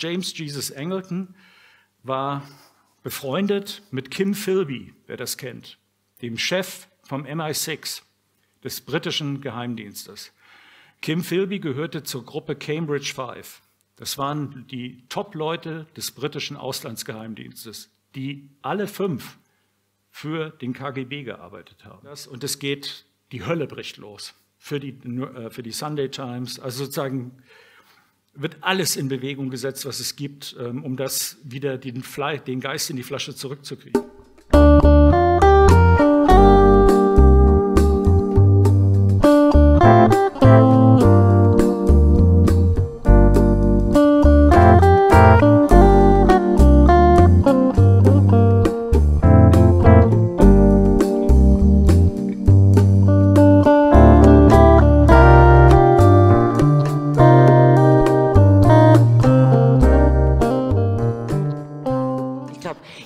James Jesus Angleton war befreundet mit Kim Philby, wer das kennt, dem Chef vom MI6, des britischen Geheimdienstes. Kim Philby gehörte zur Gruppe Cambridge Five. Das waren die Top-Leute des britischen Auslandsgeheimdienstes, die alle 5 für den KGB gearbeitet haben. Und es geht, die Hölle bricht los für die Sunday Times. Also sozusagen wird alles in Bewegung gesetzt, was es gibt, um das wieder den Geist in die Flasche zurückzukriegen.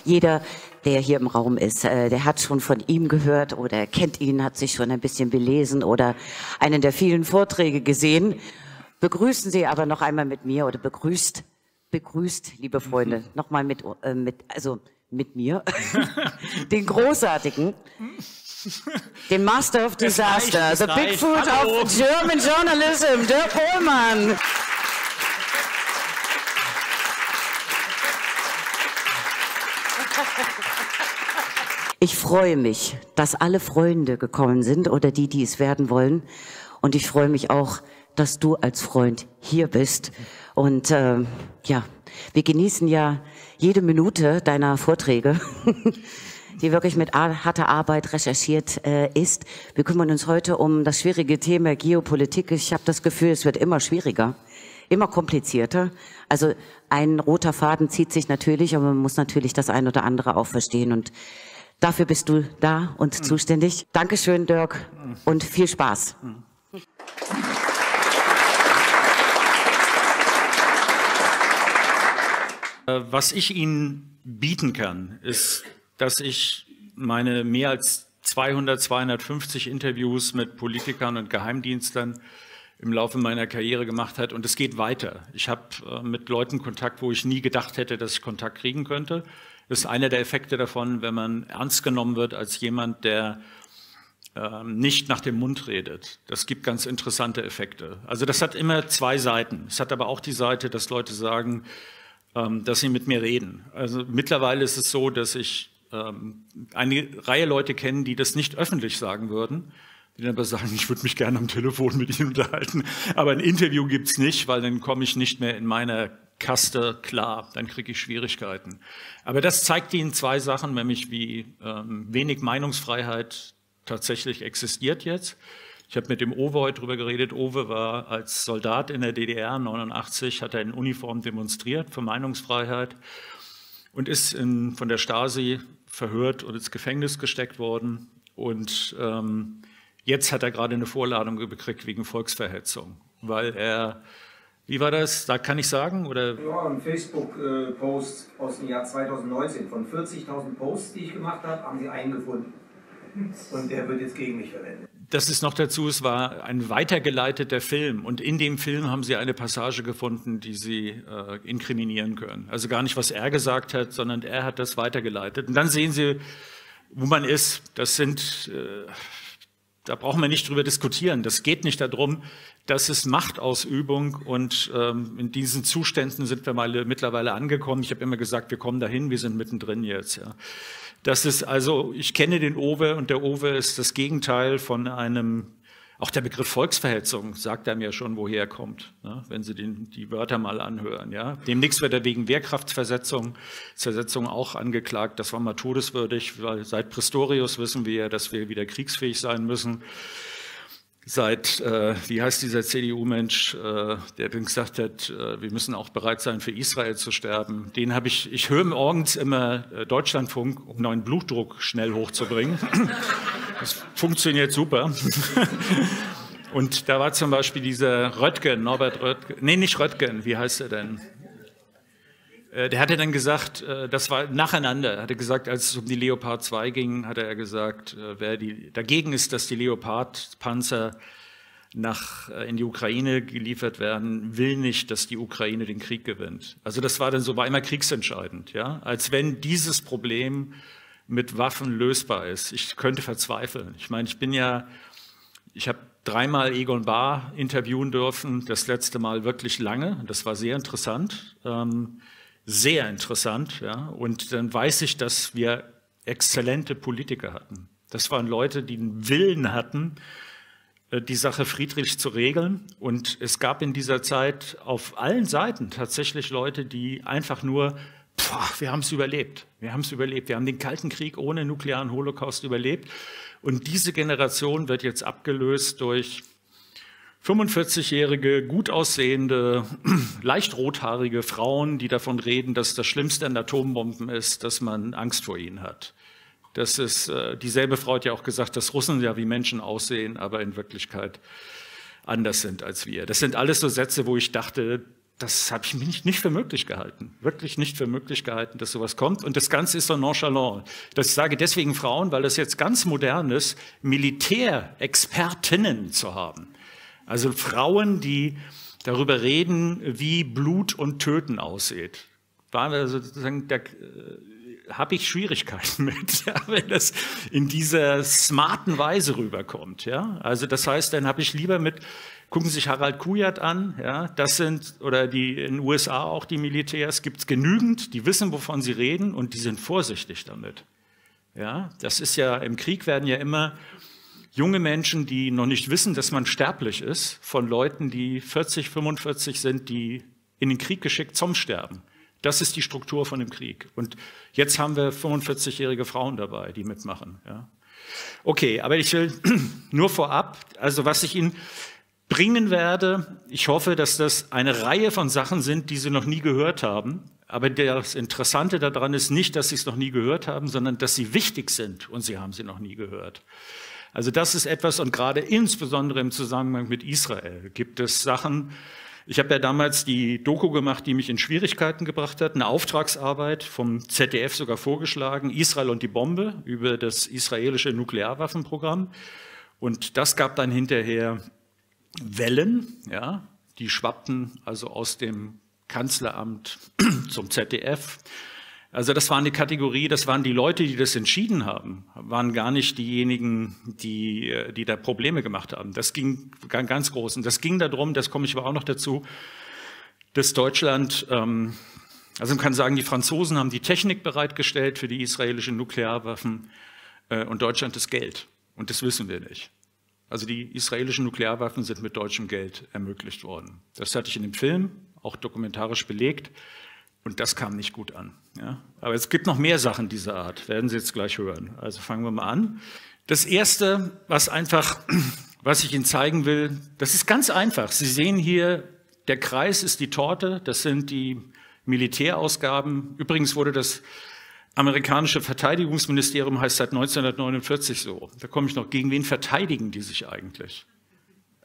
Jeder, der hier im Raum ist, der hat schon von ihm gehört oder kennt ihn, hat sich schon ein bisschen belesen oder einen der vielen Vorträge gesehen. Begrüßen Sie aber noch einmal mit mir oder begrüßt, liebe Freunde, noch mal mit mir, den großartigen, den Master of Disaster, das reicht, the Bigfoot of German Journalism, Dirk Bohlmann. Ich freue mich, dass alle Freunde gekommen sind oder die, die es werden wollen. Und ich freue mich auch, dass du als Freund hier bist. Und ja, wir genießen ja jede Minute deiner Vorträge, die wirklich mit harter Arbeit recherchiert ist. Wir kümmern uns heute um das schwierige Thema Geopolitik. Ich habe das Gefühl, es wird immer schwieriger, immer komplizierter. Also ein roter Faden zieht sich natürlich, aber man muss natürlich das ein oder andere auch verstehen. Und dafür bist du da und zuständig. Dankeschön, Dirk, und viel Spaß. Was ich Ihnen bieten kann, ist, dass ich meine mehr als 250 Interviews mit Politikern und Geheimdienstlern im Laufe meiner Karriere gemacht hat, und es geht weiter. Ich habe mit Leuten Kontakt, wo ich nie gedacht hätte, dass ich Kontakt kriegen könnte. Das ist einer der Effekte davon, wenn man ernst genommen wird als jemand, der nicht nach dem Mund redet. Das gibt ganz interessante Effekte. Also das hat immer 2 Seiten. Es hat aber auch die Seite, dass Leute sagen, dass sie mit mir reden. Also mittlerweile ist es so, dass ich eine Reihe Leute kenne, die das nicht öffentlich sagen würden, die dann aber sagen, ich würde mich gerne am Telefon mit Ihnen unterhalten, aber ein Interview gibt es nicht, weil dann komme ich nicht mehr in meiner Kaste klar, dann kriege ich Schwierigkeiten. Aber das zeigt Ihnen 2 Sachen, nämlich wie wenig Meinungsfreiheit tatsächlich existiert jetzt. Ich habe mit dem Uwe heute drüber geredet. Uwe war als Soldat in der DDR 89, hat er in Uniform demonstriert für Meinungsfreiheit und ist von der Stasi verhört und ins Gefängnis gesteckt worden. Und jetzt hat er gerade eine Vorladung gekriegt wegen Volksverhetzung, weil er, wie war das, da kann ich sagen? Oder? Ja, ein Facebook-Post aus dem Jahr 2019. Von 40.000 Posts, die ich gemacht habe, haben sie einen gefunden. Und der wird jetzt gegen mich verwendet. Das ist noch dazu, es war ein weitergeleiteter Film. Und in dem Film haben sie eine Passage gefunden, die sie inkriminieren können. Also gar nicht, was er gesagt hat, sondern er hat das weitergeleitet. Und dann sehen Sie, wo man ist. Das sind... Da brauchen wir nicht drüber diskutieren. Das geht nicht darum, das ist Machtausübung, und in diesen Zuständen sind wir mittlerweile angekommen. Ich habe immer gesagt, wir kommen dahin, wir sind mittendrin jetzt. Ja. Das ist also, ich kenne den Uwe, und der Uwe ist das Gegenteil von einem, auch der Begriff Volksverhetzung sagt einem ja schon, woher er kommt, ne, wenn Sie die Wörter mal anhören. Ja. Demnächst wird er wegen Wehrkraftzersetzung auch angeklagt. Das war mal todeswürdig, weil seit Pistorius wissen wir ja, dass wir wieder kriegsfähig sein müssen. Seit, wie heißt dieser CDU-Mensch, der gesagt hat, wir müssen auch bereit sein, für Israel zu sterben. Den habe ich, ich höre morgens immer Deutschlandfunk, um neuen Blutdruck schnell hochzubringen. Das funktioniert super. Und da war zum Beispiel dieser Röttgen, Norbert Röttgen, nee, nicht Röttgen, wie heißt er denn? Der hatte dann gesagt, das war nacheinander, hatte gesagt, als es um die Leopard 2 ging, hatte er gesagt, wer dagegen ist, dass die Leopard-Panzer in die Ukraine geliefert werden, will nicht, dass die Ukraine den Krieg gewinnt. Also das war dann so, war immer kriegsentscheidend, ja? Als wenn dieses Problem mit Waffen lösbar ist. Ich könnte verzweifeln. Ich meine, ich habe dreimal Egon Bahr interviewen dürfen, das letzte Mal wirklich lange. Das war sehr interessant, ja? Und dann weiß ich, dass wir exzellente Politiker hatten. Das waren Leute, die den Willen hatten, die Sache friedlich zu regeln. Und es gab in dieser Zeit auf allen Seiten tatsächlich Leute, die einfach nur, wir haben es überlebt, wir haben es überlebt, wir haben den Kalten Krieg ohne nuklearen Holocaust überlebt. Und diese Generation wird jetzt abgelöst durch 45-jährige, gut aussehende, leicht rothaarige Frauen, die davon reden, dass das Schlimmste an Atombomben ist, dass man Angst vor ihnen hat. Das ist, dieselbe Frau hat ja auch gesagt, dass Russen ja wie Menschen aussehen, aber in Wirklichkeit anders sind als wir. Das sind alles so Sätze, wo ich dachte, das habe ich nicht für möglich gehalten. Wirklich nicht für möglich gehalten, dass sowas kommt. Und das Ganze ist so nonchalant. Das sage deswegen Frauen, weil das jetzt ganz modern ist, Militärexpertinnen zu haben. Also Frauen, die darüber reden, wie Blut und Töten aussieht. War also sozusagen der... habe ich Schwierigkeiten mit, ja, wenn das in dieser smarten Weise rüberkommt. Ja? Also das heißt, dann habe ich lieber mit, gucken Sie sich Harald Kujat an, ja, das sind, oder die in den USA auch die Militärs, gibt es genügend, die wissen, wovon sie reden und die sind vorsichtig damit. Ja? Das ist ja, im Krieg werden ja immer junge Menschen, die noch nicht wissen, dass man sterblich ist, von Leuten, die 40, 45 sind, die in den Krieg geschickt zum Sterben. Das ist die Struktur von dem Krieg. Und jetzt haben wir 45-jährige Frauen dabei, die mitmachen. Ja. Okay, aber ich will nur vorab, also was ich Ihnen bringen werde, ich hoffe, dass das eine Reihe von Sachen sind, die Sie noch nie gehört haben. Aber das Interessante daran ist nicht, dass Sie es noch nie gehört haben, sondern dass sie wichtig sind und Sie haben sie noch nie gehört. Also das ist etwas, und gerade insbesondere im Zusammenhang mit Israel gibt es Sachen. Ich habe ja damals die Doku gemacht, die mich in Schwierigkeiten gebracht hat, eine Auftragsarbeit vom ZDF sogar vorgeschlagen, Israel und die Bombe, über das israelische Nuklearwaffenprogramm. Und das gab dann hinterher Wellen, ja, die schwappten also aus dem Kanzleramt zum ZDF. Also das war eine Kategorie, das waren die Leute, die das entschieden haben, waren gar nicht diejenigen, die da Probleme gemacht haben. Das ging ganz groß. Und das ging darum, das komme ich aber auch noch dazu, dass Deutschland, also man kann sagen, die Franzosen haben die Technik bereitgestellt für die israelischen Nuklearwaffen und Deutschland das Geld. Und das wissen wir nicht. Also die israelischen Nuklearwaffen sind mit deutschem Geld ermöglicht worden. Das hatte ich in dem Film auch dokumentarisch belegt. Und das kam nicht gut an. Ja? Aber es gibt noch mehr Sachen dieser Art, werden Sie jetzt gleich hören. Also fangen wir mal an. Das Erste, was ich Ihnen zeigen will, das ist ganz einfach. Sie sehen hier, der Kreis ist die Torte, das sind die Militärausgaben. Übrigens wurde das amerikanische Verteidigungsministerium, heißt seit 1949 so. Da komme ich noch, gegen wen verteidigen die sich eigentlich?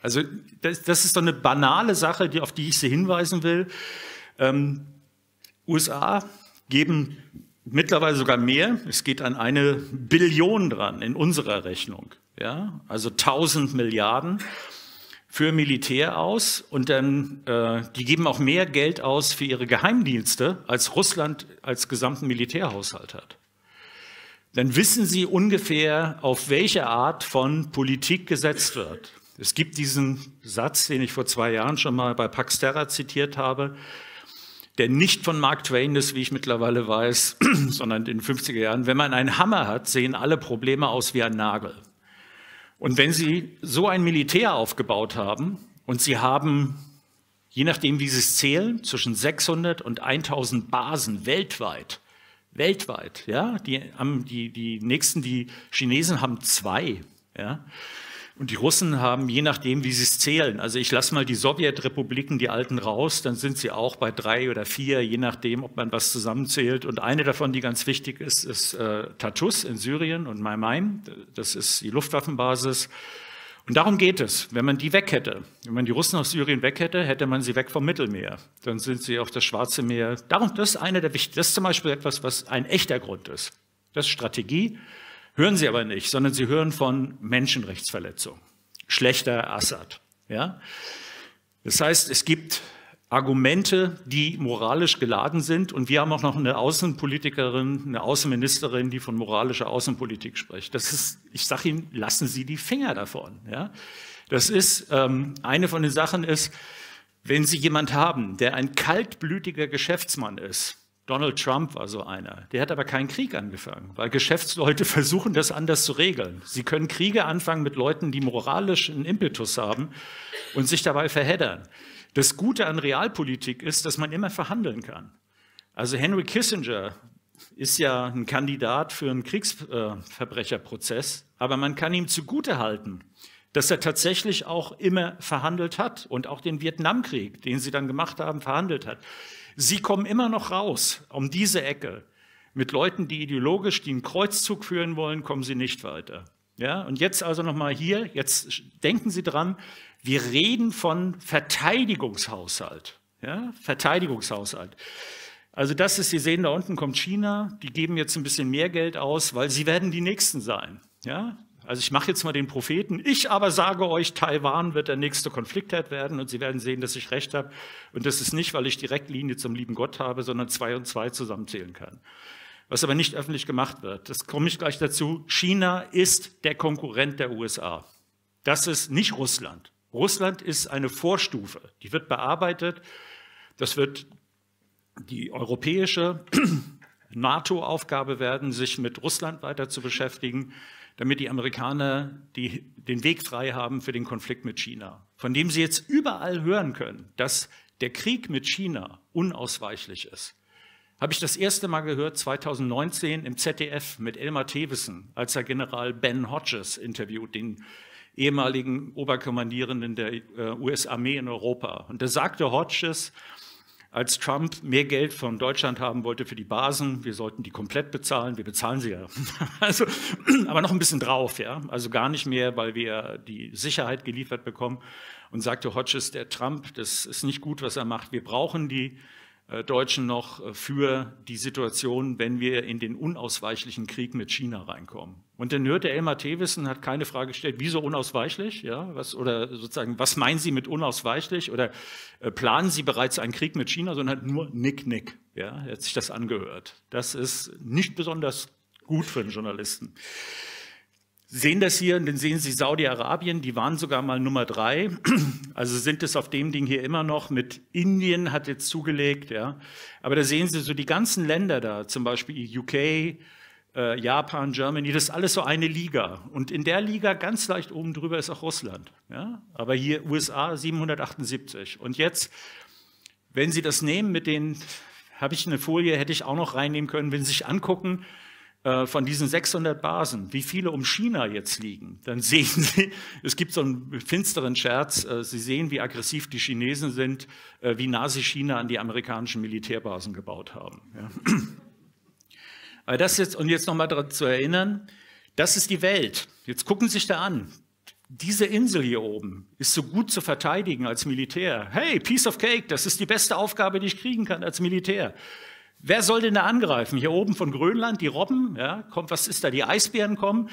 Also das ist doch eine banale Sache, auf die ich Sie hinweisen will. USA geben mittlerweile sogar mehr, es geht an 1 Billion dran in unserer Rechnung, ja? Also 1000 Milliarden für Militär aus, und dann, die geben auch mehr Geld aus für ihre Geheimdienste, als Russland als gesamten Militärhaushalt hat. Dann wissen Sie ungefähr, auf welche Art von Politik gesetzt wird. Es gibt diesen Satz, den ich vor 2 Jahren schon mal bei Pax Terra zitiert habe, der nicht von Mark Twain ist, wie ich mittlerweile weiß, sondern in den 50er Jahren, wenn man einen Hammer hat, sehen alle Probleme aus wie ein Nagel. Und wenn Sie so ein Militär aufgebaut haben und Sie haben, je nachdem wie Sie es zählen, zwischen 600 und 1000 Basen weltweit, ja, die nächsten, die Chinesen haben 2, ja. Und die Russen haben, je nachdem, wie sie es zählen, also ich lasse mal die Sowjetrepubliken, die alten, raus, dann sind sie auch bei 3 oder 4, je nachdem, ob man was zusammenzählt. Und eine davon, die ganz wichtig ist, ist Tartus in Syrien und Maimaim, das ist die Luftwaffenbasis. Und darum geht es, wenn man die weg hätte, wenn man die Russen aus Syrien weg hätte, hätte man sie weg vom Mittelmeer. Dann sind sie auf das Schwarze Meer. Darum, das ist eine der wichtigsten, das ist zum Beispiel etwas, was ein echter Grund ist. Das ist Strategie. Hören Sie aber nicht, sondern Sie hören von Menschenrechtsverletzungen. Schlechter Assad. Ja? Das heißt, es gibt Argumente, die moralisch geladen sind. Und wir haben auch noch eine Außenpolitikerin, eine Außenministerin, die von moralischer Außenpolitik spricht. Das ist, ich sage Ihnen, lassen Sie die Finger davon. Ja? Das ist, eine von den Sachen ist, wenn Sie jemand haben, der ein kaltblütiger Geschäftsmann ist, Donald Trump war so einer, der hat aber keinen Krieg angefangen, weil Geschäftsleute versuchen, das anders zu regeln. Sie können Kriege anfangen mit Leuten, die moralisch einen Impetus haben und sich dabei verheddern. Das Gute an Realpolitik ist, dass man immer verhandeln kann. Also Henry Kissinger ist ja ein Kandidat für einen Kriegsverbrecherprozess, aber man kann ihm zugutehalten, dass er tatsächlich auch immer verhandelt hat und auch den Vietnamkrieg, den sie dann gemacht haben, verhandelt hat. Sie kommen immer noch raus um diese Ecke. Mit Leuten, die ideologisch, die einen Kreuzzug führen wollen, kommen sie nicht weiter. Ja, und jetzt also nochmal hier, jetzt denken Sie dran, wir reden von Verteidigungshaushalt. Ja, Verteidigungshaushalt. Also das ist, Sie sehen, da unten kommt China, die geben jetzt ein bisschen mehr Geld aus, weil sie werden die Nächsten sein. Ja, also ich mache jetzt mal den Propheten, ich aber sage euch, Taiwan wird der nächste Konfliktherd werden und Sie werden sehen, dass ich recht habe. Und das ist nicht, weil ich direkt Linie zum lieben Gott habe, sondern 2 und 2 zusammenzählen kann. Was aber nicht öffentlich gemacht wird, das komme ich gleich dazu, China ist der Konkurrent der USA. Das ist nicht Russland. Russland ist eine Vorstufe, die wird bearbeitet, das wird die europäische NATO-Aufgabe werden, sich mit Russland weiter zu beschäftigen, damit die Amerikaner den Weg frei haben für den Konflikt mit China, von dem Sie jetzt überall hören können, dass der Krieg mit China unausweichlich ist. Habe ich das erste Mal gehört, 2019 im ZDF mit Elmar Thewissen, als er General Ben Hodges interviewt, den ehemaligen Oberkommandierenden der US-Armee in Europa. Und da sagte Hodges, als Trump mehr Geld von Deutschland haben wollte für die Basen, wir sollten die komplett bezahlen, wir bezahlen sie ja, also, aber noch ein bisschen drauf, ja, also gar nicht mehr, weil wir die Sicherheit geliefert bekommen. Und sagte Hodges, der Trump, das ist nicht gut, was er macht, wir brauchen die Deutschen noch für die Situation, wenn wir in den unausweichlichen Krieg mit China reinkommen. Und dann hörte Elmar Thewissen, hat keine Frage gestellt, wieso unausweichlich? Ja, was, oder sozusagen, was meinen Sie mit unausweichlich? Oder planen Sie bereits einen Krieg mit China? Sondern hat nur Nick, Nick. Ja, er hat sich das angehört. Das ist nicht besonders gut für einen Journalisten. Sie sehen das hier, und dann sehen Sie Saudi-Arabien, die waren sogar mal Nummer 3. Also sind es auf dem Ding hier immer noch mit Indien hat jetzt zugelegt. Ja. Aber da sehen Sie so die ganzen Länder da, zum Beispiel UK, Japan, Germany, das ist alles so eine Liga. Und in der Liga ganz leicht oben drüber ist auch Russland. Ja. Aber hier USA 778. Und jetzt, wenn Sie das nehmen mit den, habe ich eine Folie, hätte ich auch noch reinnehmen können, wenn Sie sich angucken, von diesen 600 Basen, wie viele um China jetzt liegen, dann sehen Sie, es gibt so einen finsteren Scherz, Sie sehen, wie aggressiv die Chinesen sind, wie nah sie China an die amerikanischen Militärbasen gebaut haben. Ja. Aber das jetzt, und jetzt nochmal daran zu erinnern, das ist die Welt. Jetzt gucken Sie sich da an. Diese Insel hier oben ist so gut zu verteidigen als Militär. Hey, piece of cake, das ist die beste Aufgabe, die ich kriegen kann als Militär. Wer soll denn da angreifen? Hier oben von Grönland, die Robben, ja, kommt, was ist da, die Eisbären kommen.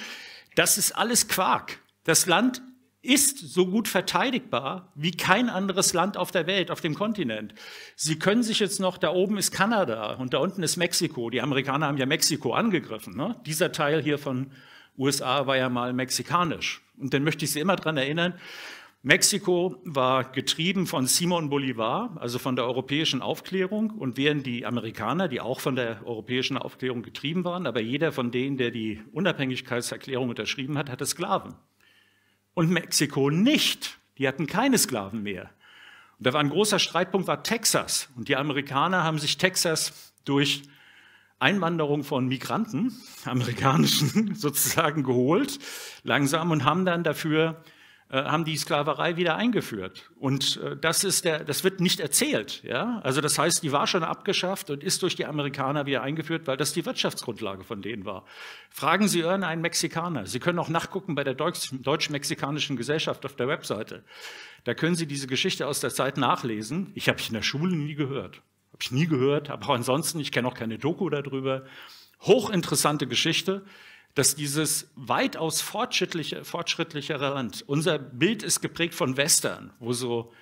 Das ist alles Quark. Das Land ist so gut verteidigbar wie kein anderes Land auf der Welt, auf dem Kontinent. Sie können sich jetzt noch, da oben ist Kanada und da unten ist Mexiko. Die Amerikaner haben ja Mexiko angegriffen. Ne? Dieser Teil hier von USA war ja mal mexikanisch. Und dann möchte ich Sie immer daran erinnern, Mexiko war getrieben von Simón Bolívar, also von der europäischen Aufklärung, und während die Amerikaner, die auch von der europäischen Aufklärung getrieben waren, aber jeder von denen, der die Unabhängigkeitserklärung unterschrieben hat, hatte Sklaven. Und Mexiko nicht, die hatten keine Sklaven mehr. Und da war ein großer Streitpunkt, war Texas. Und die Amerikaner haben sich Texas durch Einwanderung von Migranten, amerikanischen sozusagen, geholt, langsam, und haben dann dafür haben die Sklaverei wieder eingeführt. Und das wird nicht erzählt. Ja? Also das heißt, die war schon abgeschafft und ist durch die Amerikaner wieder eingeführt, weil das die Wirtschaftsgrundlage von denen war. Fragen Sie irgendeinen Mexikaner. Sie können auch nachgucken bei der Deutsch-Mexikanischen Gesellschaft auf der Webseite. Da können Sie diese Geschichte aus der Zeit nachlesen. Ich habe ich in der Schule nie gehört. Habe ich nie gehört, aber ansonsten, ich kenne auch keine Doku darüber. Hochinteressante Geschichte. dass dieses weitaus fortschrittlichere Land, unser Bild ist geprägt von Western, wo so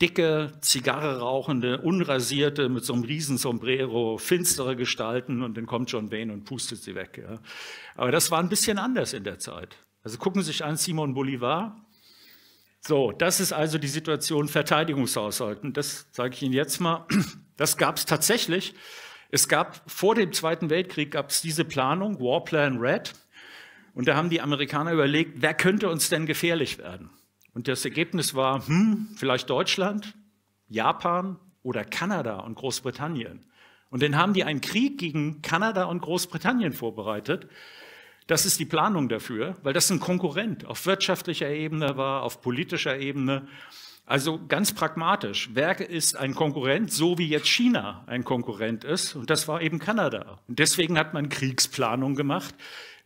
dicke, Zigarre rauchende, unrasierte, mit so einem riesen Sombrero, finstere Gestalten und dann kommt John Wayne und pustet sie weg. Ja. Aber das war ein bisschen anders in der Zeit. Also gucken Sie sich an, Simon Bolivar. So, das ist also die Situation Verteidigungshaushalten. Das sage ich Ihnen jetzt mal. Das gab es tatsächlich. Es gab vor dem Zweiten Weltkrieg gab es diese Planung, War Plan Red. Und da haben die Amerikaner überlegt, wer könnte uns denn gefährlich werden? Und das Ergebnis war, vielleicht Deutschland, Japan oder Kanada und Großbritannien. Und dann haben die einen Krieg gegen Kanada und Großbritannien vorbereitet. Das ist die Planung dafür, weil das ein Konkurrent auf wirtschaftlicher Ebene war, auf politischer Ebene. Also ganz pragmatisch, wer ist ein Konkurrent, so wie jetzt China ein Konkurrent ist? Und das war eben Kanada. Und deswegen hat man Kriegsplanung gemacht.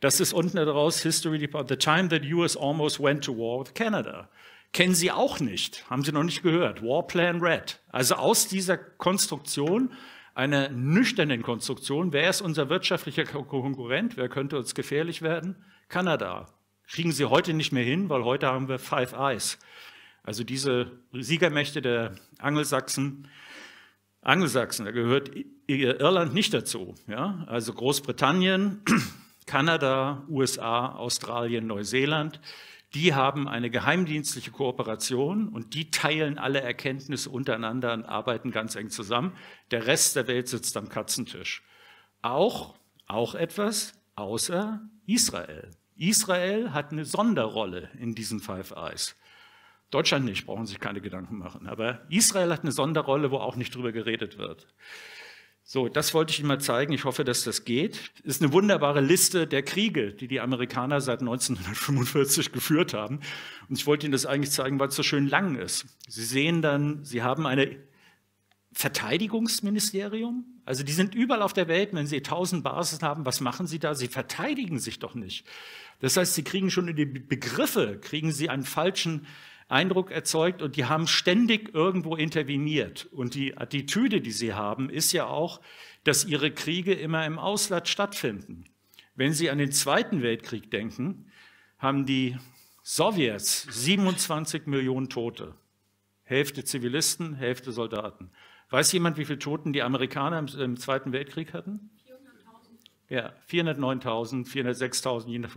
Das ist unten daraus, History Department, the time that US almost went to war with Canada. Kennen Sie auch nicht, haben Sie noch nicht gehört, War Plan Red. Also aus dieser Konstruktion, einer nüchternen Konstruktion, wer ist unser wirtschaftlicher Konkurrent, wer könnte uns gefährlich werden? Kanada. Kriegen Sie heute nicht mehr hin, weil heute haben wir Five Eyes. Also diese Siegermächte der Angelsachsen, da gehört Irland nicht dazu. Ja? Also Großbritannien, Kanada, USA, Australien, Neuseeland, die haben eine geheimdienstliche Kooperation und die teilen alle Erkenntnisse untereinander und arbeiten ganz eng zusammen. Der Rest der Welt sitzt am Katzentisch. Auch etwas außer Israel. Israel hat eine Sonderrolle in diesen Five Eyes. Deutschland nicht, brauchen sich keine Gedanken machen. Aber Israel hat eine Sonderrolle, wo auch nicht drüber geredet wird. So, das wollte ich Ihnen mal zeigen. Ich hoffe, dass das geht. Ist eine wunderbare Liste der Kriege, die die Amerikaner seit 1945 geführt haben. Und ich wollte Ihnen das eigentlich zeigen, weil es so schön lang ist. Sie sehen dann, Sie haben ein Verteidigungsministerium. Also die sind überall auf der Welt. Wenn Sie 1000 Basen haben, was machen Sie da? Sie verteidigen sich doch nicht. Das heißt, Sie kriegen schon in die Begriffe, kriegen Sie einen falschen Eindruck erzeugt und die haben ständig irgendwo interveniert. Und die Attitüde, die sie haben, ist ja auch, dass ihre Kriege immer im Ausland stattfinden. Wenn Sie an den Zweiten Weltkrieg denken, haben die Sowjets 27 Millionen Tote. Hälfte Zivilisten, Hälfte Soldaten. Weiß jemand, wie viele Toten die Amerikaner im Zweiten Weltkrieg hatten? 409.000. Ja, 409.000, 406.000, je nach.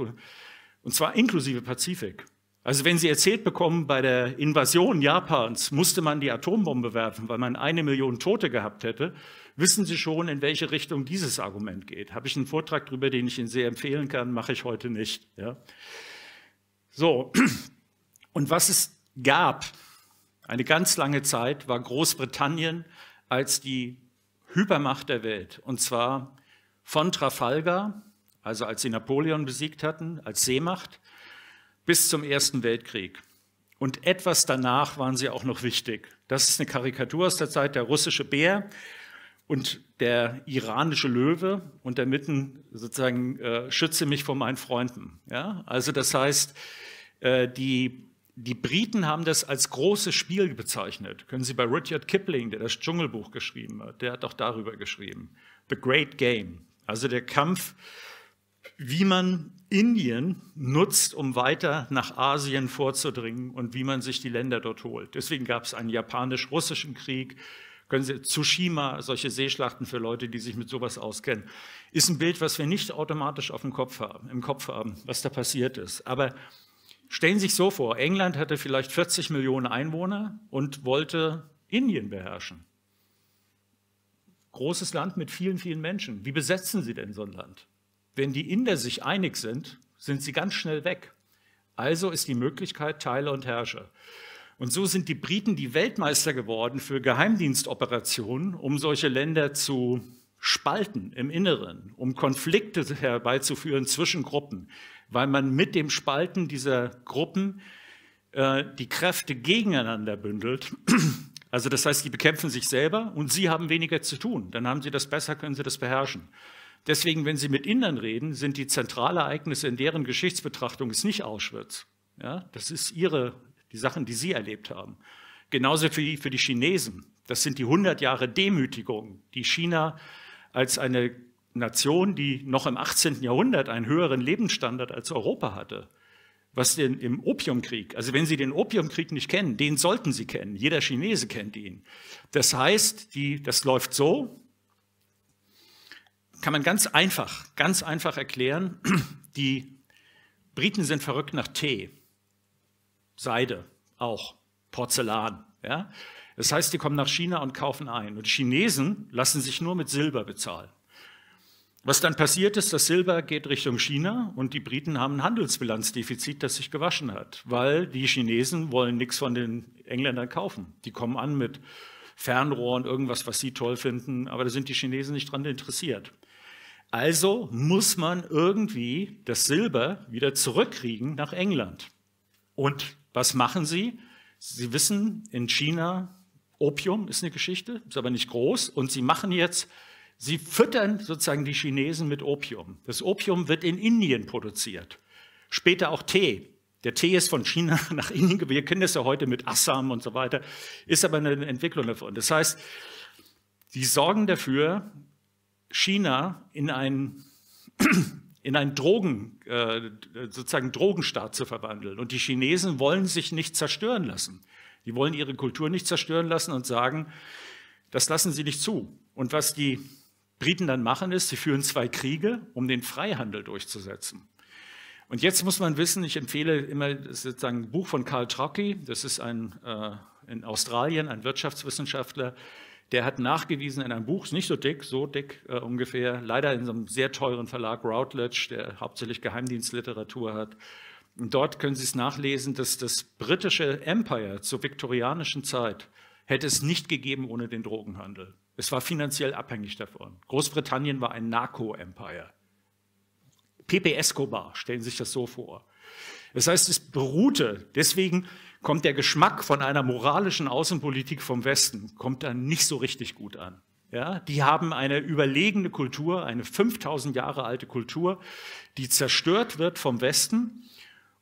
Und zwar inklusive Pazifik. Also wenn Sie erzählt bekommen, bei der Invasion Japans musste man die Atombombe werfen, weil man 1 Million Tote gehabt hätte, wissen Sie schon, in welche Richtung dieses Argument geht. Habe ich einen Vortrag darüber, den ich Ihnen sehr empfehlen kann, mache ich heute nicht. Ja. So, und was es gab, eine ganz lange Zeit, war Großbritannien als die Hypermacht der Welt. Und zwar von Trafalgar, also als sie Napoleon besiegt hatten, als Seemacht, bis zum Ersten Weltkrieg. Und etwas danach waren sie auch noch wichtig. Das ist eine Karikatur aus der Zeit, der russische Bär und der iranische Löwe und da mitten sozusagen, schütze mich vor meinen Freunden. Ja? Also das heißt, die Briten haben das als großes Spiel bezeichnet. Können Sie bei Rudyard Kipling, der das Dschungelbuch geschrieben hat, der hat auch darüber geschrieben. The Great Game, also der Kampf, wie man Indien nutzt, um weiter nach Asien vorzudringen und wie man sich die Länder dort holt. Deswegen gab es einen japanisch-russischen Krieg. Können Sie Tsushima, solche Seeschlachten für Leute, die sich mit sowas auskennen, ist ein Bild, was wir nicht automatisch auf dem Kopf haben, was da passiert ist. Aber stellen Sie sich so vor, England hatte vielleicht 40 Millionen Einwohner und wollte Indien beherrschen. Großes Land mit vielen, vielen Menschen. Wie besetzen Sie denn so ein Land? Wenn die Inder sich einig sind, sind sie ganz schnell weg. Also ist die Möglichkeit Teile und Herrscher. Und so sind die Briten die Weltmeister geworden für Geheimdienstoperationen, um solche Länder zu spalten im Inneren, um Konflikte herbeizuführen zwischen Gruppen, weil man mit dem Spalten dieser Gruppen die Kräfte gegeneinander bündelt. Also das heißt, die bekämpfen sich selber und sie haben weniger zu tun. Dann haben sie das besser, können sie das beherrschen. Deswegen, wenn Sie mit Indern reden, sind die Zentralereignisse in deren Geschichtsbetrachtung ist nicht Auschwitz. Ja, das ist die Sachen, die Sie erlebt haben. Genauso für die Chinesen. Das sind die 100 Jahre Demütigung, die China als eine Nation, die noch im 18. Jahrhundert einen höheren Lebensstandard als Europa hatte, was denn im Opiumkrieg, also wenn Sie den Opiumkrieg nicht kennen, den sollten Sie kennen, jeder Chinese kennt ihn. Das heißt, das läuft so, kann man ganz einfach erklären, die Briten sind verrückt nach Tee, Seide auch, Porzellan, ja. Das heißt, die kommen nach China und kaufen ein. Und die Chinesen lassen sich nur mit Silber bezahlen. Was dann passiert ist, das Silber geht Richtung China und die Briten haben ein Handelsbilanzdefizit, das sich gewaschen hat, weil die Chinesen wollen nichts von den Engländern kaufen. Die kommen an mit Fernrohren, irgendwas, was sie toll finden, aber da sind die Chinesen nicht dran interessiert. Also muss man irgendwie das Silber wieder zurückkriegen nach England. Und was machen sie? Sie wissen, in China, Opium ist eine Geschichte, ist aber nicht groß, und sie machen jetzt, sie füttern sozusagen die Chinesen mit Opium. Das Opium wird in Indien produziert. Später auch Tee. Der Tee ist von China nach Indien gegangen. Wir kennen das ja heute mit Assam und so weiter. Ist aber eine Entwicklung davon. Das heißt, die sorgen dafür, China in einen Drogenstaat zu verwandeln. Und die Chinesen wollen sich nicht zerstören lassen. Die wollen ihre Kultur nicht zerstören lassen und sagen, das lassen sie nicht zu. Und was die Briten dann machen, ist, sie führen 2 Kriege, um den Freihandel durchzusetzen. Und jetzt muss man wissen, ich empfehle immer sozusagen ein Buch von Karl Trocki, das ist in Australien ein Wirtschaftswissenschaftler, der hat nachgewiesen in einem Buch, nicht so dick, so dick ungefähr, leider in so einem sehr teuren Verlag Routledge, der hauptsächlich Geheimdienstliteratur hat. Und dort können Sie es nachlesen, dass das britische Empire zur viktorianischen Zeit hätte es nicht gegeben ohne den Drogenhandel. Es war finanziell abhängig davon. Großbritannien war ein Narco-Empire. Pepe Escobar, stellen Sie sich das so vor. Das heißt, es beruhte, deswegen kommt der Geschmack von einer moralischen Außenpolitik vom Westen, kommt dann nicht so richtig gut an. Ja, die haben eine überlegene Kultur, eine 5000 Jahre alte Kultur, die zerstört wird vom Westen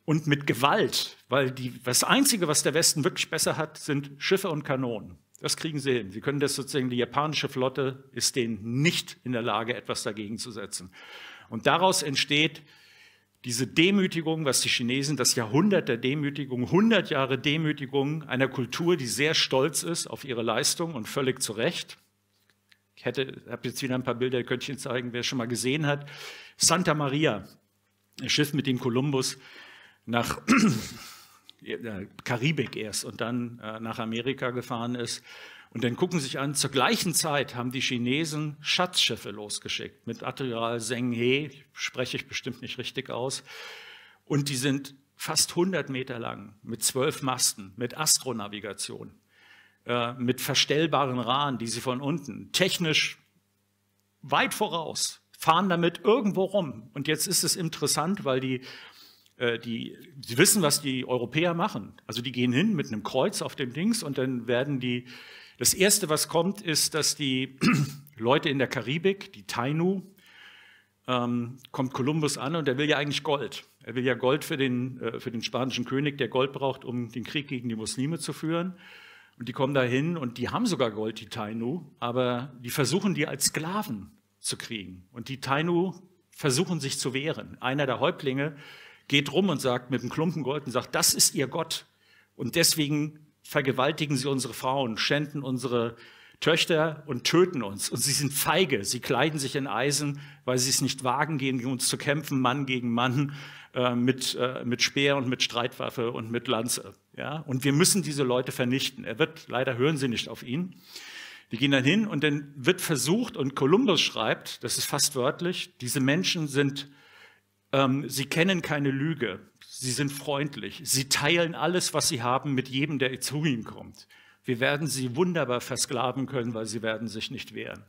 und mit Gewalt, weil das Einzige, was der Westen wirklich besser hat, sind Schiffe und Kanonen. Das kriegen sie hin. Sie können das sozusagen, die japanische Flotte ist denen nicht in der Lage, etwas dagegen zu setzen. Und daraus entsteht diese Demütigung, was die Chinesen, das Jahrhundert der Demütigung, 100 Jahre Demütigung einer Kultur, die sehr stolz ist auf ihre Leistung und völlig zu Recht. Ich habe jetzt wieder ein paar Bilder, könnte ich Ihnen zeigen, wer es schon mal gesehen hat. Santa Maria, ein Schiff, mit dem Columbus nach Karibik erst und dann nach Amerika gefahren ist. Und dann gucken Sie sich an, zur gleichen Zeit haben die Chinesen Schatzschiffe losgeschickt mit Admiral Zheng He, spreche ich bestimmt nicht richtig aus. Und die sind fast 100 Meter lang, mit 12 Masten, mit Astronavigation, mit verstellbaren Rahren, die sie von unten, technisch weit voraus, fahren damit irgendwo rum. Und jetzt ist es interessant, weil die wissen, was die Europäer machen. Also die gehen hin mit einem Kreuz auf dem Dings und dann werden die, das Erste, was kommt, ist, dass die Leute in der Karibik, die Taíno, kommt Kolumbus an und er will ja eigentlich Gold. Er will ja Gold für den spanischen König, der Gold braucht, um den Krieg gegen die Muslime zu führen. Und die kommen da hin und die haben sogar Gold, die Taíno, aber die versuchen, die als Sklaven zu kriegen. Und die Taíno versuchen, sich zu wehren. Einer der Häuptlinge geht rum und sagt mit einem Klumpen Gold und sagt, das ist ihr Gott. Und deswegen vergewaltigen sie unsere Frauen, schänden unsere Töchter und töten uns. Und sie sind feige, sie kleiden sich in Eisen, weil sie es nicht wagen, gegen uns zu kämpfen, Mann gegen Mann, mit Speer und mit Streitwaffe und mit Lanze. Ja? Und wir müssen diese Leute vernichten. Leider hören sie nicht auf ihn. Die gehen dann hin und dann wird versucht, und Kolumbus schreibt, das ist fast wörtlich, diese Menschen sind, sie kennen keine Lüge, sie sind freundlich, sie teilen alles, was sie haben, mit jedem, der zu ihnen kommt. Wir werden sie wunderbar versklaven können, weil sie werden sich nicht wehren.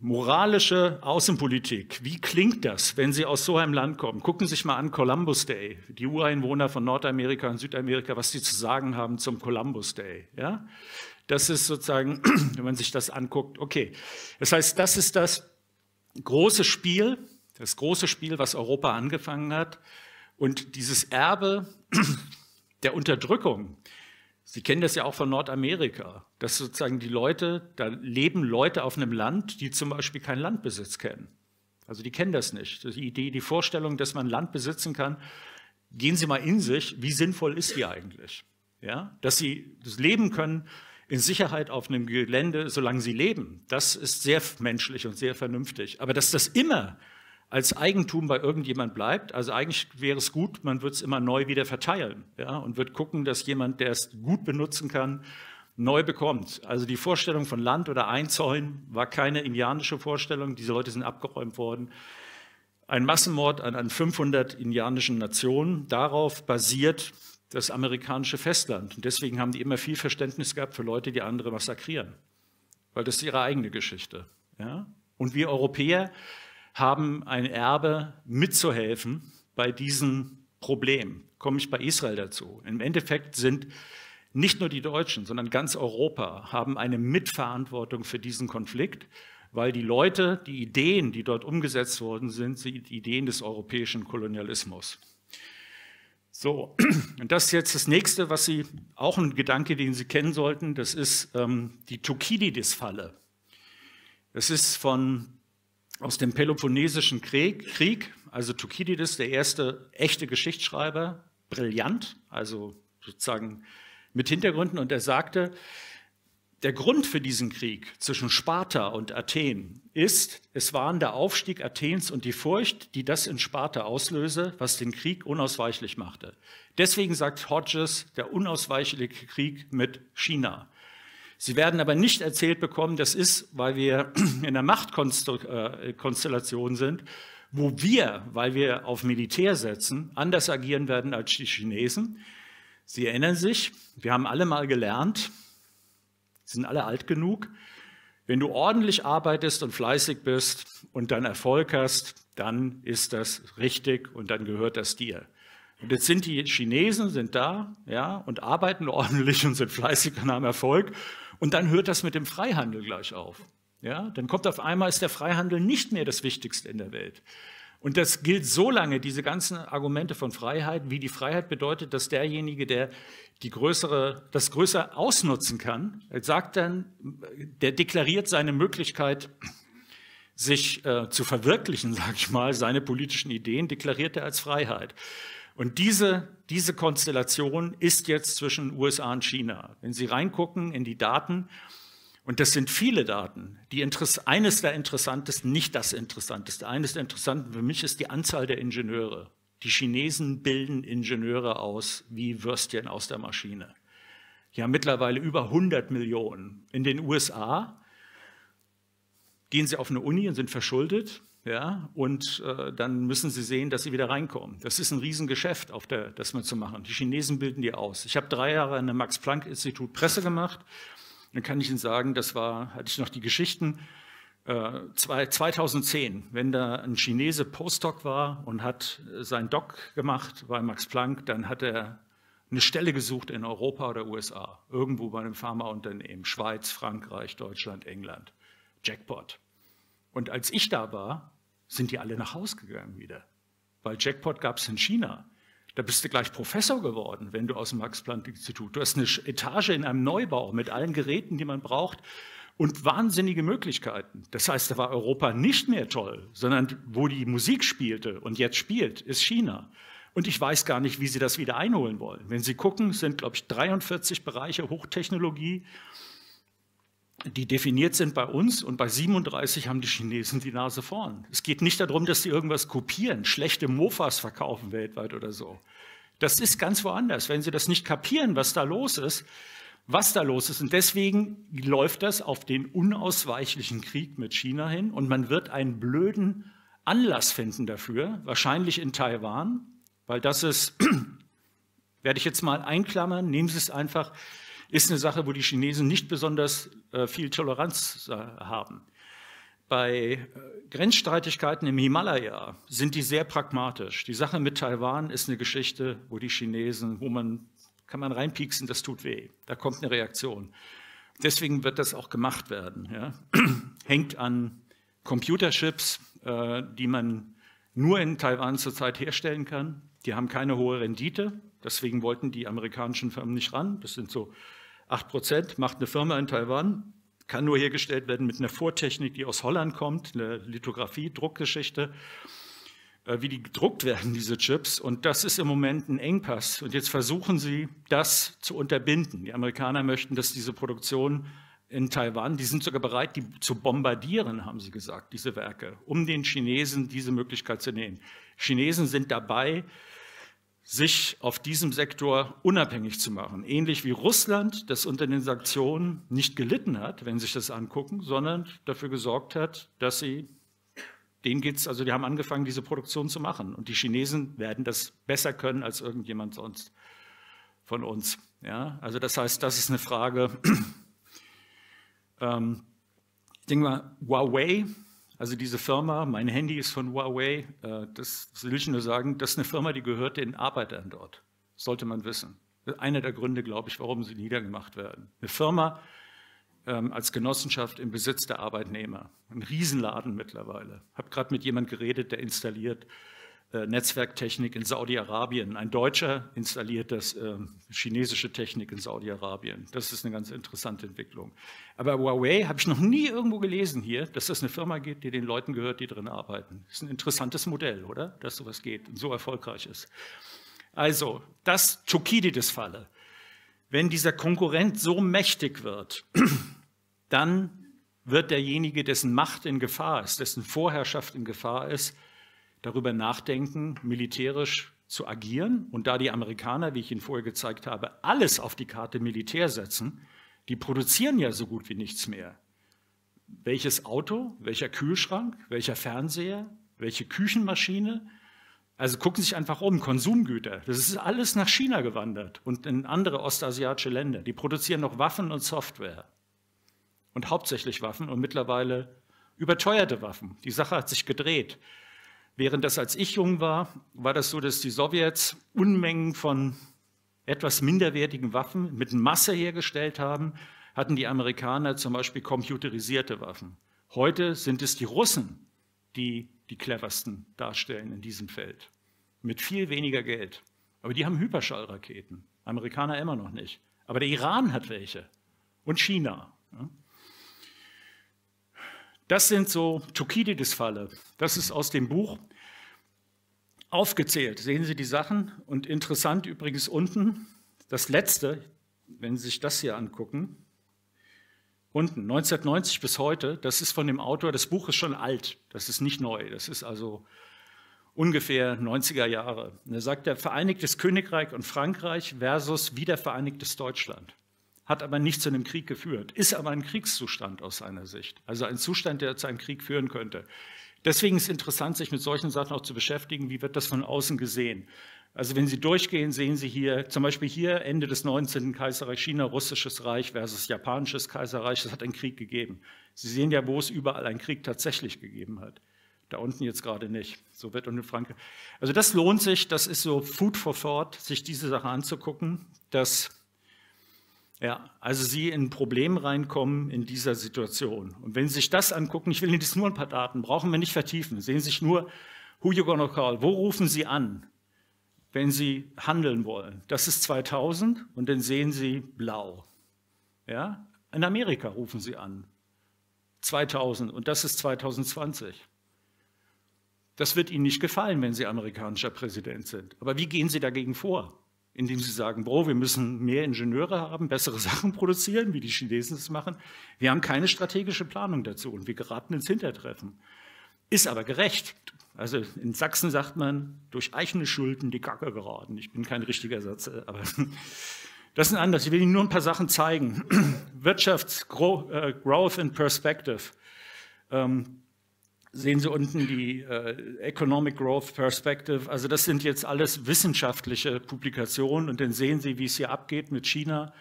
Moralische Außenpolitik, wie klingt das, wenn Sie aus so einem Land kommen? Gucken Sie sich mal an Columbus Day, die Ureinwohner von Nordamerika und Südamerika, was sie zu sagen haben zum Columbus Day. Ja? Das ist sozusagen, wenn man sich das anguckt, okay. Das heißt, das ist das große Spiel, was Europa angefangen hat, und dieses Erbe der Unterdrückung, Sie kennen das ja auch von Nordamerika, dass sozusagen die Leute, da leben Leute auf einem Land, die zum Beispiel keinen Landbesitz kennen. Also die kennen das nicht. Die Idee, die Vorstellung, dass man Land besitzen kann, gehen Sie mal in sich, wie sinnvoll ist die eigentlich? Ja? Dass Sie das leben können in Sicherheit auf einem Gelände, solange Sie leben, das ist sehr menschlich und sehr vernünftig. Aber dass das immer als Eigentum bei irgendjemand bleibt, also eigentlich wäre es gut, man würde es immer neu wieder verteilen, ja, und wird gucken, dass jemand, der es gut benutzen kann, neu bekommt. Also die Vorstellung von Land oder Einzäunen war keine indianische Vorstellung, diese Leute sind abgeräumt worden. Ein Massenmord an 500 indianischen Nationen, darauf basiert das amerikanische Festland. Und deswegen haben die immer viel Verständnis gehabt für Leute, die andere massakrieren, weil das ist ihre eigene Geschichte. Ja? Und wir Europäer haben ein Erbe, mitzuhelfen bei diesem Problem. Komme ich bei Israel dazu. Im Endeffekt sind nicht nur die Deutschen, sondern ganz Europa haben eine Mitverantwortung für diesen Konflikt, weil die Leute, die Ideen, die dort umgesetzt worden sind, sind die Ideen des europäischen Kolonialismus. So, und das ist jetzt das Nächste, was Sie, auch ein Gedanke, den Sie kennen sollten, das ist die Thukydides-Falle. Das ist aus dem Peloponnesischen Krieg, also Thukydides, der erste echte Geschichtsschreiber, brillant, also sozusagen mit Hintergründen, und er sagte, der Grund für diesen Krieg zwischen Sparta und Athen ist, es waren der Aufstieg Athens und die Furcht, die das in Sparta auslöse, was den Krieg unausweichlich machte. Deswegen sagt Hodges, der unausweichliche Krieg mit China. Sie werden aber nicht erzählt bekommen, das ist, weil wir in einer Machtkonstellation sind, wo wir, weil wir auf Militär setzen, anders agieren werden als die Chinesen. Sie erinnern sich, wir haben alle mal gelernt, sind alle alt genug, wenn du ordentlich arbeitest und fleißig bist und dann Erfolg hast, dann ist das richtig und dann gehört das dir. Und jetzt sind die Chinesen sind da, ja, und arbeiten ordentlich und sind fleißig und haben Erfolg und dann hört das mit dem Freihandel gleich auf. Ja, dann kommt auf einmal, ist der Freihandel nicht mehr das Wichtigste in der Welt. Und das gilt so lange, diese ganzen Argumente von Freiheit, wie die Freiheit bedeutet, dass derjenige, der das größer ausnutzen kann, sagt dann, der deklariert seine Möglichkeit, sich zu verwirklichen, sage ich mal, seine politischen Ideen, deklariert er als Freiheit. Und diese Konstellation ist jetzt zwischen USA und China. Wenn Sie reingucken in die Daten, und das sind viele Daten. Eines der interessantesten, nicht das interessanteste, eines der interessanten für mich ist die Anzahl der Ingenieure. Die Chinesen bilden Ingenieure aus wie Würstchen aus der Maschine. Die haben mittlerweile über 100 Millionen. In den USA gehen sie auf eine Uni und sind verschuldet, ja, und dann müssen sie sehen, dass sie wieder reinkommen. Das ist ein Riesengeschäft, das man zu machen. Die Chinesen bilden die aus. Ich habe 3 Jahre an einem Max-Planck-Institut Presse gemacht. Dann kann ich Ihnen sagen, hatte ich noch die Geschichten, 2010, wenn da ein Chinese Postdoc war und hat sein Doc gemacht bei Max Planck, dann hat er eine Stelle gesucht in Europa oder USA, irgendwo bei einem Pharmaunternehmen, Schweiz, Frankreich, Deutschland, England, Jackpot. Und als ich da war, sind die alle nach Hause gegangen wieder, weil Jackpot gab es in China. Da bist du gleich Professor geworden, wenn du aus dem Max-Planck-Institut. Du hast eine Etage in einem Neubau mit allen Geräten, die man braucht und wahnsinnige Möglichkeiten. Das heißt, da war Europa nicht mehr toll, sondern wo die Musik spielte und jetzt spielt, ist China. Und ich weiß gar nicht, wie sie das wieder einholen wollen. Wenn Sie gucken, sind, glaube ich, 43 Bereiche Hochtechnologie, die definiert sind bei uns, und bei 37 haben die Chinesen die Nase vorn. Es geht nicht darum, dass sie irgendwas kopieren, schlechte Mofas verkaufen weltweit oder so. Das ist ganz woanders. Wenn sie das nicht kapieren, was da los ist. Und deswegen läuft das auf den unausweichlichen Krieg mit China hin und man wird einen blöden Anlass finden dafür, wahrscheinlich in Taiwan, weil das ist, werde ich jetzt mal einklammern, nehmen Sie es einfach, ist eine Sache, wo die Chinesen nicht besonders viel Toleranz haben. Bei Grenzstreitigkeiten im Himalaya sind die sehr pragmatisch. Die Sache mit Taiwan ist eine Geschichte, wo die Chinesen, kann man reinpieksen, das tut weh. Da kommt eine Reaktion. Deswegen wird das auch gemacht werden. Ja? Hängt an Computerchips, die man nur in Taiwan zurzeit herstellen kann. Die haben keine hohe Rendite, Deswegen wollten die amerikanischen Firmen nicht ran. Das sind so 8%. Macht eine Firma in Taiwan, kann nur hergestellt werden mit einer Vortechnik, die aus Holland kommt, eine Lithografie, Druckgeschichte, wie die gedruckt werden, diese Chips. Und das ist im Moment ein Engpass. Und jetzt versuchen sie, das zu unterbinden. Die Amerikaner möchten, dass diese Produktion in Taiwan, die sind sogar bereit, die zu bombardieren, haben sie gesagt, diese Werke, um den Chinesen diese Möglichkeit zu nehmen. Chinesen sind dabei, sich auf diesem Sektor unabhängig zu machen. Ähnlich wie Russland, das unter den Sanktionen nicht gelitten hat, wenn Sie sich das angucken, sondern dafür gesorgt hat, dass sie, denen geht's, also die haben angefangen, diese Produktion zu machen. Und die Chinesen werden das besser können als irgendjemand sonst von uns. Ja? Also das heißt, das ist eine Frage. Ich denke mal, Huawei, also diese Firma, mein Handy ist von Huawei, das will ich nur sagen, das ist eine Firma, die gehört den Arbeitern dort. Das sollte man wissen. Das ist einer der Gründe, glaube ich, warum sie niedergemacht werden. Eine Firma als Genossenschaft im Besitz der Arbeitnehmer. Ein Riesenladen mittlerweile. Ich habe gerade mit jemandem geredet, der installiert Netzwerktechnik in Saudi-Arabien. Ein Deutscher installiert das chinesische Technik in Saudi-Arabien. Das ist eine ganz interessante Entwicklung. Aber Huawei habe ich noch nie irgendwo gelesen hier, dass das eine Firma gibt, die den Leuten gehört, die drin arbeiten. Das ist ein interessantes Modell, oder? Dass sowas geht und so erfolgreich ist. Also, das Thukydides-Falle. Wenn dieser Konkurrent so mächtig wird, dann wird derjenige, dessen Macht in Gefahr ist, dessen Vorherrschaft in Gefahr ist, darüber nachdenken, militärisch zu agieren. Und da die Amerikaner, wie ich Ihnen vorher gezeigt habe, alles auf die Karte Militär setzen, die produzieren ja so gut wie nichts mehr. Welches Auto, welcher Kühlschrank, welcher Fernseher, welche Küchenmaschine? Also gucken Sie sich einfach um, Konsumgüter. Das ist alles nach China gewandert und in andere ostasiatische Länder. Die produzieren noch Waffen und Software. Und hauptsächlich Waffen und mittlerweile überteuerte Waffen. Die Sache hat sich gedreht. Während das, als ich jung war, war das so, dass die Sowjets Unmengen von etwas minderwertigen Waffen mit Masse hergestellt haben, hatten die Amerikaner zum Beispiel computerisierte Waffen. Heute sind es die Russen, die die cleversten darstellen in diesem Feld. Mit viel weniger Geld. Aber die haben Hyperschallraketen. Amerikaner immer noch nicht. Aber der Iran hat welche. Und China. Das sind so Thukydides-Falle. Das ist aus dem Buch aufgezählt. Sehen Sie die Sachen? Und interessant übrigens unten, das letzte, wenn Sie sich das hier angucken, unten, 1990 bis heute, das ist von dem Autor, das Buch ist schon alt, das ist nicht neu, das ist also ungefähr 90er Jahre. Und er sagt, der Vereinigtes Königreich und Frankreich versus wiedervereinigtes Deutschland. Hat aber nicht zu einem Krieg geführt, ist aber ein Kriegszustand aus seiner Sicht. Also ein Zustand, der zu einem Krieg führen könnte. Deswegen ist es interessant, sich mit solchen Sachen auch zu beschäftigen. Wie wird das von außen gesehen? Also wenn Sie durchgehen, sehen Sie hier, zum Beispiel hier, Ende des 19. Kaiserreichs China, Russisches Reich versus Japanisches Kaiserreich, es hat einen Krieg gegeben. Sie sehen ja, wo es überall einen Krieg tatsächlich gegeben hat. Da unten jetzt gerade nicht. Sowjetunion und Frankreich. Also das lohnt sich, das ist so Food for Thought, sich diese Sache anzugucken, dass... Ja, also Sie in ein Problem reinkommen in dieser Situation. Und wenn Sie sich das angucken, ich will Ihnen das nur ein paar Daten, brauchen wir nicht vertiefen, sehen Sie sich nur, who you gonna call, wo rufen Sie an, wenn Sie handeln wollen? Das ist 2000 und dann sehen Sie blau. Ja? In Amerika rufen Sie an, 2000 und das ist 2020. Das wird Ihnen nicht gefallen, wenn Sie amerikanischer Präsident sind. Aber wie gehen Sie dagegen vor? Indem sie sagen, Bro, wir müssen mehr Ingenieure haben, bessere Sachen produzieren, wie die Chinesen es machen. Wir haben keine strategische Planung dazu und wir geraten ins Hintertreffen. Ist aber gerecht. Also in Sachsen sagt man, durch eigene Schulden die Kacke geraten. Ich bin kein richtiger Satz, aber das ist ein anderes. Ich will Ihnen nur ein paar Sachen zeigen. Wirtschaftsgrowth in Perspective. Sehen Sie unten die Economic Growth Perspective, also das sind jetzt alles wissenschaftliche Publikationen und dann sehen Sie, wie es hier abgeht mit China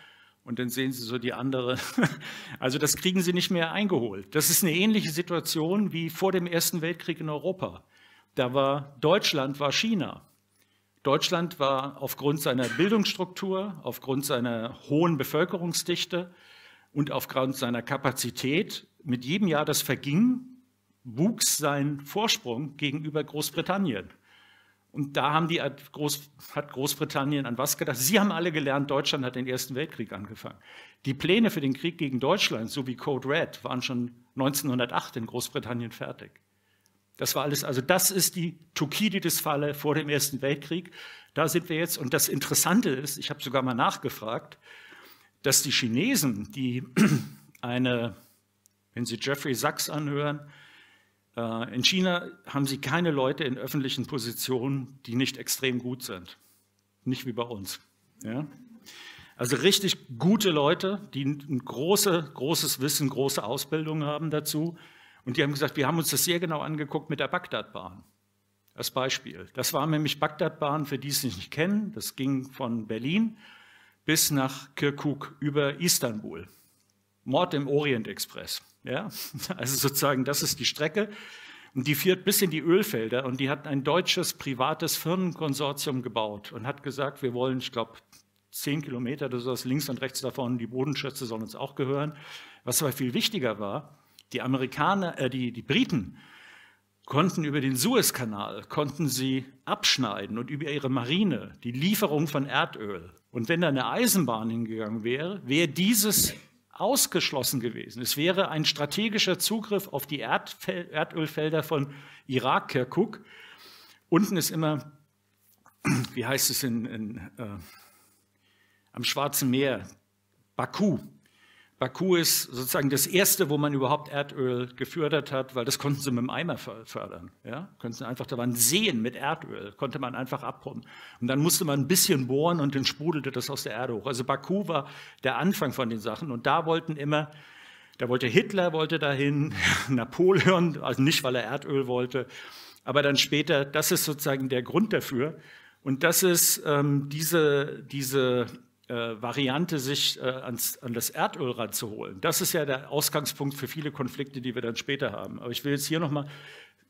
und dann sehen Sie so die andere, also das kriegen Sie nicht mehr eingeholt. Das ist eine ähnliche Situation wie vor dem Ersten Weltkrieg in Europa. Da war Deutschland, war China. Deutschland war aufgrund seiner Bildungsstruktur, aufgrund seiner hohen Bevölkerungsdichte und aufgrund seiner Kapazität mit jedem Jahr, das verging, wuchs sein Vorsprung gegenüber Großbritannien. Und da haben die hat Großbritannien an was gedacht? Sie haben alle gelernt, Deutschland hat den Ersten Weltkrieg angefangen. Die Pläne für den Krieg gegen Deutschland, so wie Code Red, waren schon 1908 in Großbritannien fertig. Das war alles, also das ist die Thukydides-Falle vor dem Ersten Weltkrieg. Da sind wir jetzt. Und das Interessante ist, ich habe sogar mal nachgefragt, dass die Chinesen, die eine, wenn Sie Jeffrey Sachs anhören, in China haben sie keine Leute in öffentlichen Positionen, die nicht extrem gut sind. Nicht wie bei uns. Ja? Also richtig gute Leute, die ein großes Wissen, große Ausbildung haben dazu. Und die haben gesagt, wir haben uns das sehr genau angeguckt mit der Bagdadbahn als Beispiel. Das war nämlich Bagdadbahn, für die es nicht kennen. Das ging von Berlin bis nach Kirkuk über Istanbul. Mord im Orient-Express. Ja? Also sozusagen, das ist die Strecke. Und die führt bis in die Ölfelder. Und die hat ein deutsches privates Firmenkonsortium gebaut und hat gesagt, wir wollen, ich glaube, 10 Kilometer oder sowas links und rechts davon, die Bodenschätze sollen uns auch gehören. Was aber viel wichtiger war, die Amerikaner, die Briten konnten über den Suezkanal, konnten sie abschneiden und über ihre Marine die Lieferung von Erdöl. Und wenn da eine Eisenbahn hingegangen wäre, wäre dieses ausgeschlossen gewesen. Es wäre ein strategischer Zugriff auf die Erdölfelder von Irak, Kirkuk. Unten ist immer, wie heißt es am Schwarzen Meer, Baku. Baku ist sozusagen das Erste, wo man überhaupt Erdöl gefördert hat, weil das konnten sie mit dem Eimer fördern. Ja? Da waren Seen mit Erdöl, konnte man einfach abpumpen. Und dann musste man ein bisschen bohren und dann sprudelte das aus der Erde hoch. Also Baku war der Anfang von den Sachen und da wollten immer, da wollte Hitler dahin, Napoleon, also nicht, weil er Erdöl wollte, aber dann später, das ist sozusagen der Grund dafür. Und das ist diese Variante, sich an das Erdöl ranzuholen. Das ist ja der Ausgangspunkt für viele Konflikte, die wir dann später haben. Aber ich will jetzt hier nochmal,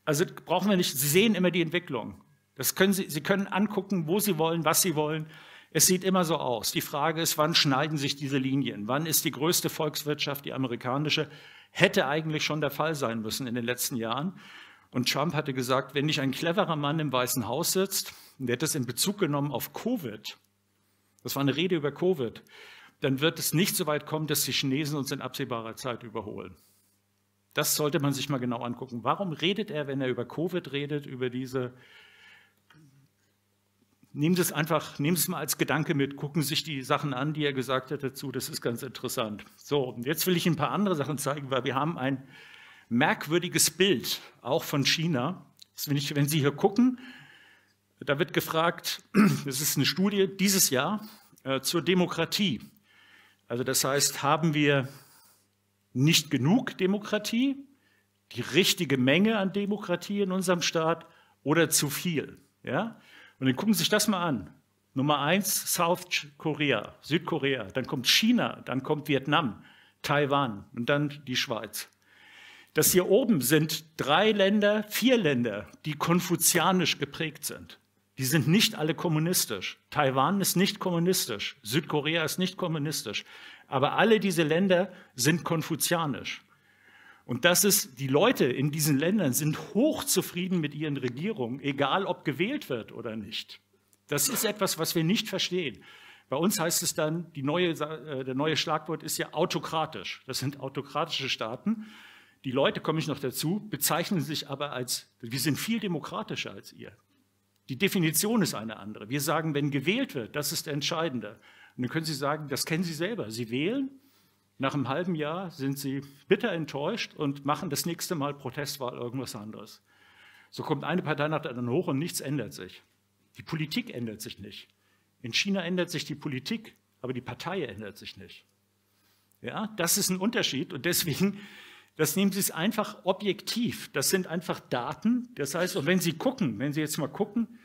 also brauchen wir nicht, Sie sehen immer die Entwicklung. Das können Sie können angucken, wo Sie wollen, was Sie wollen. Es sieht immer so aus. Die Frage ist, wann schneiden sich diese Linien? Wann ist die größte Volkswirtschaft, die amerikanische? Hätte eigentlich schon der Fall sein müssen in den letzten Jahren. Und Trump hatte gesagt, wenn nicht ein cleverer Mann im Weißen Haus sitzt, und der hat das in Bezug genommen auf Covid, das war eine Rede über Covid, dann wird es nicht so weit kommen, dass die Chinesen uns in absehbarer Zeit überholen. Das sollte man sich mal genau angucken. Warum redet er, wenn er über Covid redet, über diese... Nehmen Sie es einfach, nehmen Sie es mal als Gedanke mit, gucken Sie sich die Sachen an, die er gesagt hat dazu, das ist ganz interessant. So, und jetzt will ich Ihnen ein paar andere Sachen zeigen, weil wir haben ein merkwürdiges Bild, auch von China. Das will ich, wenn Sie hier gucken... Da wird gefragt, das ist eine Studie dieses Jahr zur Demokratie. Also das heißt, haben wir nicht genug Demokratie, die richtige Menge an Demokratie in unserem Staat oder zu viel? Ja? Und dann gucken Sie sich das mal an. Nummer 1, Südkorea, dann kommt China, dann kommt Vietnam, Taiwan und dann die Schweiz. Das hier oben sind 4 Länder, die konfuzianisch geprägt sind. Die sind nicht alle kommunistisch. Taiwan ist nicht kommunistisch. Südkorea ist nicht kommunistisch. Aber alle diese Länder sind konfuzianisch. Und das ist, die Leute in diesen Ländern sind hochzufrieden mit ihren Regierungen, egal ob gewählt wird oder nicht. Das ist etwas, was wir nicht verstehen. Bei uns heißt es dann, der neue Schlagwort ist ja autokratisch. Das sind autokratische Staaten. Die Leute, komme ich noch dazu, bezeichnen sich aber als, wir sind viel demokratischer als ihr. Die Definition ist eine andere. Wir sagen, wenn gewählt wird, das ist der Entscheidende. Und dann können Sie sagen, das kennen Sie selber. Sie wählen, nach einem halben Jahr sind Sie bitter enttäuscht und machen das nächste Mal Protestwahl irgendwas anderes. So kommt eine Partei nach der anderen hoch und nichts ändert sich. Die Politik ändert sich nicht. In China ändert sich die Politik, aber die Partei ändert sich nicht. Ja, das ist ein Unterschied und deswegen... Das nehmen Sie es einfach objektiv. Das sind einfach Daten. Das heißt, und wenn Sie gucken, wenn Sie jetzt mal gucken,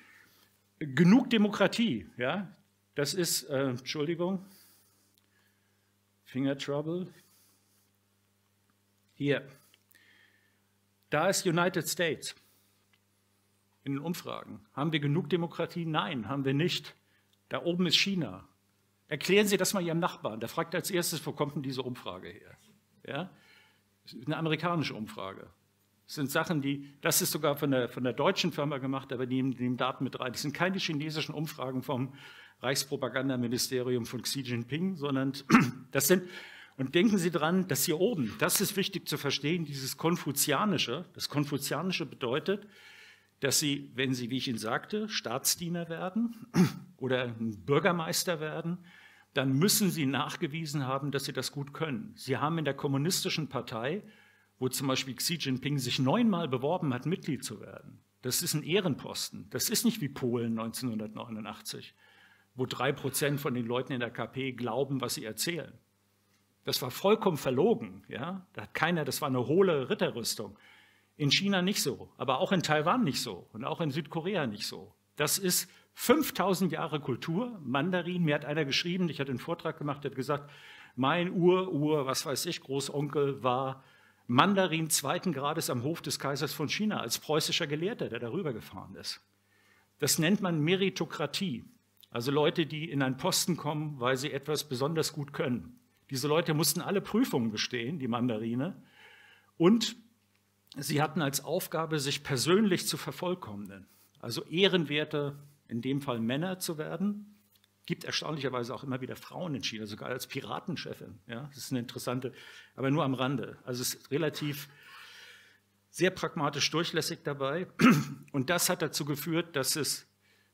genug Demokratie, ja, das ist, Entschuldigung, Finger Trouble. Hier, da ist United States in den Umfragen. Haben wir genug Demokratie? Nein, haben wir nicht. Da oben ist China. Erklären Sie das mal Ihrem Nachbarn. Der fragt als erstes, wo kommt denn diese Umfrage her? Ja. Eine amerikanische Umfrage. Das sind Sachen, die, das ist sogar von der deutschen Firma gemacht, aber die nehmen Daten mit rein. Das sind keine chinesischen Umfragen vom Reichspropagandaministerium von Xi Jinping, sondern das sind, und denken Sie dran, dass hier oben, das ist wichtig zu verstehen, dieses Konfuzianische, das Konfuzianische bedeutet, dass Sie, wenn Sie, wie ich Ihnen sagte, Staatsdiener werden oder Bürgermeister werden, dann müssen Sie nachgewiesen haben, dass Sie das gut können. Sie haben in der kommunistischen Partei, wo zum Beispiel Xi Jinping sich 9-mal beworben hat, Mitglied zu werden. Das ist ein Ehrenposten. Das ist nicht wie Polen 1989, wo 3% von den Leuten in der KP glauben, was sie erzählen. Das war vollkommen verlogen. Ja? Da hat keiner, das war eine hohle Ritterrüstung. In China nicht so, aber auch in Taiwan nicht so und auch in Südkorea nicht so. Das ist 5000 Jahre Kultur, Mandarin. Mir hat einer geschrieben, ich hatte einen Vortrag gemacht, der hat gesagt, mein was weiß ich, Großonkel war Mandarin zweiten Grades am Hof des Kaisers von China als preußischer Gelehrter, der darüber gefahren ist. Das nennt man Meritokratie, also Leute, die in einen Posten kommen, weil sie etwas besonders gut können. Diese Leute mussten alle Prüfungen bestehen, die Mandarine, und sie hatten als Aufgabe, sich persönlich zu vervollkommnen, also ehrenwerte, in dem Fall Männer zu werden. Gibt erstaunlicherweise auch immer wieder Frauen in China, sogar als Piratenchefin. Ja, das ist eine interessante, aber nur am Rande. Also es ist relativ sehr pragmatisch durchlässig dabei. Und das hat dazu geführt, dass es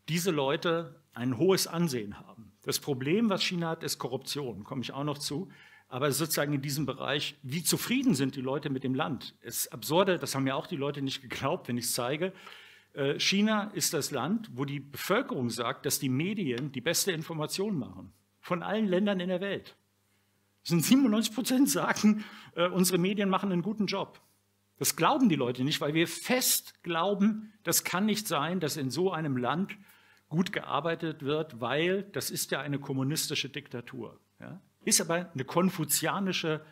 diese Leute ein hohes Ansehen haben. Das Problem, was China hat, ist Korruption, komme ich auch noch zu. Aber sozusagen in diesem Bereich, wie zufrieden sind die Leute mit dem Land? Es ist absurde, das haben ja auch die Leute nicht geglaubt, wenn ich es zeige. China ist das Land, wo die Bevölkerung sagt, dass die Medien die beste Information machen. Von allen Ländern in der Welt. Das sind 97% sagen, unsere Medien machen einen guten Job. Das glauben die Leute nicht, weil wir fest glauben, das kann nicht sein, dass in so einem Land gut gearbeitet wird, weil das ist ja eine kommunistische Diktatur. Ja? Ist aber eine konfuzianische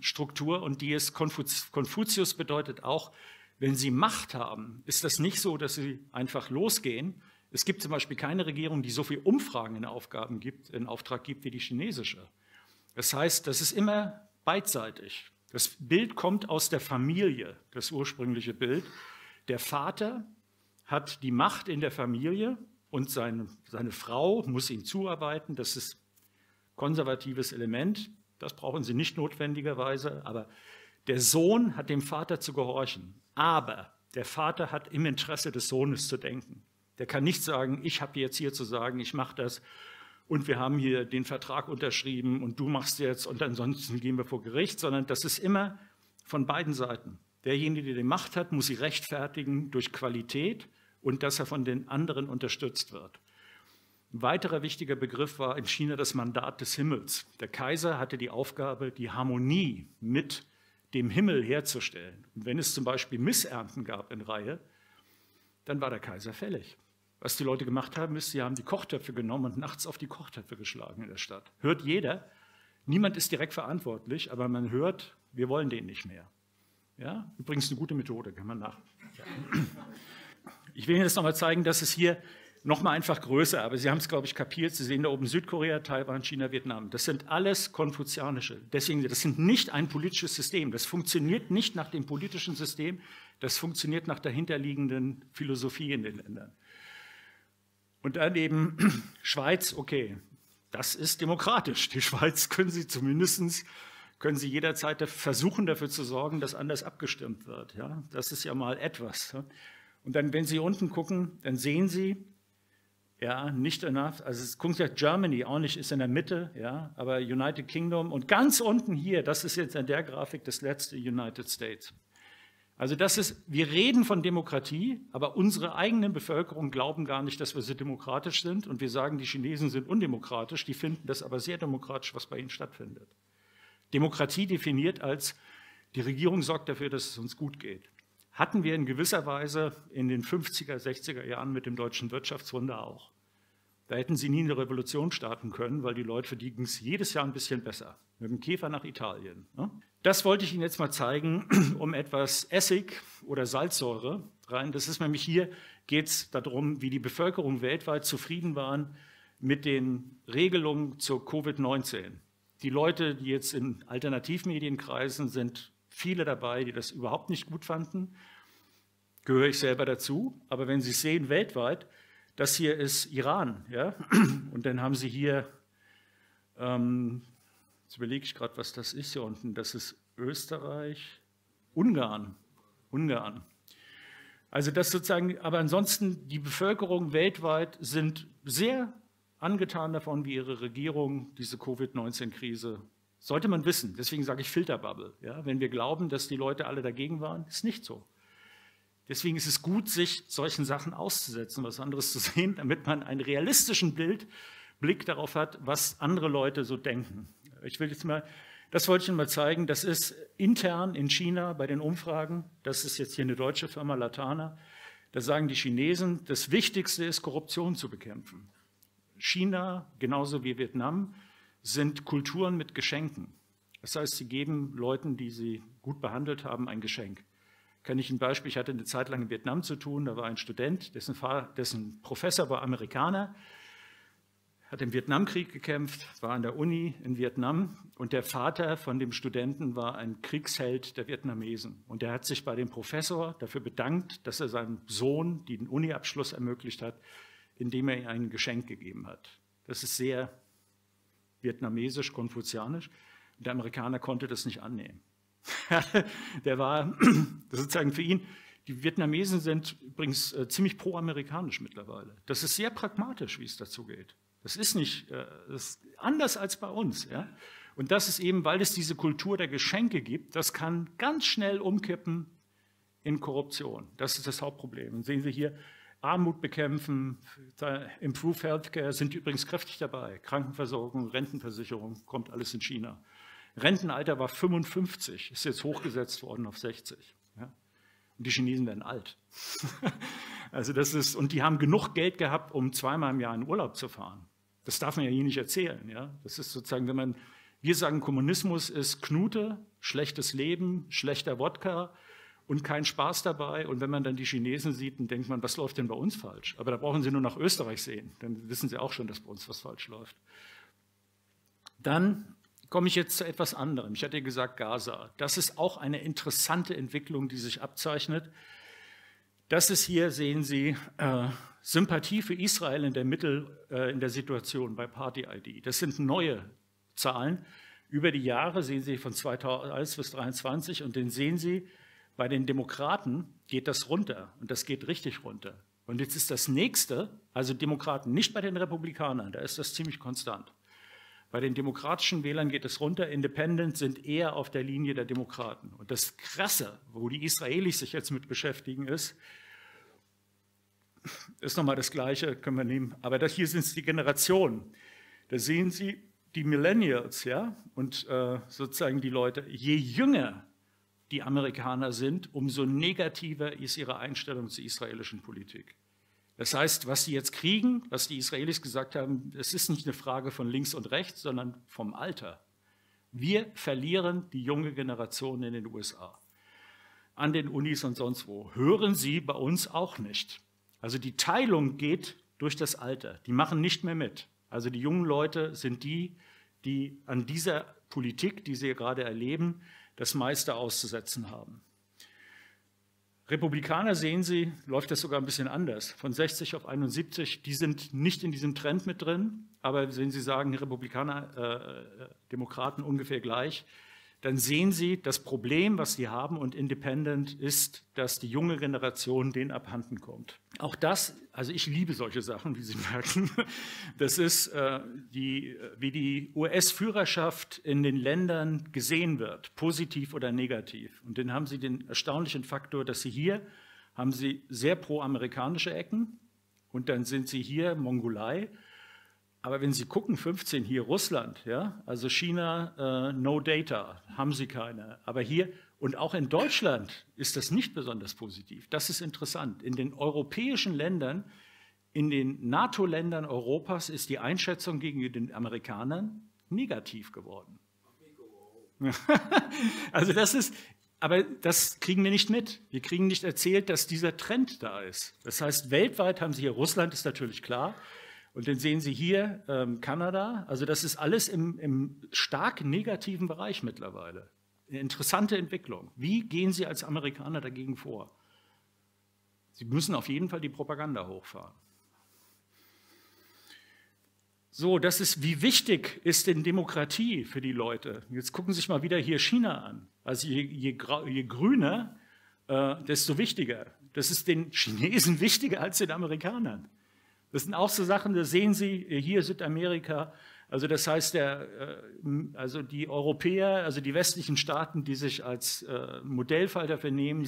Struktur, und die ist, Konfuzius bedeutet auch, wenn Sie Macht haben, ist das nicht so, dass Sie einfach losgehen. Es gibt zum Beispiel keine Regierung, die so viele Umfragen in Auftrag gibt wie die chinesische. Das heißt, das ist immer beidseitig. Das Bild kommt aus der Familie, das ursprüngliche Bild. Der Vater hat die Macht in der Familie und seine Frau muss ihm zuarbeiten. Das ist konservatives Element, das brauchen Sie nicht notwendigerweise, aber der Sohn hat dem Vater zu gehorchen. Aber der Vater hat im Interesse des Sohnes zu denken. Der kann nicht sagen, ich habe jetzt hier zu sagen, ich mache das und wir haben hier den Vertrag unterschrieben und du machst jetzt und ansonsten gehen wir vor Gericht, sondern das ist immer von beiden Seiten. Derjenige, der die Macht hat, muss sie rechtfertigen durch Qualität und dass er von den anderen unterstützt wird. Ein weiterer wichtiger Begriff war in China das Mandat des Himmels. Der Kaiser hatte die Aufgabe, die Harmonie mit dem Himmel herzustellen. Und wenn es zum Beispiel Missernten gab in Reihe, dann war der Kaiser fällig. Was die Leute gemacht haben, ist, sie haben die Kochtöpfe genommen und nachts auf die Kochtöpfe geschlagen in der Stadt. Hört jeder, niemand ist direkt verantwortlich, aber man hört, wir wollen den nicht mehr. Ja? Übrigens eine gute Methode, kann man nach. Ja. Ich will Ihnen jetzt nochmal zeigen, dass es hier nochmal einfach größer, aber Sie haben es, glaube ich, kapiert. Sie sehen da oben Südkorea, Taiwan, China, Vietnam. Das sind alles konfuzianische. Deswegen, das sind nicht ein politisches System. Das funktioniert nicht nach dem politischen System. Das funktioniert nach dahinterliegenden Philosophie in den Ländern. Und dann eben Schweiz, okay, das ist demokratisch. Die Schweiz können Sie zumindest, können Sie jederzeit versuchen, dafür zu sorgen, dass anders abgestimmt wird. Ja? Das ist ja mal etwas. Und dann, wenn Sie unten gucken, dann sehen Sie, ja, nicht enough. Also gucken Sie, Germany auch nicht, ist in der Mitte, ja, aber United Kingdom und ganz unten hier, das ist jetzt in der Grafik das letzte United States. Also das ist, wir reden von Demokratie, aber unsere eigenen Bevölkerung glauben gar nicht, dass wir so demokratisch sind und wir sagen, die Chinesen sind undemokratisch, die finden das aber sehr demokratisch, was bei ihnen stattfindet. Demokratie definiert als, die Regierung sorgt dafür, dass es uns gut geht. Hatten wir in gewisser Weise in den 50er, 60er Jahren mit dem deutschen Wirtschaftswunder auch. Da hätten sie nie eine Revolution starten können, weil die Leute, die ging es jedes Jahr ein bisschen besser. Mit dem Käfer nach Italien. Ne? Das wollte ich Ihnen jetzt mal zeigen, um etwas Essig oder Salzsäure rein. Das ist nämlich, hier geht es darum, wie die Bevölkerung weltweit zufrieden waren mit den Regelungen zur Covid-19. Die Leute, die jetzt in Alternativmedien kreisen, sind viele dabei, die das überhaupt nicht gut fanden. Gehöre ich selber dazu. Aber wenn Sie sehen, weltweit, das hier ist Iran. Ja? Und dann haben Sie hier, jetzt überlege ich gerade, was das ist hier unten. Das ist Österreich, Ungarn. Ungarn. Also das sozusagen, aber ansonsten, die Bevölkerung weltweit sind sehr angetan davon, wie ihre Regierung diese Covid-19-Krise, sollte man wissen, deswegen sage ich Filterbubble. Ja? Wenn wir glauben, dass die Leute alle dagegen waren, ist nicht so. Deswegen ist es gut, sich solchen Sachen auszusetzen, was anderes zu sehen, damit man einen realistischen Blick darauf hat, was andere Leute so denken. Das wollte ich Ihnen mal zeigen, das ist intern in China bei den Umfragen, das ist jetzt hier eine deutsche Firma, Latana, da sagen die Chinesen, das Wichtigste ist, Korruption zu bekämpfen. China, genauso wie Vietnam, sind Kulturen mit Geschenken. Das heißt, sie geben Leuten, die sie gut behandelt haben, ein Geschenk. Kann ich ein Beispiel, ich hatte eine Zeit lang in Vietnam zu tun, da war ein Student, dessen Professor war Amerikaner, hat im Vietnamkrieg gekämpft, war an der Uni in Vietnam und der Vater von dem Studenten war ein Kriegsheld der Vietnamesen. Und der hat sich bei dem Professor dafür bedankt, dass er seinem Sohn den Uniabschluss ermöglicht hat, indem er ihm ein Geschenk gegeben hat. Das ist sehr vietnamesisch, konfuzianisch. Der Amerikaner konnte das nicht annehmen. Der war sozusagen für ihn... Die Vietnamesen sind übrigens ziemlich pro-amerikanisch mittlerweile. Das ist sehr pragmatisch, wie es dazu geht. Das ist nicht anders als bei uns. Ja? Und das ist eben, weil es diese Kultur der Geschenke gibt, das kann ganz schnell umkippen in Korruption. Das ist das Hauptproblem. Und sehen Sie hier, Armut bekämpfen, Improve Healthcare sind übrigens kräftig dabei. Krankenversorgung, Rentenversicherung, kommt alles in China. Rentenalter war 55, ist jetzt hochgesetzt worden auf 60. Ja? Und die Chinesen werden alt. Also das ist, und die haben genug Geld gehabt, um zweimal im Jahr in Urlaub zu fahren. Das darf man ja hier nicht erzählen. Ja? Das ist sozusagen, wir sagen, Kommunismus ist Knute, schlechtes Leben, schlechter Wodka und kein Spaß dabei. Und wenn man dann die Chinesen sieht, dann denkt man, was läuft denn bei uns falsch? Aber da brauchen Sie nur nach Österreich sehen, dann wissen Sie auch schon, dass bei uns was falsch läuft. Dann komme ich jetzt zu etwas anderem. Ich hatte gesagt, Gaza. Das ist auch eine interessante Entwicklung, die sich abzeichnet. Das ist hier, sehen Sie, Sympathie für Israel in der Situation bei Party-ID. Das sind neue Zahlen. Über die Jahre sehen Sie von 2001 bis 2023 und dann sehen Sie, bei den Demokraten geht das runter und das geht richtig runter. Und jetzt ist das Nächste, also Demokraten, nicht bei den Republikanern, da ist das ziemlich konstant. Bei den demokratischen Wählern geht es runter, Independent sind eher auf der Linie der Demokraten. Und das Krasse, wo die Israelis sich jetzt mit beschäftigen, ist nochmal das Gleiche, können wir nehmen. Aber das hier sind es die Generationen. Da sehen Sie die Millennials, ja, und sozusagen die Leute. Je jünger die Amerikaner sind, umso negativer ist ihre Einstellung zur israelischen Politik. Das heißt, was sie jetzt kriegen, was die Israelis gesagt haben, es ist nicht eine Frage von links und rechts, sondern vom Alter. Wir verlieren die junge Generation in den USA, an den Unis und sonst wo. Hören Sie bei uns auch nicht. Also die Teilung geht durch das Alter. Die machen nicht mehr mit. Also die jungen Leute sind die, die an dieser Politik, die sie gerade erleben, das meiste auszusetzen haben. Republikaner, sehen Sie, läuft das sogar ein bisschen anders. Von 60 auf 71, die sind nicht in diesem Trend mit drin, aber wenn Sie sagen, Republikaner, Demokraten ungefähr gleich, dann sehen Sie, das Problem, was Sie haben und Independent ist, dass die junge Generation denen abhanden kommt. Auch das, also ich liebe solche Sachen, wie Sie merken, das ist, wie die US-Führerschaft in den Ländern gesehen wird, positiv oder negativ. Und dann haben Sie den erstaunlichen Faktor, dass Sie hier, haben Sie sehr pro-amerikanische Ecken und dann sind Sie hier Mongolei. Aber wenn Sie gucken, 15 hier Russland, ja, also China, no data, haben Sie keine. Aber hier und auch in Deutschland ist das nicht besonders positiv. Das ist interessant. In den europäischen Ländern, in den NATO-Ländern Europas ist die Einschätzung gegenüber den Amerikanern negativ geworden. Also das ist, aber das kriegen wir nicht mit. Wir kriegen nicht erzählt, dass dieser Trend da ist. Das heißt, weltweit haben Sie hier, Russland ist natürlich klar, Und den sehen Sie hier, Kanada. Also das ist alles im stark negativen Bereich mittlerweile. Eine interessante Entwicklung. Wie gehen Sie als Amerikaner dagegen vor? Sie müssen auf jeden Fall die Propaganda hochfahren. So, das ist, wie wichtig ist denn Demokratie für die Leute? Jetzt gucken Sie sich mal wieder hier China an. Also je grüner, desto wichtiger. Das ist den Chinesen wichtiger als den Amerikanern. Das sind auch so Sachen, das sehen Sie hier Südamerika. Also das heißt, also die Europäer, also die westlichen Staaten, die sich als Modellfalter vernehmen,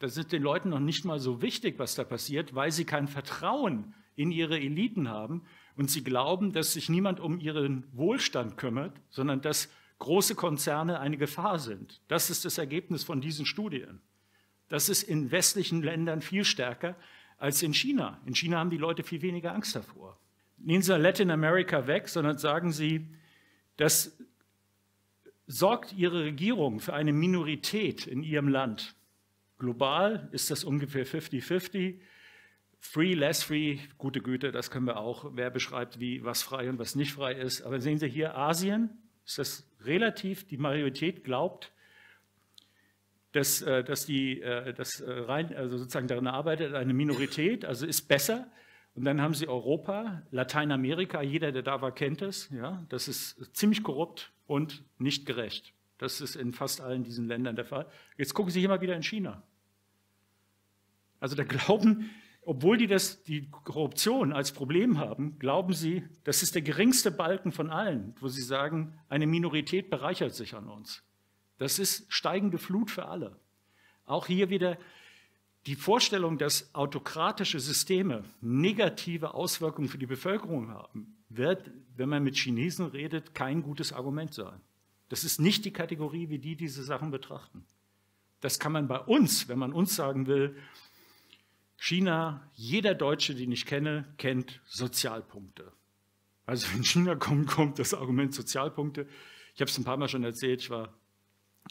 das ist den Leuten noch nicht mal so wichtig, was da passiert, weil sie kein Vertrauen in ihre Eliten haben und sie glauben, dass sich niemand um ihren Wohlstand kümmert, sondern dass große Konzerne eine Gefahr sind. Das ist das Ergebnis von diesen Studien. Das ist in westlichen Ländern viel stärker als in China. In China haben die Leute viel weniger Angst davor. Nehmen Sie Latin America weg, sondern sagen Sie, das sorgt Ihre Regierung für eine Minorität in Ihrem Land. Global ist das ungefähr 50-50. Free, less free, gute Güte, das können wir auch. Wer beschreibt, wie was frei und was nicht frei ist. Aber sehen Sie hier, Asien ist das relativ, die Majorität glaubt, dass daran arbeitet, eine Minorität, also ist besser. Und dann haben Sie Europa, Lateinamerika, jeder, der da war, kennt es. Ja, das ist ziemlich korrupt und nicht gerecht. Das ist in fast allen diesen Ländern der Fall. Jetzt gucken Sie hier mal wieder in China. Also da glauben, obwohl die Korruption als Problem haben, glauben Sie, das ist der geringste Balken von allen, wo Sie sagen, eine Minorität bereichert sich an uns. Das ist steigende Flut für alle. Auch hier wieder die Vorstellung, dass autokratische Systeme negative Auswirkungen für die Bevölkerung haben, wird, wenn man mit Chinesen redet, kein gutes Argument sein. Das ist nicht die Kategorie, wie die diese Sachen betrachten. Das kann man bei uns, wenn man uns sagen will, China, jeder Deutsche, den ich kenne, kennt Sozialpunkte. Also wenn China kommt das Argument Sozialpunkte. Ich habe es ein paar Mal schon erzählt,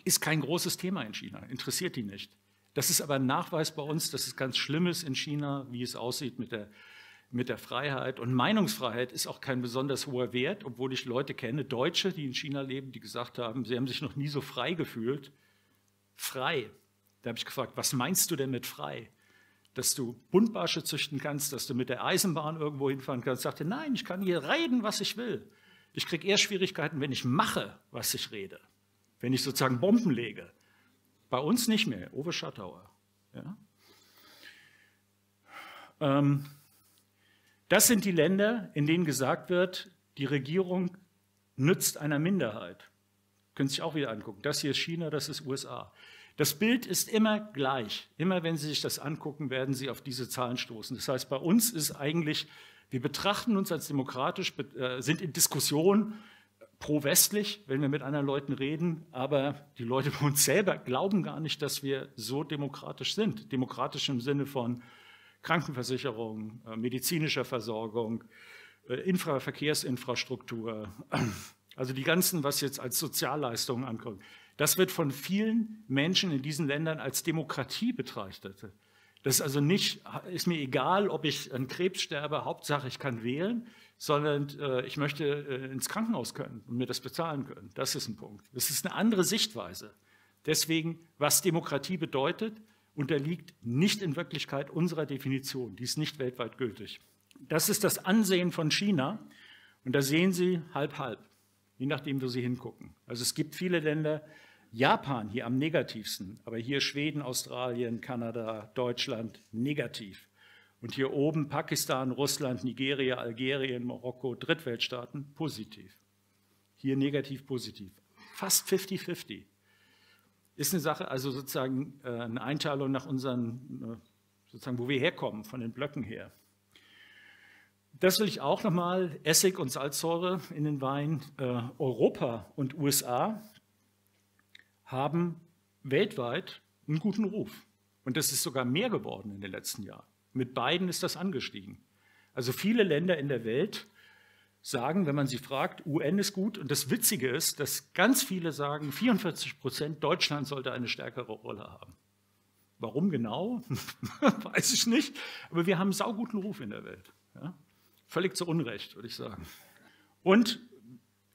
ist kein großes Thema in China, interessiert die nicht. Das ist aber ein Nachweis bei uns, dass es ganz schlimm ist in China, wie es aussieht mit der Freiheit. Und Meinungsfreiheit ist auch kein besonders hoher Wert, obwohl ich Leute kenne, Deutsche, die in China leben, die gesagt haben, sie haben sich noch nie so frei gefühlt. Frei. Da habe ich gefragt, was meinst du denn mit frei? Dass du Buntbarsche züchten kannst, dass du mit der Eisenbahn irgendwo hinfahren kannst. Ich sagte, nein, ich kann hier reden, was ich will. Ich kriege eher Schwierigkeiten, wenn ich mache, was ich rede. Wenn ich sozusagen Bomben lege. Bei uns nicht mehr, Uwe Schattauer. Ja? Das sind die Länder, in denen gesagt wird, die Regierung nützt einer Minderheit. Können Sie sich auch wieder angucken. Das hier ist China, das ist USA. Das Bild ist immer gleich. Immer wenn Sie sich das angucken, werden Sie auf diese Zahlen stoßen. Das heißt, bei uns ist eigentlich, wir betrachten uns als demokratisch, sind in Diskussion, pro-westlich, wenn wir mit anderen Leuten reden, aber die Leute bei uns selber glauben gar nicht, dass wir so demokratisch sind. Demokratisch im Sinne von Krankenversicherung, medizinischer Versorgung, Verkehrsinfrastruktur, also die ganzen, was jetzt als Sozialleistungen ankommt. Das wird von vielen Menschen in diesen Ländern als Demokratie betrachtet. Das ist also nicht, ist mir egal, ob ich an Krebs sterbe, Hauptsache ich kann wählen, sondern ich möchte ins Krankenhaus können und mir das bezahlen können. Das ist ein Punkt. Das ist eine andere Sichtweise. Deswegen, was Demokratie bedeutet, unterliegt nicht in Wirklichkeit unserer Definition. Die ist nicht weltweit gültig. Das ist das Ansehen von China. Und da sehen Sie halb-halb, je nachdem, wo Sie hingucken. Also es gibt viele Länder, Japan hier am negativsten, aber hier Schweden, Australien, Kanada, Deutschland negativ. Und hier oben Pakistan, Russland, Nigeria, Algerien, Marokko, Drittweltstaaten positiv. Hier negativ, positiv. Fast 50-50. Ist eine Sache, also sozusagen eine Einteilung nach unseren, sozusagen wo wir herkommen, von den Blöcken her. Das will ich auch nochmal, Essig und Salzsäure in den Wein. Europa und USA haben weltweit einen guten Ruf. Und das ist sogar mehr geworden in den letzten Jahren. Mit Biden ist das angestiegen. Also viele Länder in der Welt sagen, wenn man sie fragt, UN ist gut. Und das Witzige ist, dass ganz viele sagen, 44% Deutschland sollte eine stärkere Rolle haben. Warum genau? Weiß ich nicht. Aber wir haben einen sauguten Ruf in der Welt. Ja? Völlig zu Unrecht, würde ich sagen. Und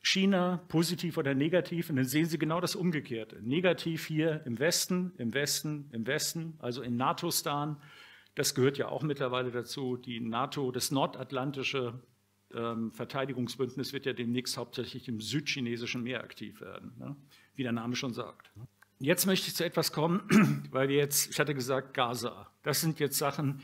China, positiv oder negativ, und dann sehen Sie genau das Umgekehrte. Negativ hier im Westen, im Westen, im Westen, also in NATO-Stan. Das gehört ja auch mittlerweile dazu. Die NATO, das nordatlantische Verteidigungsbündnis wird ja demnächst hauptsächlich im südchinesischen Meer aktiv werden, ne? Wie der Name schon sagt. Jetzt möchte ich zu etwas kommen, weil wir jetzt, ich hatte gesagt, Gaza. Das sind jetzt Sachen,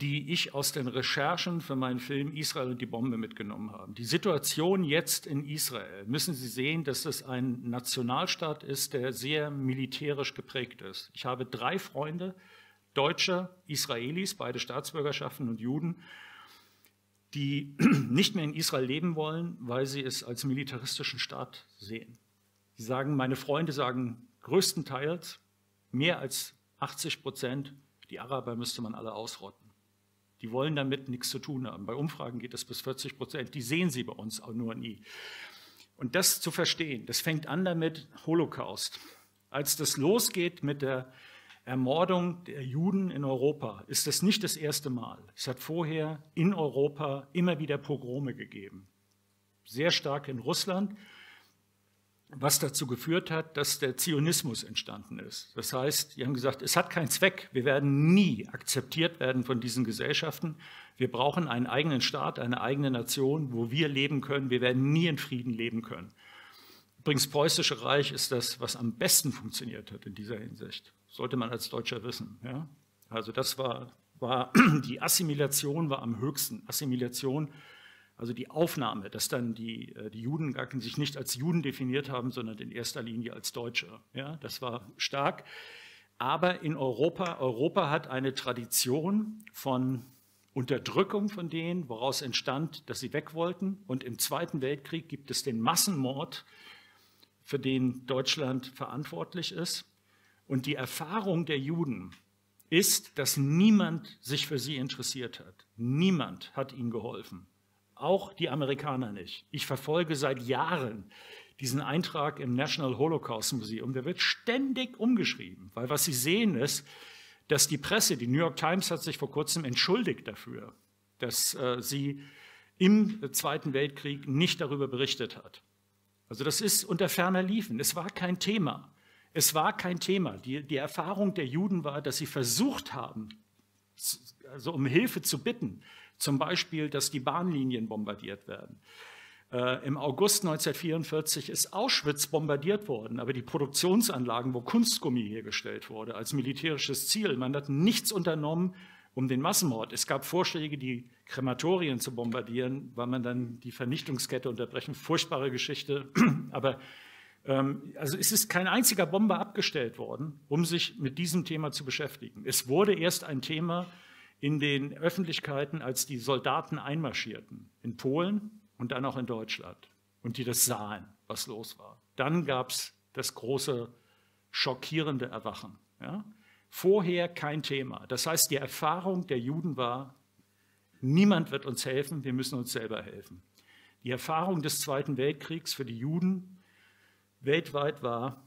die ich aus den Recherchen für meinen Film Israel und die Bombe mitgenommen habe. Die Situation jetzt in Israel, müssen Sie sehen, dass es ein Nationalstaat ist, der sehr militärisch geprägt ist. Ich habe 3 Freunde, Deutsche, Israelis, beide Staatsbürgerschaften und Juden, die nicht mehr in Israel leben wollen, weil sie es als militaristischen Staat sehen. Sie sagen, meine Freunde sagen größtenteils, mehr als 80%, die Araber müsste man alle ausrotten. Die wollen damit nichts zu tun haben. Bei Umfragen geht das bis 40%. Die sehen sie bei uns auch nur nie. Und das zu verstehen, das fängt an damit Holocaust. Als das losgeht mit der Ermordung der Juden in Europa, ist das nicht das erste Mal. Es hat vorher in Europa immer wieder Pogrome gegeben. Sehr stark in Russland, was dazu geführt hat, dass der Zionismus entstanden ist. Das heißt, die haben gesagt, es hat keinen Zweck, wir werden nie akzeptiert werden von diesen Gesellschaften. Wir brauchen einen eigenen Staat, eine eigene Nation, wo wir leben können. Wir werden nie in Frieden leben können. Übrigens, das Preußische Reich ist das, was am besten funktioniert hat in dieser Hinsicht. Sollte man als Deutscher wissen. Ja? Also das war die Assimilation war am höchsten. Assimilation, also die Aufnahme, dass dann die Juden gar sich nicht als Juden definiert haben, sondern in erster Linie als Deutsche. Ja, das war stark. Aber in Europa hat eine Tradition von Unterdrückung von denen, woraus entstand, dass sie weg wollten. Und im Zweiten Weltkrieg gibt es den Massenmord, für den Deutschland verantwortlich ist. Und die Erfahrung der Juden ist, dass niemand sich für sie interessiert hat. Niemand hat ihnen geholfen. Auch die Amerikaner nicht. Ich verfolge seit Jahren diesen Eintrag im National Holocaust Museum. Der wird ständig umgeschrieben, weil was Sie sehen ist, dass die Presse, die New York Times hat sich vor kurzem entschuldigt dafür, dass sie im Zweiten Weltkrieg nicht darüber berichtet hat. Also das ist unter ferner Liefen. Es war kein Thema. Es war kein Thema. Die Erfahrung der Juden war, dass sie versucht haben, also um Hilfe zu bitten, zum Beispiel, dass die Bahnlinien bombardiert werden. Im August 1944 ist Auschwitz bombardiert worden, aber die Produktionsanlagen, wo Kunstgummi hergestellt wurde, als militärisches Ziel, man hat nichts unternommen, um den Massenmord. Es gab Vorschläge, die Krematorien zu bombardieren, weil man dann die Vernichtungskette unterbrechen. Furchtbare Geschichte, aber also es ist kein einziger Bomber abgestellt worden, um sich mit diesem Thema zu beschäftigen. Es wurde erst ein Thema in den Öffentlichkeiten, als die Soldaten einmarschierten in Polen und dann auch in Deutschland und die das sahen, was los war. Dann gab es das große, schockierende Erwachen. Ja? Vorher kein Thema. Das heißt, die Erfahrung der Juden war, niemand wird uns helfen, wir müssen uns selber helfen. Die Erfahrung des Zweiten Weltkriegs für die Juden weltweit war,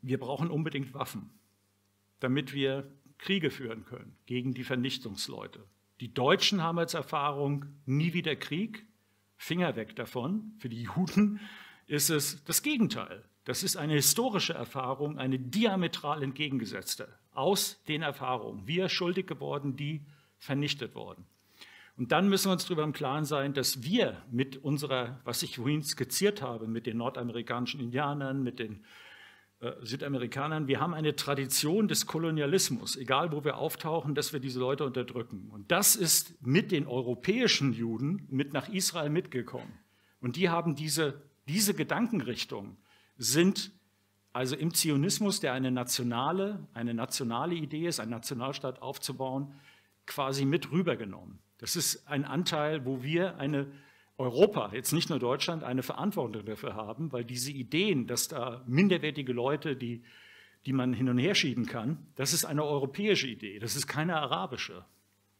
wir brauchen unbedingt Waffen, damit wir Kriege führen können gegen die Vernichtungsleute. Die Deutschen haben als Erfahrung nie wieder Krieg, Finger weg davon. Für die Juden ist es das Gegenteil. Das ist eine historische Erfahrung, eine diametral entgegengesetzte aus den Erfahrungen. Wir schuldig geworden, die vernichtet worden. Und dann müssen wir uns darüber im Klaren sein, dass wir mit unserer, was ich vorhin skizziert habe, mit den nordamerikanischen Indianern, mit den Südamerikanern, wir haben eine Tradition des Kolonialismus, egal wo wir auftauchen, dass wir diese Leute unterdrücken. Und das ist mit den europäischen Juden mit nach Israel mitgekommen. Und die haben diese Gedankenrichtung, sind also im Zionismus, der eine nationale Idee ist, einen Nationalstaat aufzubauen, quasi mit rübergenommen. Das ist ein Anteil, wo wir Europa, jetzt nicht nur Deutschland, eine Verantwortung dafür haben, weil diese Ideen, dass da minderwertige Leute, die man hin und her schieben kann, das ist eine europäische Idee, das ist keine arabische.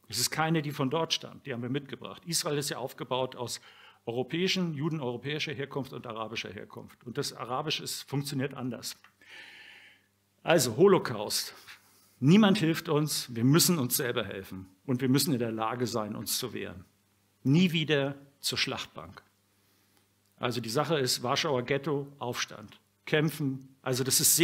Es ist keine, die von dort stammt, die haben wir mitgebracht. Israel ist ja aufgebaut aus europäischen, Juden europäischer Herkunft und arabischer Herkunft. Und das Arabische funktioniert anders. Also Holocaust. Niemand hilft uns, wir müssen uns selber helfen und wir müssen in der Lage sein, uns zu wehren. nie wieder zur Schlachtbank. Also die Sache ist Warschauer Ghetto, Aufstand, kämpfen. Also das ist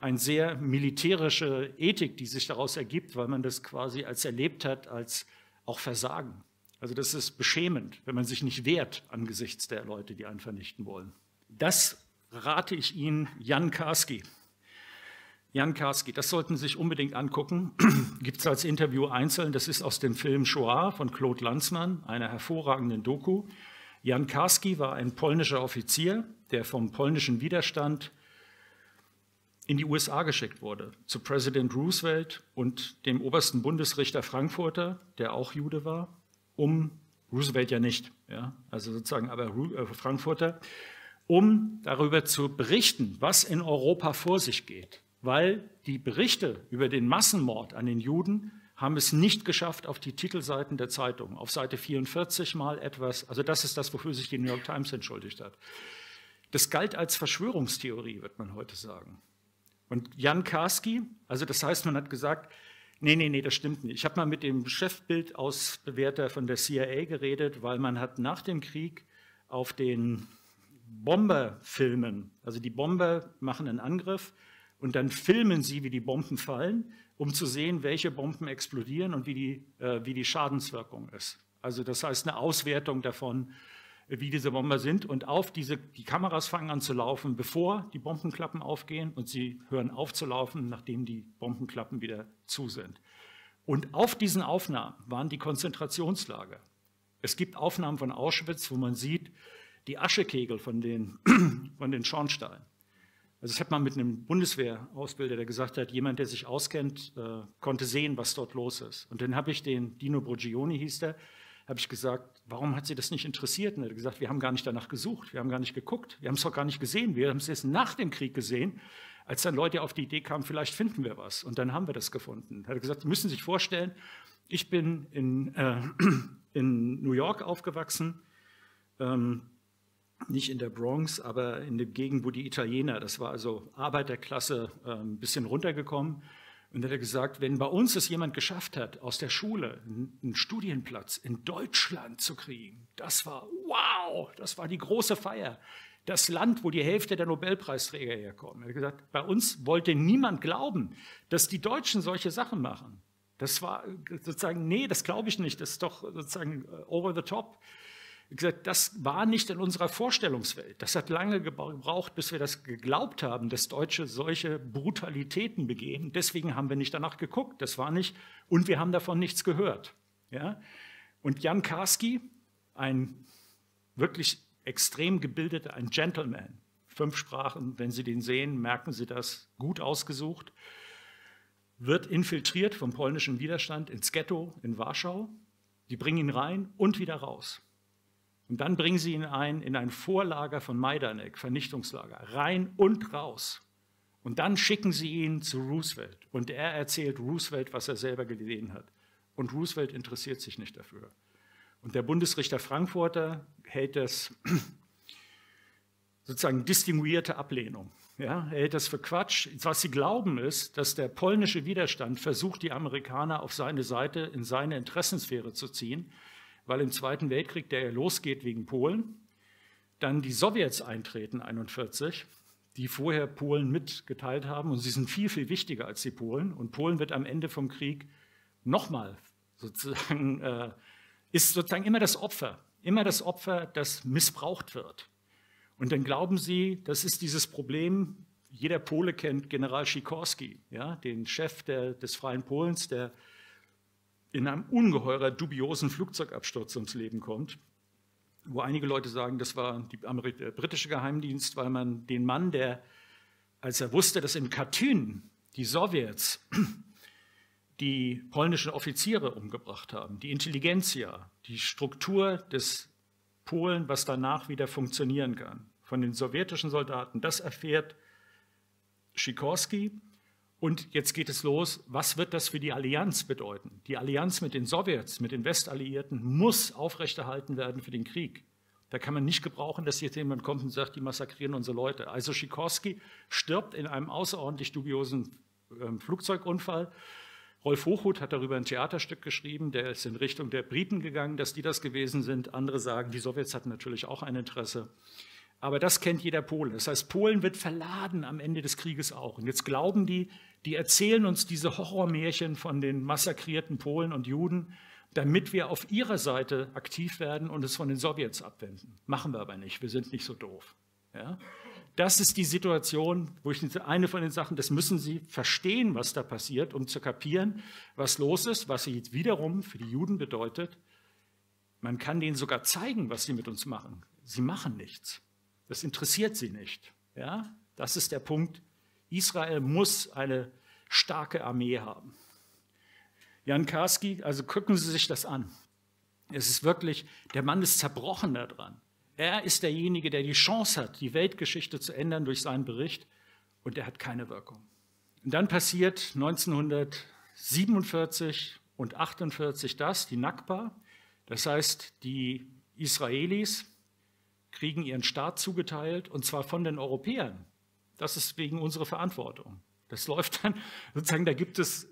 eine sehr militärische Ethik, die sich daraus ergibt, weil man das quasi als erlebt hat, als auch Versagen. Also das ist beschämend, wenn man sich nicht wehrt angesichts der Leute, die einen vernichten wollen. Das rate ich Ihnen, Jan Karski. Jan Karski, das sollten Sie sich unbedingt angucken. Gibt es als Interview einzeln. Das ist aus dem Film Shoah von Claude Lanzmann, einer hervorragenden Doku. Jan Karski war ein polnischer Offizier, der vom polnischen Widerstand in die USA geschickt wurde, zu Präsident Roosevelt und dem obersten Bundesrichter Frankfurter, der auch Jude war, um Roosevelt ja nicht, ja, also sozusagen, aber Frankfurter, um darüber zu berichten, was in Europa vor sich geht, weil die Berichte über den Massenmord an den Juden haben es nicht geschafft auf die Titelseiten der Zeitung, auf Seite 44 mal etwas, also das ist das, wofür sich die New York Times entschuldigt hat. Das galt als Verschwörungstheorie, wird man heute sagen. Und Jan Karski, also das heißt, man hat gesagt, nee, das stimmt nicht. Ich habe mal mit dem Chefbildausbewerter von der CIA geredet, weil man hat nach dem Krieg auf den Bomberfilmen, also die Bomber machen einen Angriff und dann filmen sie, wie die Bomben fallen, um zu sehen, welche Bomben explodieren und wie die Schadenswirkung ist. Also das heißt, eine Auswertung davon, wie diese Bomber sind, und die Kameras fangen an zu laufen, bevor die Bombenklappen aufgehen, und sie hören auf zu laufen, nachdem die Bombenklappen wieder zu sind. Und auf diesen Aufnahmen waren die Konzentrationslager. Es gibt Aufnahmen von Auschwitz, wo man sieht die Aschekegel von den Schornsteinen. Also ich habe mal mit einem Bundeswehrausbilder, der gesagt hat, jemand, der sich auskennt, konnte sehen, was dort los ist. Und dann habe ich den Dino Brugioni, hieß der, habe ich gesagt, warum hat sie das nicht interessiert? Und er hat gesagt, wir haben gar nicht danach gesucht, wir haben gar nicht geguckt, wir haben es auch gar nicht gesehen, wir haben es erst nach dem Krieg gesehen, als dann Leute auf die Idee kamen, vielleicht finden wir was. Und dann haben wir das gefunden. Er hat gesagt, Sie müssen sich vorstellen, ich bin in New York aufgewachsen, nicht in der Bronx, aber in der Gegend, wo die Italiener, das war also Arbeiterklasse, ein bisschen runtergekommen. Und er hat gesagt, wenn bei uns es jemand geschafft hat, aus der Schule einen Studienplatz in Deutschland zu kriegen, das war wow, das war die große Feier. Das Land, wo die Hälfte der Nobelpreisträger herkommen. Er hat gesagt, bei uns wollte niemand glauben, dass die Deutschen solche Sachen machen. Das war sozusagen, nee, das glaube ich nicht, das ist doch sozusagen over the top. Er hat gesagt, das war nicht in unserer Vorstellungswelt. Das hat lange gebraucht, bis wir das geglaubt haben, dass Deutsche solche Brutalitäten begehen. Deswegen haben wir nicht danach geguckt. Das war nicht, und wir haben davon nichts gehört. Ja? Und Jan Karski, ein wirklich extrem gebildeter, ein Gentleman, 5 Sprachen, wenn Sie den sehen, merken Sie das, gut ausgesucht, wird infiltriert vom polnischen Widerstand ins Ghetto in Warschau. Die bringen ihn rein und wieder raus. Und dann bringen sie ihn ein in ein Vorlager von Majdanek, Vernichtungslager, rein und raus. Und dann schicken sie ihn zu Roosevelt. Und er erzählt Roosevelt, was er selber gesehen hat. Und Roosevelt interessiert sich nicht dafür. Und der Bundesrichter Frankfurter hält das sozusagen distinguierte Ablehnung. Ja, er hält das für Quatsch. Was sie glauben ist, dass der polnische Widerstand versucht, die Amerikaner auf seine Seite, in seine Interessensphäre zu ziehen, weil im Zweiten Weltkrieg, der ja losgeht wegen Polen, dann die Sowjets eintreten, 1941, die vorher Polen mitgeteilt haben. Und sie sind viel, viel wichtiger als die Polen. Und Polen wird am Ende vom Krieg nochmal sozusagen, ist sozusagen immer das Opfer, das missbraucht wird. Und dann glauben sie, das ist dieses Problem, jeder Pole kennt General Sikorski, ja, den Chef des Freien Polens, der in einem ungeheuer dubiosen Flugzeugabsturz ums Leben kommt, wo einige Leute sagen, das war der britische Geheimdienst, weil man den Mann, der, als er wusste, dass in Katyn die Sowjets die polnischen Offiziere umgebracht haben, die Intelligenzia, die Struktur des Polen, was danach wieder funktionieren kann, von den sowjetischen Soldaten, das erfährt Sikorski. Und jetzt geht es los, was wird das für die Allianz bedeuten? Die Allianz mit den Sowjets, mit den Westalliierten, muss aufrechterhalten werden für den Krieg. Da kann man nicht gebrauchen, dass jetzt jemand kommt und sagt, die massakrieren unsere Leute. Also Sikorski stirbt in einem außerordentlich dubiosen Flugzeugunfall, Rolf Hochhuth hat darüber ein Theaterstück geschrieben, der ist in Richtung der Briten gegangen, dass die das gewesen sind. Andere sagen, die Sowjets hatten natürlich auch ein Interesse. Aber das kennt jeder Pole. Das heißt, Polen wird verladen am Ende des Krieges auch. Und jetzt glauben die, die erzählen uns diese Horrormärchen von den massakrierten Polen und Juden, damit wir auf ihrer Seite aktiv werden und es von den Sowjets abwenden. Machen wir aber nicht, wir sind nicht so doof. Ja? Das ist die Situation, wo ich eine von den Sachen, das müssen Sie verstehen, was da passiert, um zu kapieren, was los ist, was sie wiederum für die Juden bedeutet. Man kann denen sogar zeigen, was sie mit uns machen. Sie machen nichts. Das interessiert sie nicht. Ja? Das ist der Punkt. Israel muss eine starke Armee haben. Jan Karski, also gucken Sie sich das an. Es ist wirklich, der Mann ist zerbrochen daran. Er ist derjenige, der die Chance hat, die Weltgeschichte zu ändern durch seinen Bericht, und er hat keine Wirkung. Und dann passiert 1947 und 1948 das, die Nakba. Das heißt, die Israelis kriegen ihren Staat zugeteilt, und zwar von den Europäern. Das ist wegen unserer Verantwortung. Das läuft dann, sozusagen, da gibt es,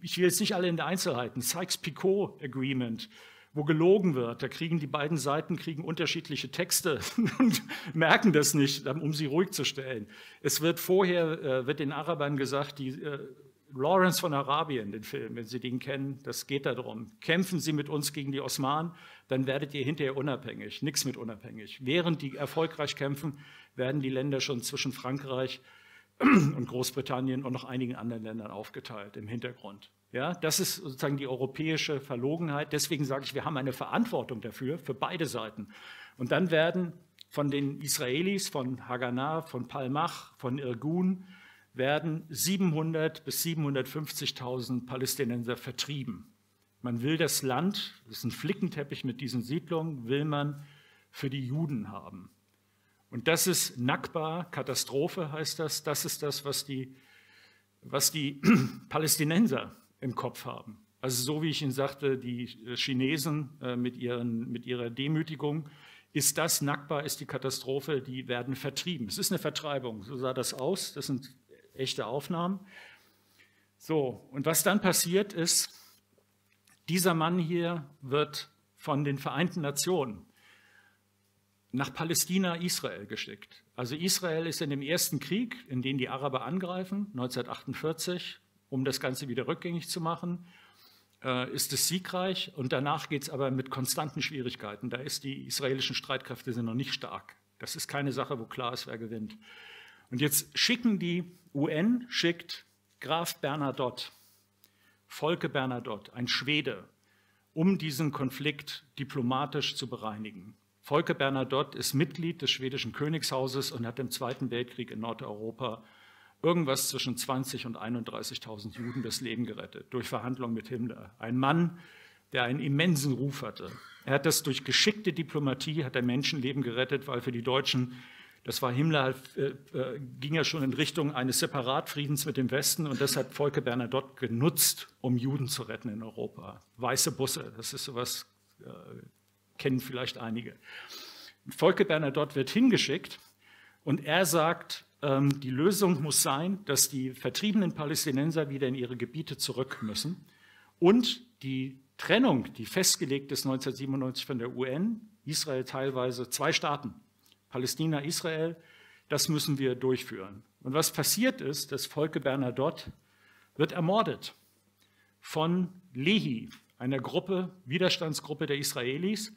ich will jetzt nicht alle in den Einzelheiten, Sykes-Picot-Agreement, wo gelogen wird, da kriegen die beiden Seiten unterschiedliche Texte und merken das nicht, um sie ruhig zu stellen. Es wird vorher, wird den Arabern gesagt, die Lawrence von Arabien, den Film, wenn Sie den kennen, das geht darum, kämpfen Sie mit uns gegen die Osmanen, dann werdet ihr hinterher unabhängig, nichts mit unabhängig. Während die erfolgreich kämpfen, werden die Länder schon zwischen Frankreich und Großbritannien und noch einigen anderen Ländern aufgeteilt im Hintergrund. Ja, das ist sozusagen die europäische Verlogenheit. Deswegen sage ich, wir haben eine Verantwortung dafür, für beide Seiten. Und dann werden von den Israelis, von Haganah, von Palmach, von Irgun, werden 700.000 bis 750.000 Palästinenser vertrieben. Man will das Land, das ist ein Flickenteppich mit diesen Siedlungen, will man für die Juden haben. Und das ist Nakba, Katastrophe heißt das. Das ist das, was die Palästinenser im Kopf haben. Also so wie ich Ihnen sagte, die Chinesen mit ihrer Demütigung, ist das Nakba, ist die Katastrophe, die werden vertrieben. Es ist eine Vertreibung, so sah das aus. Das sind echte Aufnahmen. So, und was dann passiert ist, dieser Mann hier wird von den Vereinten Nationen nach Palästina, Israel geschickt. Also Israel ist in dem ersten Krieg, in den die Araber angreifen, 1948, um das Ganze wieder rückgängig zu machen, ist es siegreich. Und danach geht es aber mit konstanten Schwierigkeiten. Da ist die israelischen Streitkräfte sind noch nicht stark. Das ist keine Sache, wo klar ist, wer gewinnt. Und jetzt schicken die UN, schickt Graf Bernadotte, Folke Bernadotte, ein Schwede, um diesen Konflikt diplomatisch zu bereinigen. Folke Bernadotte ist Mitglied des schwedischen Königshauses und hat im Zweiten Weltkrieg in Nordeuropa irgendwas zwischen 20.000 und 31.000 Juden das Leben gerettet, durch Verhandlungen mit Himmler. Ein Mann, der einen immensen Ruf hatte. Er hat das durch geschickte Diplomatie, hat er Menschenleben gerettet, weil für die Deutschen, das war Himmler, ging ja schon in Richtung eines Separatfriedens mit dem Westen, und das hat Folke Bernadotte genutzt, um Juden zu retten in Europa. Weiße Busse, das ist sowas, kennen vielleicht einige. Folke Bernadotte wird hingeschickt, und er sagt, die Lösung muss sein, dass die vertriebenen Palästinenser wieder in ihre Gebiete zurück müssen, und die Trennung, die festgelegt ist 1997 von der UN, Israel teilweise, 2 Staaten, Palästina, Israel, das müssen wir durchführen. Und was passiert ist, dass Folke Bernadotte wird ermordet von Lehi, einer Gruppe, Widerstandsgruppe der Israelis,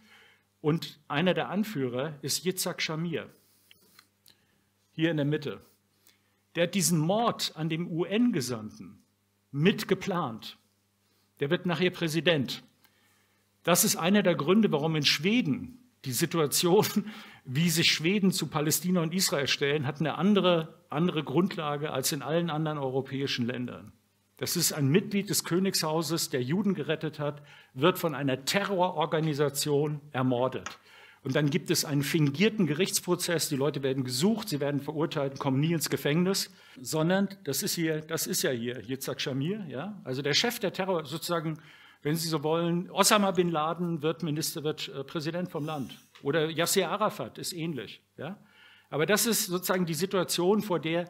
und einer der Anführer ist Yitzhak Shamir, hier in der Mitte. Der hat diesen Mord an dem UN-Gesandten mitgeplant. Der wird nachher Präsident. Das ist einer der Gründe, warum in Schweden die Situation, wie sich Schweden zu Palästina und Israel stellen, hat eine andere Grundlage als in allen anderen europäischen Ländern. Das ist ein Mitglied des Königshauses, der Juden gerettet hat, wird von einer Terrororganisation ermordet. Und dann gibt es einen fingierten Gerichtsprozess, die Leute werden gesucht, sie werden verurteilt, kommen nie ins Gefängnis, sondern das ist ja hier Yitzhak Shamir, ja? Also der Chef der Terror, sozusagen, wenn Sie so wollen, Osama bin Laden wird Präsident vom Land, oder Yasser Arafat ist ähnlich, ja? Aber das ist sozusagen die Situation, vor der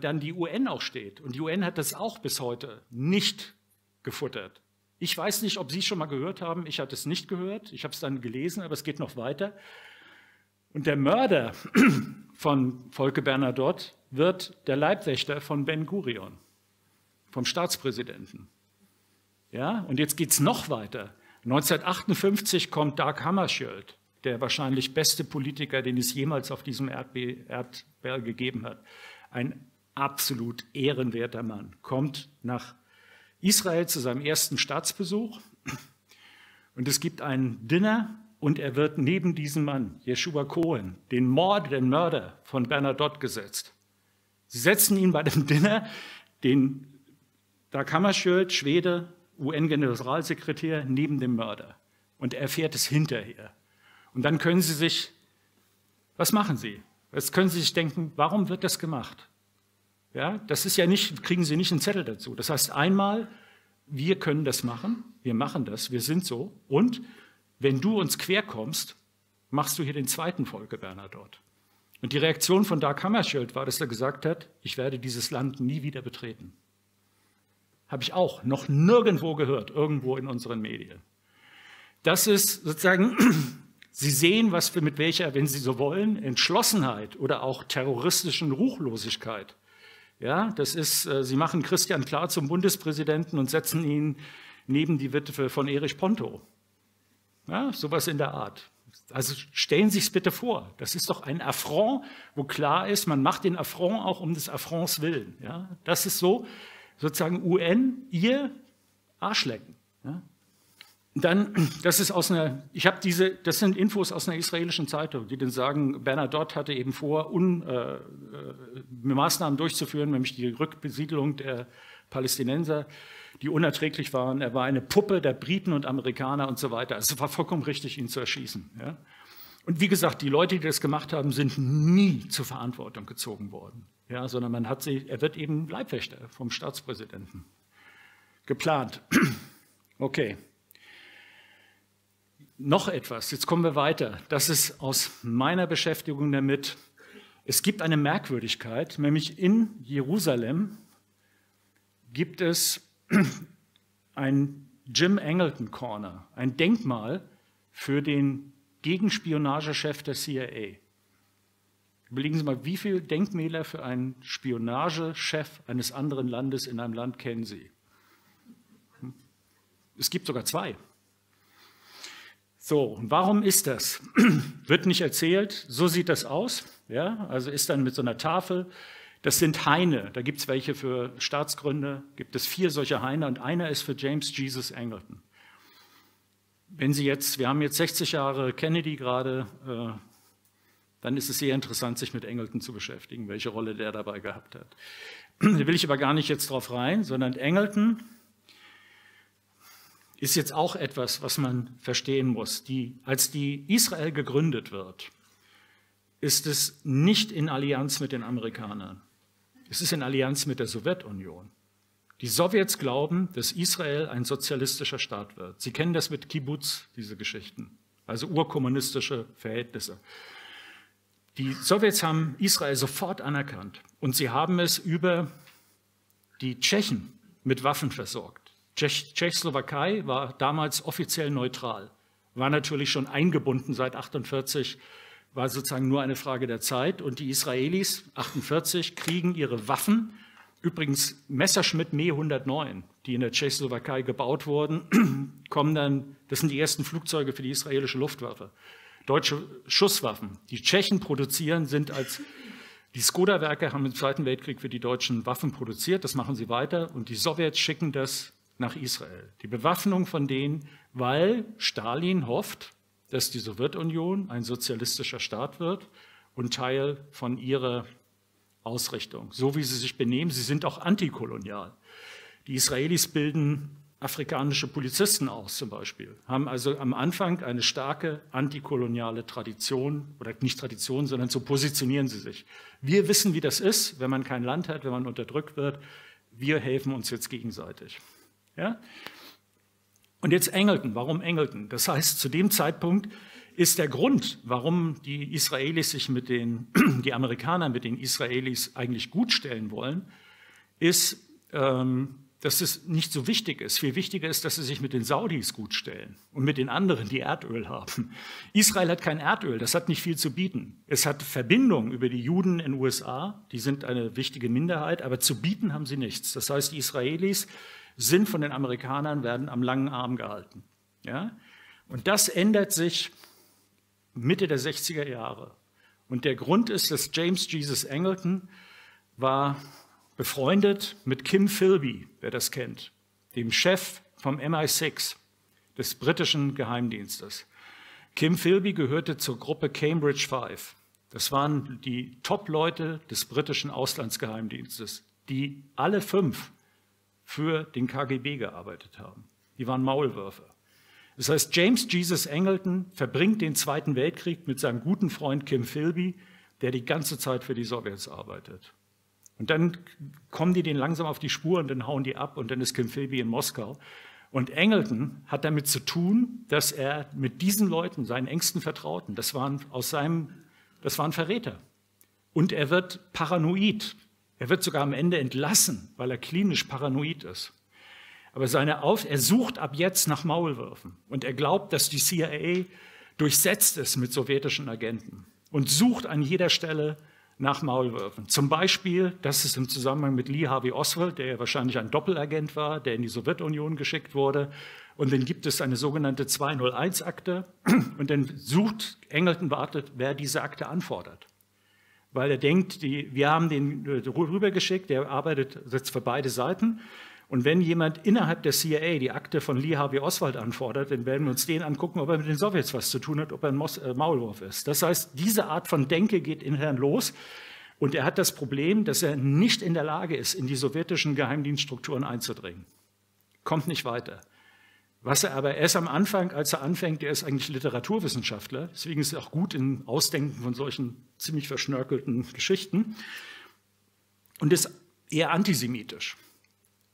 dann die UN auch steht. Und die UN hat das auch bis heute nicht gefuttert. Ich weiß nicht, ob Sie es schon mal gehört haben. Ich hatte es nicht gehört. Ich habe es dann gelesen, aber es geht noch weiter. Und der Mörder von Volke Bernadotte wird der Leibwächter von Ben-Gurion, vom Staatspräsidenten. Ja? Und jetzt geht es noch weiter. 1958 kommt Dag Hammarskjöld, der wahrscheinlich beste Politiker, den es jemals auf diesem Erdball gegeben hat. Ein absolut ehrenwerter Mann, kommt nach Israel zu seinem ersten Staatsbesuch und es gibt ein Dinner und er wird neben diesem Mann, Yeshua Cohen, den Mörder von Bernadotte gesetzt. Sie setzen ihn bei dem Dinner, den Dag Hammarskjöld, Schwede, UN-Generalsekretär, neben dem Mörder und er erfährt es hinterher. Und dann können Sie sich, was machen Sie? Jetzt können Sie sich denken, warum wird das gemacht? Ja, das ist ja nicht, kriegen Sie nicht einen Zettel dazu. Das heißt einmal, wir können das machen, wir machen das, wir sind so. Und wenn du uns quer kommst, machst du hier den zweiten Volke Bernadotte. Und die Reaktion von Dag Hammarskjöld war, dass er gesagt hat, ich werde dieses Land nie wieder betreten. Habe ich auch noch nirgendwo gehört, irgendwo in unseren Medien. Das ist sozusagen, Sie sehen, was wir mit welcher, wenn Sie so wollen, Entschlossenheit oder auch terroristischen Ruchlosigkeit. Ja, das ist, Sie machen Christian Klar zum Bundespräsidenten und setzen ihn neben die Witwe von Erich Ponto. Ja, sowas in der Art. Also stellen Sie es bitte vor. Das ist doch ein Affront, wo klar ist, man macht den Affront auch um des Affronts willen. Ja, das ist so, sozusagen UN, ihr Arschlecken. Ja. Dann, das ist aus einer, ich habe diese, das sind Infos aus einer israelischen Zeitung, die dann sagen, Bernadotte hatte eben vor, Maßnahmen durchzuführen, nämlich die Rückbesiedelung der Palästinenser, die unerträglich waren. Er war eine Puppe der Briten und Amerikaner und so weiter. Also es war vollkommen richtig, ihn zu erschießen. Ja? Und wie gesagt, die Leute, die das gemacht haben, sind nie zur Verantwortung gezogen worden, ja? Sondern man hat sie, er wird eben Leibwächter vom Staatspräsidenten. Geplant. Okay. Noch etwas, jetzt kommen wir weiter. Das ist aus meiner Beschäftigung damit. Es gibt eine Merkwürdigkeit, nämlich in Jerusalem gibt es ein Jim Angleton Corner, ein Denkmal für den Gegenspionagechef der CIA. Überlegen Sie mal, wie viele Denkmäler für einen Spionagechef eines anderen Landes in einem Land kennen Sie? Es gibt sogar zwei. So, und warum ist das? Wird nicht erzählt, so sieht das aus. Ja? Also ist dann mit so einer Tafel, das sind Haine, da gibt es welche für Staatsgründe, gibt es 4 solche Haine und einer ist für James Jesus Angleton. Wenn Sie jetzt, wir haben jetzt 60 Jahre Kennedy gerade, dann ist es sehr interessant, sich mit Angleton zu beschäftigen, welche Rolle der dabei gehabt hat. Da will ich aber gar nicht jetzt drauf rein, sondern Angleton ist jetzt auch etwas, was man verstehen muss. Als die Israel gegründet wird, ist es nicht in Allianz mit den Amerikanern. Es ist in Allianz mit der Sowjetunion. Die Sowjets glauben, dass Israel ein sozialistischer Staat wird. Sie kennen das mit Kibbutz, diese Geschichten, also urkommunistische Verhältnisse. Die Sowjets haben Israel sofort anerkannt und sie haben es über die Tschechen mit Waffen versorgt. Tschechoslowakei war damals offiziell neutral, war natürlich schon eingebunden seit 1948, war sozusagen nur eine Frage der Zeit. Und die Israelis 1948 kriegen ihre Waffen, übrigens Messerschmitt Me 109, die in der Tschechoslowakei gebaut wurden, kommen dann, das sind die ersten Flugzeuge für die israelische Luftwaffe. Deutsche Schusswaffen, die Tschechen produzieren, sind als die Skoda-Werke haben im Zweiten Weltkrieg für die Deutschen Waffen produziert, das machen sie weiter und die Sowjets schicken das nach Israel. Die Bewaffnung von denen, weil Stalin hofft, dass die Sowjetunion ein sozialistischer Staat wird und Teil von ihrer Ausrichtung. So wie sie sich benehmen, sie sind auch antikolonial. Die Israelis bilden afrikanische Polizisten aus zum Beispiel, haben also am Anfang eine starke antikoloniale Tradition, oder nicht Tradition, sondern so positionieren sie sich. Wir wissen, wie das ist, wenn man kein Land hat, wenn man unterdrückt wird. Wir helfen uns jetzt gegenseitig. Ja? Und jetzt Angleton. Warum Angleton? Das heißt, zu dem Zeitpunkt ist der Grund, warum die Israelis sich mit die Amerikaner mit den Israelis eigentlich gut stellen wollen, ist dass es nicht so wichtig ist. Viel wichtiger ist, dass sie sich mit den Saudis gut stellen und mit den anderen, die Erdöl haben. Israel hat kein Erdöl, das hat nicht viel zu bieten. Es hat Verbindungen über die Juden in den USA, die sind eine wichtige Minderheit, aber zu bieten haben sie nichts. Das heißt, die Israelis sind von den Amerikanern, werden am langen Arm gehalten. Ja? Und das ändert sich Mitte der 60er Jahre. Und der Grund ist, dass James Jesus Angleton war befreundet mit Kim Philby, wer das kennt, dem Chef vom MI6, des britischen Geheimdienstes. Kim Philby gehörte zur Gruppe Cambridge Five. Das waren die Top-Leute des britischen Auslandsgeheimdienstes, die alle fünf für den KGB gearbeitet haben. Die waren Maulwürfe. Das heißt, James Jesus Angleton verbringt den Zweiten Weltkrieg mit seinem guten Freund Kim Philby, der die ganze Zeit für die Sowjets arbeitet. Und dann kommen die denen langsam auf die Spur und dann hauen die ab und dann ist Kim Philby in Moskau. Und Angleton hat damit zu tun, dass er mit diesen Leuten, seinen engsten Vertrauten, das waren Verräter. Und er wird paranoid. Er wird sogar am Ende entlassen, weil er klinisch paranoid ist. Aber er sucht ab jetzt nach Maulwürfen und er glaubt, dass die CIA durchsetzt ist mit sowjetischen Agenten und sucht an jeder Stelle nach Maulwürfen. Zum Beispiel, das ist im Zusammenhang mit Lee Harvey Oswald, der ja wahrscheinlich ein Doppelagent war, der in die Sowjetunion geschickt wurde. Und dann gibt es eine sogenannte 201-Akte. Und dann sucht Angleton, wartet, wer diese Akte anfordert. Weil er denkt, wir haben den rübergeschickt, der arbeitet jetzt für beide Seiten. Und wenn jemand innerhalb der CIA die Akte von Lee Harvey Oswald anfordert, dann werden wir uns den angucken, ob er mit den Sowjets was zu tun hat, ob er ein Maulwurf ist. Das heißt, diese Art von Denke geht intern los und er hat das Problem, dass er nicht in der Lage ist, in die sowjetischen Geheimdienststrukturen einzudringen. Kommt nicht weiter. Was er aber erst am Anfang, als er anfängt, er ist eigentlich Literaturwissenschaftler, deswegen ist er auch gut im Ausdenken von solchen ziemlich verschnörkelten Geschichten und ist eher antisemitisch.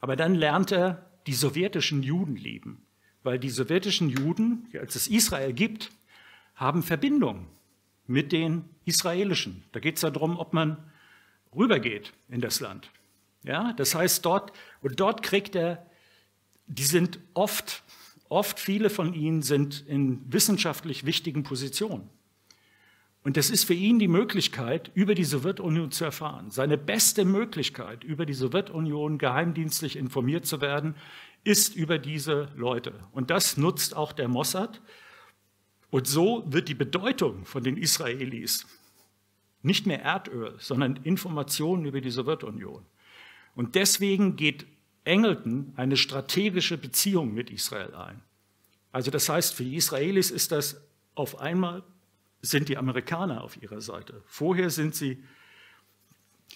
Aber dann lernt er die sowjetischen Juden lieben, weil die sowjetischen Juden, als es Israel gibt, haben Verbindungen mit den israelischen. Da geht es ja darum, ob man rübergeht in das Land. Ja, das heißt, dort kriegt er, die sind oft viele von ihnen sind in wissenschaftlich wichtigen Positionen. Und das ist für ihn die Möglichkeit, über die Sowjetunion zu erfahren. Seine beste Möglichkeit, über die Sowjetunion geheimdienstlich informiert zu werden, ist über diese Leute. Und das nutzt auch der Mossad. Und so wird die Bedeutung von den Israelis nicht mehr Erdöl, sondern Informationen über die Sowjetunion. Und deswegen geht Angleton eine strategische Beziehung mit Israel ein. Also das heißt, für die Israelis ist das auf einmal sind die Amerikaner auf ihrer Seite. Vorher sind die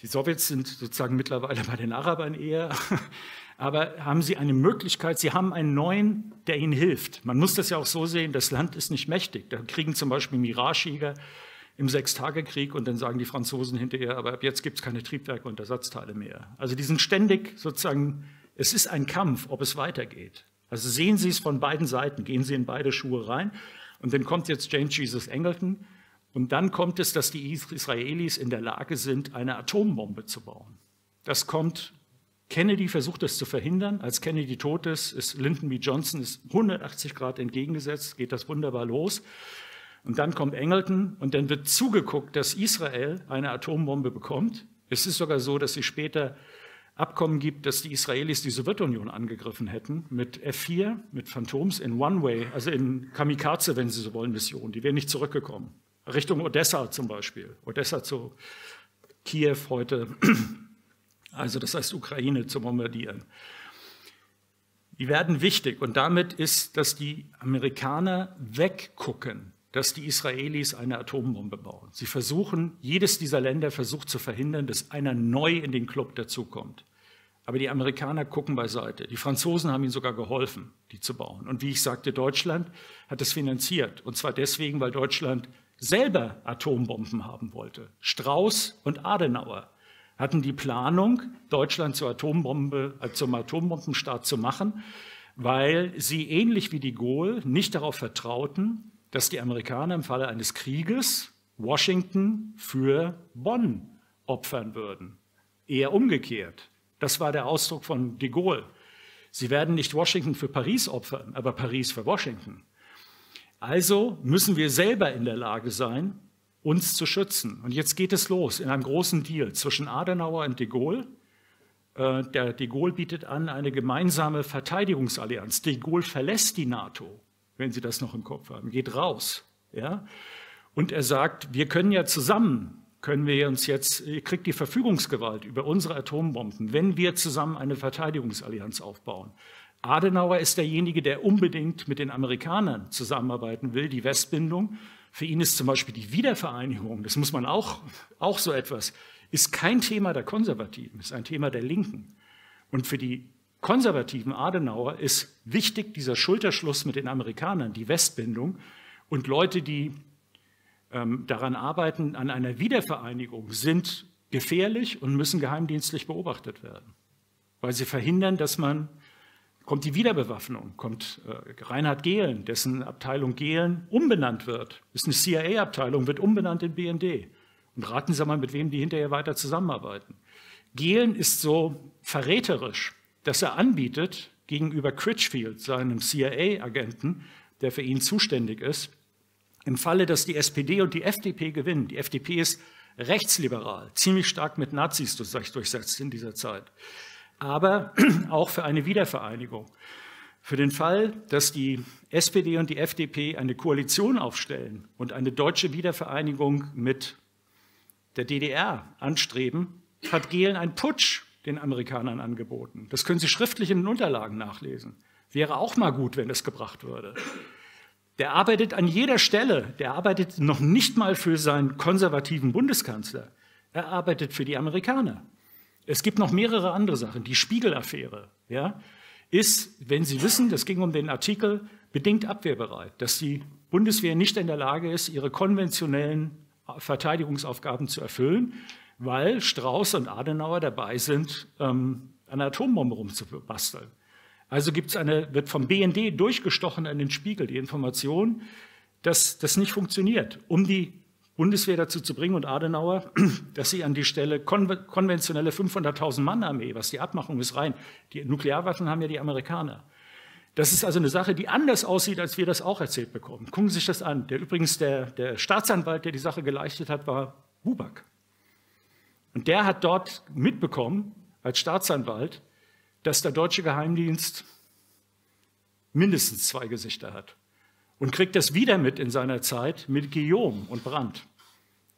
Sowjets sind sozusagen mittlerweile bei den Arabern eher, aber haben sie eine Möglichkeit, sie haben einen neuen, der ihnen hilft. Man muss das ja auch so sehen, das Land ist nicht mächtig. Da kriegen zum Beispiel Miragejäger im Sechstagekrieg und dann sagen die Franzosen hinterher, aber ab jetzt gibt es keine Triebwerke und Ersatzteile mehr. Also die sind ständig sozusagen, es ist ein Kampf, ob es weitergeht. Also sehen Sie es von beiden Seiten, gehen Sie in beide Schuhe rein. Und dann kommt jetzt James Jesus Angleton und dann kommt es, dass die Israelis in der Lage sind, eine Atombombe zu bauen. Das kommt, Kennedy versucht das zu verhindern. Als Kennedy tot ist, Lyndon B. Johnson ist 180 Grad entgegengesetzt, geht das wunderbar los. Und dann kommt Angleton und dann wird zugeguckt, dass Israel eine Atombombe bekommt. Es ist sogar so, dass sie später Abkommen gibt, dass die Israelis die Sowjetunion angegriffen hätten mit F-4, mit Phantoms in One-Way, also in Kamikaze, wenn Sie so wollen, Missionen. Die wären nicht zurückgekommen. Richtung Odessa zum Beispiel. Odessa zu Kiew heute, also das heißt Ukraine zu bombardieren. Die werden wichtig und damit ist, dass die Amerikaner weggucken, dass die Israelis eine Atombombe bauen. Sie versuchen, jedes dieser Länder versucht zu verhindern, dass einer neu in den Club dazukommt. Aber die Amerikaner gucken beiseite. Die Franzosen haben ihnen sogar geholfen, die zu bauen. Und wie ich sagte, Deutschland hat das finanziert. Und zwar deswegen, weil Deutschland selber Atombomben haben wollte. Strauß und Adenauer hatten die Planung, Deutschland zum Atombombenstaat zu machen, weil sie ähnlich wie de Gaulle nicht darauf vertrauten, dass die Amerikaner im Falle eines Krieges Washington für Bonn opfern würden. Eher umgekehrt. Das war der Ausdruck von de Gaulle. Sie werden nicht Washington für Paris opfern, aber Paris für Washington. Also müssen wir selber in der Lage sein, uns zu schützen. Und jetzt geht es los in einem großen Deal zwischen Adenauer und de Gaulle. Der de Gaulle bietet an, eine gemeinsame Verteidigungsallianz. De Gaulle verlässt die NATO, wenn Sie das noch im Kopf haben, geht raus. Ja? Und er sagt, wir können ja zusammen, ihr kriegt die Verfügungsgewalt über unsere Atombomben, wenn wir zusammen eine Verteidigungsallianz aufbauen. Adenauer ist derjenige, der unbedingt mit den Amerikanern zusammenarbeiten will, die Westbindung. Für ihn ist zum Beispiel die Wiedervereinigung, das muss man auch so etwas, ist kein Thema der Konservativen, ist ein Thema der Linken. Und für die konservativen Adenauer ist wichtig dieser Schulterschluss mit den Amerikanern, die Westbindung, und Leute, die daran arbeiten, an einer Wiedervereinigung, sind gefährlich und müssen geheimdienstlich beobachtet werden, weil sie verhindern, dass man, kommt die Wiederbewaffnung, kommt Reinhard Gehlen, dessen Abteilung Gehlen umbenannt wird, ist eine CIA-Abteilung, wird umbenannt in BND. Und raten Sie mal, mit wem die hinterher weiter zusammenarbeiten. Gehlen ist so verräterisch, dass er anbietet, gegenüber Critchfield, seinem CIA-Agenten, der für ihn zuständig ist, im Falle, dass die SPD und die FDP gewinnen. Die FDP ist rechtsliberal, ziemlich stark mit Nazis durchsetzt in dieser Zeit, aber auch für eine Wiedervereinigung. Für den Fall, dass die SPD und die FDP eine Koalition aufstellen und eine deutsche Wiedervereinigung mit der DDR anstreben, hat Gehlen einen Putsch den Amerikanern angeboten. Das können Sie schriftlich in den Unterlagen nachlesen. Wäre auch mal gut, wenn das gebracht würde. Der arbeitet an jeder Stelle, der arbeitet noch nicht mal für seinen konservativen Bundeskanzler. Er arbeitet für die Amerikaner. Es gibt noch mehrere andere Sachen. Die Spiegel-Affäre, ja, ist, wenn Sie wissen, das ging um den Artikel, bedingt abwehrbereit, dass die Bundeswehr nicht in der Lage ist, ihre konventionellen Verteidigungsaufgaben zu erfüllen, weil Strauß und Adenauer dabei sind, an einer Atombombe rumzubasteln. Also wird vom BND durchgestochen an den Spiegel die Information, dass das nicht funktioniert, um die Bundeswehr dazu zu bringen und Adenauer, dass sie an die Stelle konventionelle 500.000-Mann-Armee, was die Abmachung ist, rein. Die Nuklearwaffen haben ja die Amerikaner. Das ist also eine Sache, die anders aussieht, als wir das auch erzählt bekommen. Gucken Sie sich das an. Der Staatsanwalt, der die Sache geleitet hat, war Buback. Und der hat dort mitbekommen, als Staatsanwalt, dass der deutsche Geheimdienst mindestens zwei Gesichter hat und kriegt das wieder mit in seiner Zeit mit Guillaume und Brandt,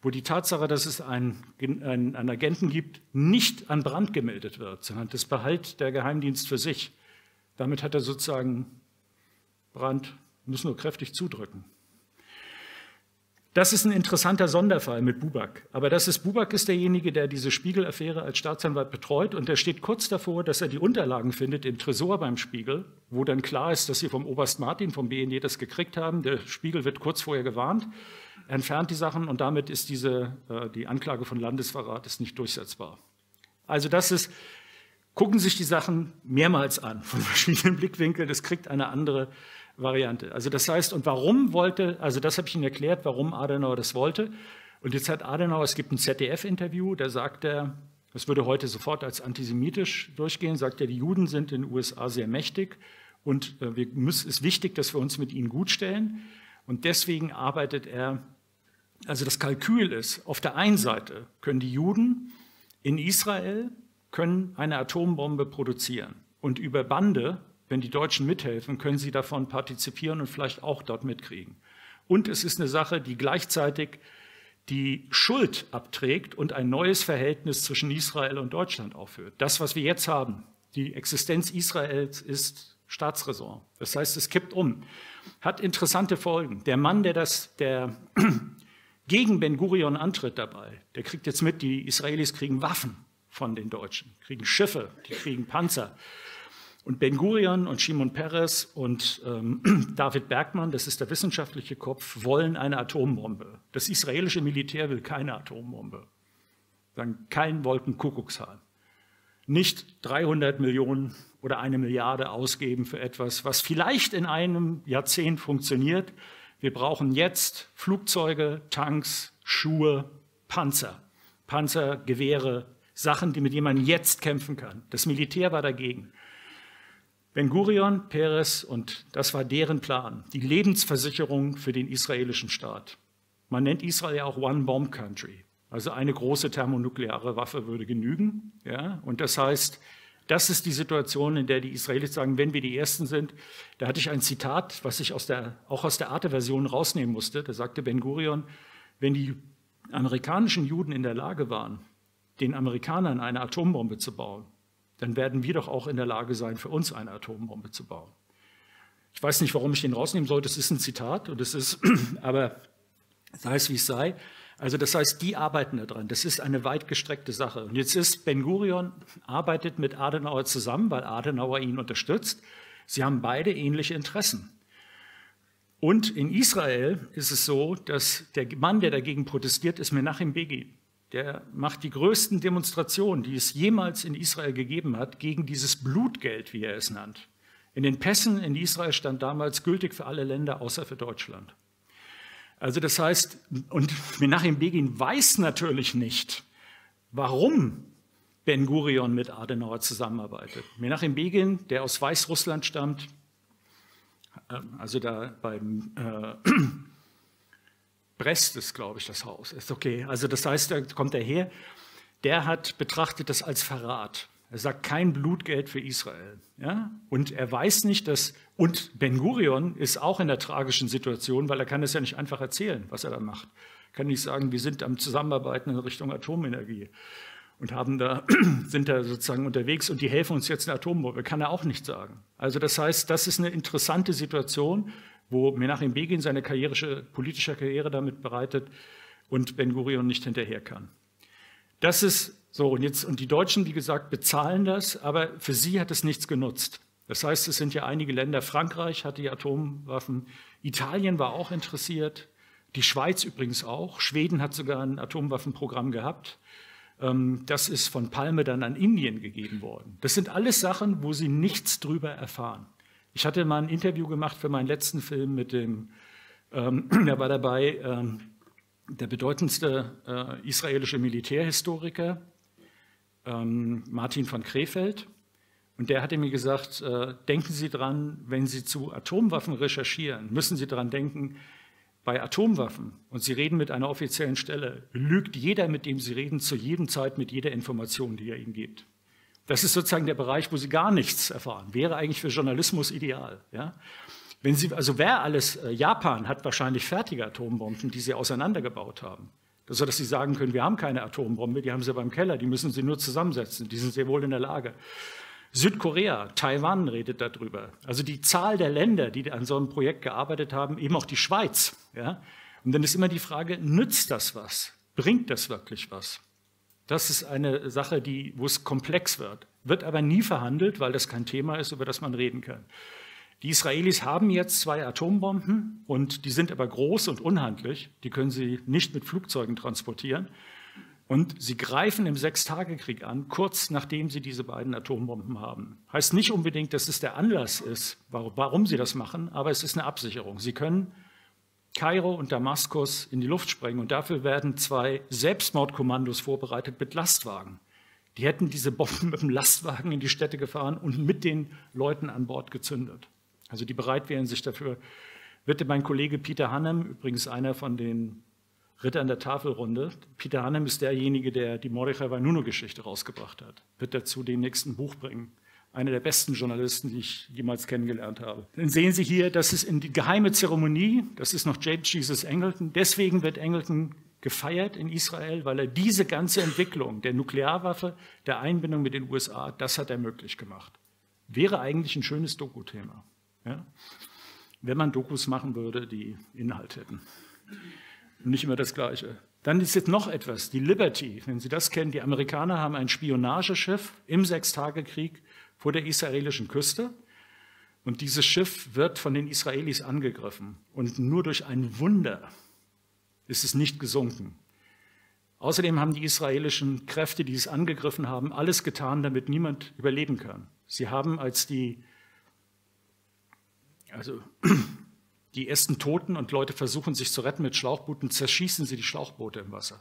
wo die Tatsache, dass es einen Agenten gibt, nicht an Brandt gemeldet wird, sondern das behält der Geheimdienst für sich. Damit hat er sozusagen, Brandt muss nur kräftig zudrücken. Das ist ein interessanter Sonderfall mit Buback. Aber Buback ist derjenige, der diese Spiegel-Affäre als Staatsanwalt betreut. Und der steht kurz davor, dass er die Unterlagen findet im Tresor beim Spiegel, wo dann klar ist, dass sie vom Oberst Martin, vom BND das gekriegt haben. Der Spiegel wird kurz vorher gewarnt, entfernt die Sachen. Und damit ist die Anklage von Landesverrat ist nicht durchsetzbar. Also gucken Sie sich die Sachen mehrmals an, von verschiedenen Blickwinkeln. Das kriegt eine andere Variante. Also das heißt, und warum wollte, also das habe ich Ihnen erklärt, warum Adenauer das wollte. Und jetzt hat Adenauer, es gibt ein ZDF-Interview, da sagt er, das würde heute sofort als antisemitisch durchgehen, sagt er, die Juden sind in den USA sehr mächtig und es ist wichtig, dass wir uns mit ihnen gutstellen. Und deswegen arbeitet er, also das Kalkül ist, auf der einen Seite können die Juden in Israel eine Atombombe produzieren und über Bande, wenn die Deutschen mithelfen, können sie davon partizipieren und vielleicht auch dort mitkriegen. Und es ist eine Sache, die gleichzeitig die Schuld abträgt und ein neues Verhältnis zwischen Israel und Deutschland aufführt. Das, was wir jetzt haben, die Existenz Israels ist Staatsräson. Das heißt, es kippt um. Hat interessante Folgen. Der Mann, der gegen Ben-Gurion antritt dabei, der kriegt jetzt mit, die Israelis kriegen Waffen von den Deutschen, kriegen Schiffe, die kriegen Panzer. Und Ben-Gurion und Shimon Peres und David Bergmann, das ist der wissenschaftliche Kopf, wollen eine Atombombe. Das israelische Militär will keine Atombombe. Dann kein Wolkenkuckucksheim. Nicht 300 Millionen oder 1 Milliarde ausgeben für etwas, was vielleicht in einem Jahrzehnt funktioniert. Wir brauchen jetzt Flugzeuge, Tanks, Schuhe, Panzer. Panzer, Gewehre, Sachen, die mit jemandem jetzt kämpfen kann. Das Militär war dagegen. Ben-Gurion, Peres, und das war deren Plan, die Lebensversicherung für den israelischen Staat. Man nennt Israel ja auch One-Bomb-Country, also eine große thermonukleare Waffe würde genügen. Ja? Und das heißt, das ist die Situation, in der die Israelis sagen, wenn wir die Ersten sind. Da hatte ich ein Zitat, was ich auch aus der Arte-Version rausnehmen musste. Da sagte Ben-Gurion, wenn die amerikanischen Juden in der Lage waren, den Amerikanern eine Atombombe zu bauen, dann werden wir doch auch in der Lage sein, für uns eine Atombombe zu bauen. Ich weiß nicht, warum ich den rausnehmen sollte, es ist ein Zitat, und es ist, aber sei es wie es sei. Also das heißt, die arbeiten daran, das ist eine weit gestreckte Sache. Und jetzt ist Ben-Gurion, arbeitet mit Adenauer zusammen, weil Adenauer ihn unterstützt. Sie haben beide ähnliche Interessen. Und in Israel ist es so, dass der Mann, der dagegen protestiert, ist Menachem Begin. Der macht die größten Demonstrationen, die es jemals in Israel gegeben hat, gegen dieses Blutgeld, wie er es nannt. In den Pässen in Israel stand damals gültig für alle Länder, außer für Deutschland. Also das heißt, und Menachem Begin weiß natürlich nicht, warum Ben-Gurion mit Adenauer zusammenarbeitet. Menachem Begin, der aus Weißrussland stammt, also da beim Brest ist, glaube ich, das Haus. Ist okay. Also das heißt, da kommt er her. Der hat betrachtet das als Verrat. Er sagt, kein Blutgeld für Israel. Ja? Und er weiß nicht, dass... Und Ben-Gurion ist auch in der tragischen Situation, weil er kann es ja nicht einfach erzählen, was er da macht. Er kann nicht sagen, wir sind am Zusammenarbeiten in Richtung Atomenergie und haben da, sind da sozusagen unterwegs und die helfen uns jetzt in der Atombombe. Kann er auch nicht sagen. Also das heißt, das ist eine interessante Situation, wo Menachem Begin seine politische Karriere damit bereitet und Ben-Gurion nicht hinterher kann. Das ist so, und die Deutschen, wie gesagt, bezahlen das, aber für sie hat es nichts genutzt. Das heißt, es sind ja einige Länder, Frankreich hat die Atomwaffen, Italien war auch interessiert, die Schweiz übrigens auch, Schweden hat sogar ein Atomwaffenprogramm gehabt. Das ist von Palme dann an Indien gegeben worden. Das sind alles Sachen, wo sie nichts drüber erfahren. Ich hatte mal ein Interview gemacht für meinen letzten Film mit dem, da war dabei der bedeutendste israelische Militärhistoriker, Martin van Krefeld. Und der hatte mir gesagt, denken Sie dran, wenn Sie zu Atomwaffen recherchieren, müssen Sie dran denken, bei Atomwaffen, und Sie reden mit einer offiziellen Stelle, lügt jeder, mit dem Sie reden, zu jeder Zeit mit jeder Information, die er Ihnen gibt. Das ist sozusagen der Bereich, wo Sie gar nichts erfahren. Wäre eigentlich für Journalismus ideal. Ja? Wenn Sie, also wer alles, Japan hat wahrscheinlich fertige Atombomben, die sie auseinandergebaut haben. Sodass sie sagen können, wir haben keine Atombombe, die haben sie beim Keller, die müssen sie nur zusammensetzen, die sind sehr wohl in der Lage. Südkorea, Taiwan redet darüber. Also die Zahl der Länder, die an so einem Projekt gearbeitet haben, eben auch die Schweiz. Ja? Und dann ist immer die Frage, nützt das was? Bringt das wirklich was? Das ist eine Sache, die, wo es komplex wird, wird aber nie verhandelt, weil das kein Thema ist, über das man reden kann. Die Israelis haben jetzt 2 Atombomben und die sind aber groß und unhandlich. Die können sie nicht mit Flugzeugen transportieren. Und sie greifen im Sechstagekrieg an, kurz nachdem sie diese beiden Atombomben haben. Heißt nicht unbedingt, dass es der Anlass ist, warum sie das machen, aber es ist eine Absicherung. Sie können Kairo und Damaskus in die Luft sprengen. Und dafür werden 2 Selbstmordkommandos vorbereitet mit Lastwagen. Die hätten diese Bomben mit dem Lastwagen in die Städte gefahren und mit den Leuten an Bord gezündet. Also die bereit wären sich dafür. Bitte mein Kollege Peter Hannem, übrigens einer von den Rittern der Tafelrunde. Peter Hannem ist derjenige, der die Mordechai Vanunu-Geschichte rausgebracht hat. Wird dazu den nächsten Buch bringen. Einer der besten Journalisten, die ich jemals kennengelernt habe. Dann sehen Sie hier, das ist die geheime Zeremonie, das ist noch James Jesus Angleton. Deswegen wird Angleton gefeiert in Israel, weil er diese ganze Entwicklung der Nuklearwaffe, der Einbindung mit den USA, das hat er möglich gemacht. Wäre eigentlich ein schönes Doku-Thema, ja? Wenn man Dokus machen würde, die Inhalt hätten. Und nicht immer das Gleiche. Dann ist jetzt noch etwas, die Liberty, wenn Sie das kennen, die Amerikaner haben ein Spionageschiff im Sechstagekrieg vor der israelischen Küste, und dieses Schiff wird von den Israelis angegriffen und nur durch ein Wunder ist es nicht gesunken. Außerdem haben die israelischen Kräfte, die es angegriffen haben, alles getan, damit niemand überleben kann. Sie haben als die ersten Toten und Leute versuchen sich zu retten mit Schlauchbooten, zerschießen sie die Schlauchboote im Wasser.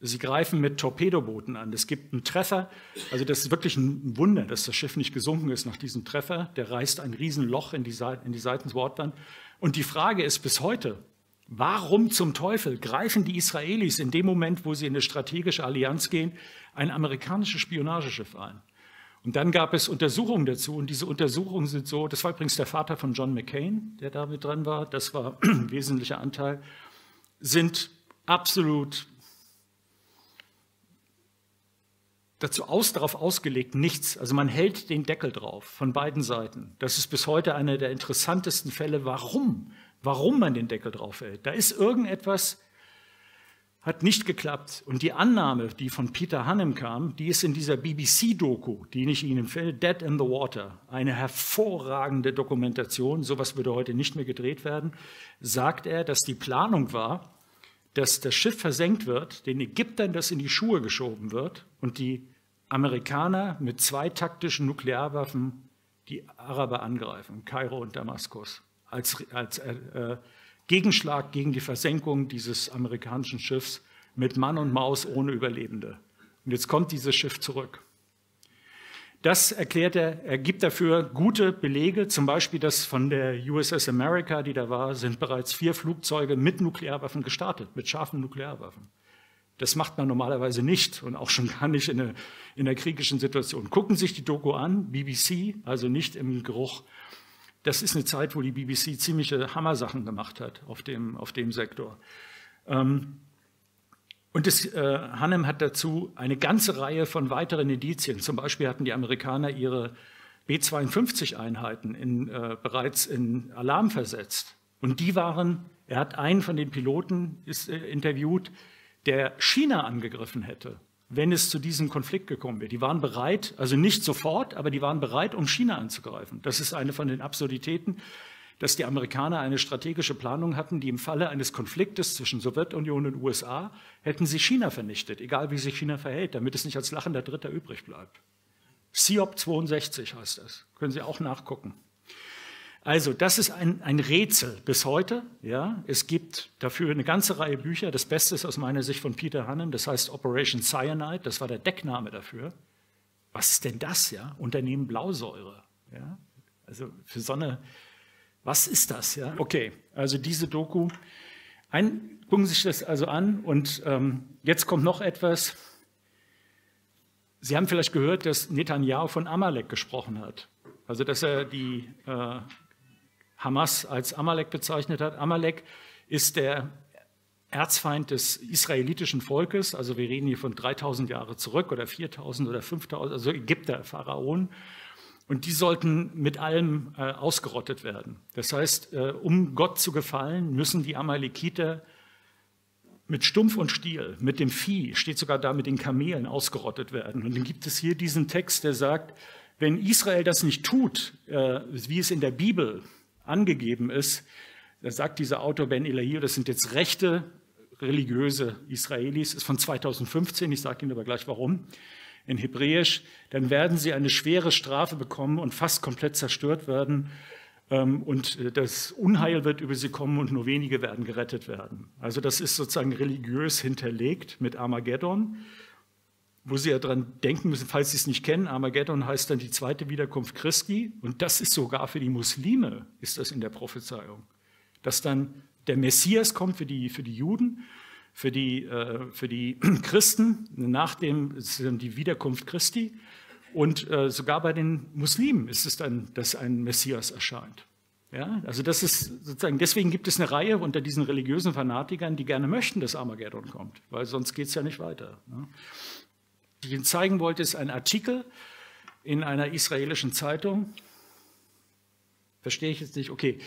Sie greifen mit Torpedobooten an. Es gibt einen Treffer, also das ist wirklich ein Wunder, dass das Schiff nicht gesunken ist nach diesem Treffer. Der reißt ein Riesenloch in die Seitensbordwand. Und die Frage ist bis heute, warum zum Teufel greifen die Israelis in dem Moment, wo sie in eine strategische Allianz gehen, ein amerikanisches Spionageschiff ein? Und dann gab es Untersuchungen dazu und diese Untersuchungen sind so, das war übrigens der Vater von John McCain, der da mit dran war, das war ein wesentlicher Anteil, sind absolut darauf ausgelegt, nichts. Also man hält den Deckel drauf von beiden Seiten. Das ist bis heute einer der interessantesten Fälle, warum man den Deckel drauf hält. Da ist irgendetwas, hat nicht geklappt. Und die Annahme, die von Peter Hannem kam, die ist in dieser BBC-Doku, die ich Ihnen empfehle, Dead in the Water, eine hervorragende Dokumentation, sowas würde heute nicht mehr gedreht werden, sagt er, dass die Planung war, dass das Schiff versenkt wird, den Ägyptern das in die Schuhe geschoben wird und die Amerikaner mit zwei taktischen Nuklearwaffen die Araber angreifen, Kairo und Damaskus, als Gegenschlag gegen die Versenkung dieses amerikanischen Schiffs mit Mann und Maus ohne Überlebende. Und jetzt kommt dieses Schiff zurück. Das erklärt er, er gibt dafür gute Belege, zum Beispiel, dass von der USS America, die da war, sind bereits 4 Flugzeuge mit Nuklearwaffen gestartet, mit scharfen Nuklearwaffen. Das macht man normalerweise nicht und auch schon gar nicht in der kriegischen Situation. Gucken sich die Doku an, BBC, also nicht im Geruch. Das ist eine Zeit, wo die BBC ziemliche Hammersachen gemacht hat auf dem Sektor. Und Hannem hat dazu eine ganze Reihe von weiteren Indizien. Zum Beispiel hatten die Amerikaner ihre B-52-Einheiten bereits in Alarm versetzt. Und die waren, er hat einen von den Piloten interviewt, der China angegriffen hätte, wenn es zu diesem Konflikt gekommen wäre. Die waren bereit, also nicht sofort, aber die waren bereit, um China anzugreifen. Das ist eine von den Absurditäten, dass die Amerikaner eine strategische Planung hatten, die im Falle eines Konfliktes zwischen Sowjetunion und USA hätten sie China vernichtet, egal wie sich China verhält, damit es nicht als lachender Dritter übrig bleibt. SIOP 62 heißt das, können Sie auch nachgucken. Also das ist ein Rätsel bis heute. Ja. Es gibt dafür eine ganze Reihe Bücher, das Beste ist aus meiner Sicht von Peter Hannem, das heißt Operation Cyanide, das war der Deckname dafür. Was ist denn das? Ja? Unternehmen Blausäure. Ja. Also für so eine... Was ist das? Ja? Okay, also diese Doku, gucken Sie sich das also an und jetzt kommt noch etwas. Sie haben vielleicht gehört, dass Netanyahu von Amalek gesprochen hat, also dass er die Hamas als Amalek bezeichnet hat. Amalek ist der Erzfeind des israelitischen Volkes, also wir reden hier von 3000 Jahre zurück oder 4000 oder 5000, also Ägypter, Pharaonen. Und die sollten mit allem ausgerottet werden. Das heißt, um Gott zu gefallen, müssen die Amalekiter mit Stumpf und Stiel, mit dem Vieh, steht sogar da mit den Kamelen, ausgerottet werden. Und dann gibt es hier diesen Text, der sagt, wenn Israel das nicht tut, wie es in der Bibel angegeben ist, da sagt dieser Autor Ben Eliyahu, das sind jetzt rechte religiöse Israelis, ist von 2015, ich sage Ihnen aber gleich warum, in Hebräisch, dann werden sie eine schwere Strafe bekommen und fast komplett zerstört werden. Und das Unheil wird über sie kommen und nur wenige werden gerettet werden. Also das ist sozusagen religiös hinterlegt mit Armageddon, wo Sie ja dran denken müssen, falls Sie es nicht kennen, Armageddon heißt dann die zweite Wiederkunft Christi. Und das ist sogar für die Muslime, ist das in der Prophezeiung, dass dann der Messias kommt für die Juden, für die Christen, ist dann die Wiederkunft Christi und sogar bei den Muslimen ist es dann, dass ein Messias erscheint. Ja? Also das ist sozusagen, deswegen gibt es eine Reihe unter diesen religiösen Fanatikern, die gerne möchten, dass Armageddon kommt, weil sonst geht es ja nicht weiter. Ne? Was ich Ihnen zeigen wollte, ist ein Artikel in einer israelischen Zeitung. Verstehe ich jetzt nicht, okay,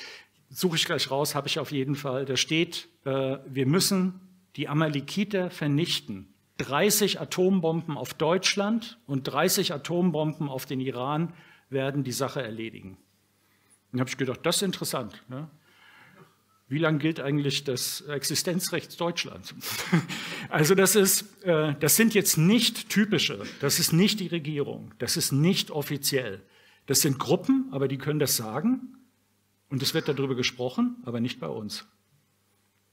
suche ich gleich raus, habe ich auf jeden Fall. Da steht, wir müssen die Amalekiter vernichten. 30 Atombomben auf Deutschland und 30 Atombomben auf den Iran werden die Sache erledigen. Dann habe ich gedacht, das ist interessant. Ne? Wie lange gilt eigentlich das Existenzrecht Deutschlands? Also das sind jetzt nicht typische, das ist nicht die Regierung, das ist nicht offiziell. Das sind Gruppen, aber die können das sagen und es wird darüber gesprochen, aber nicht bei uns.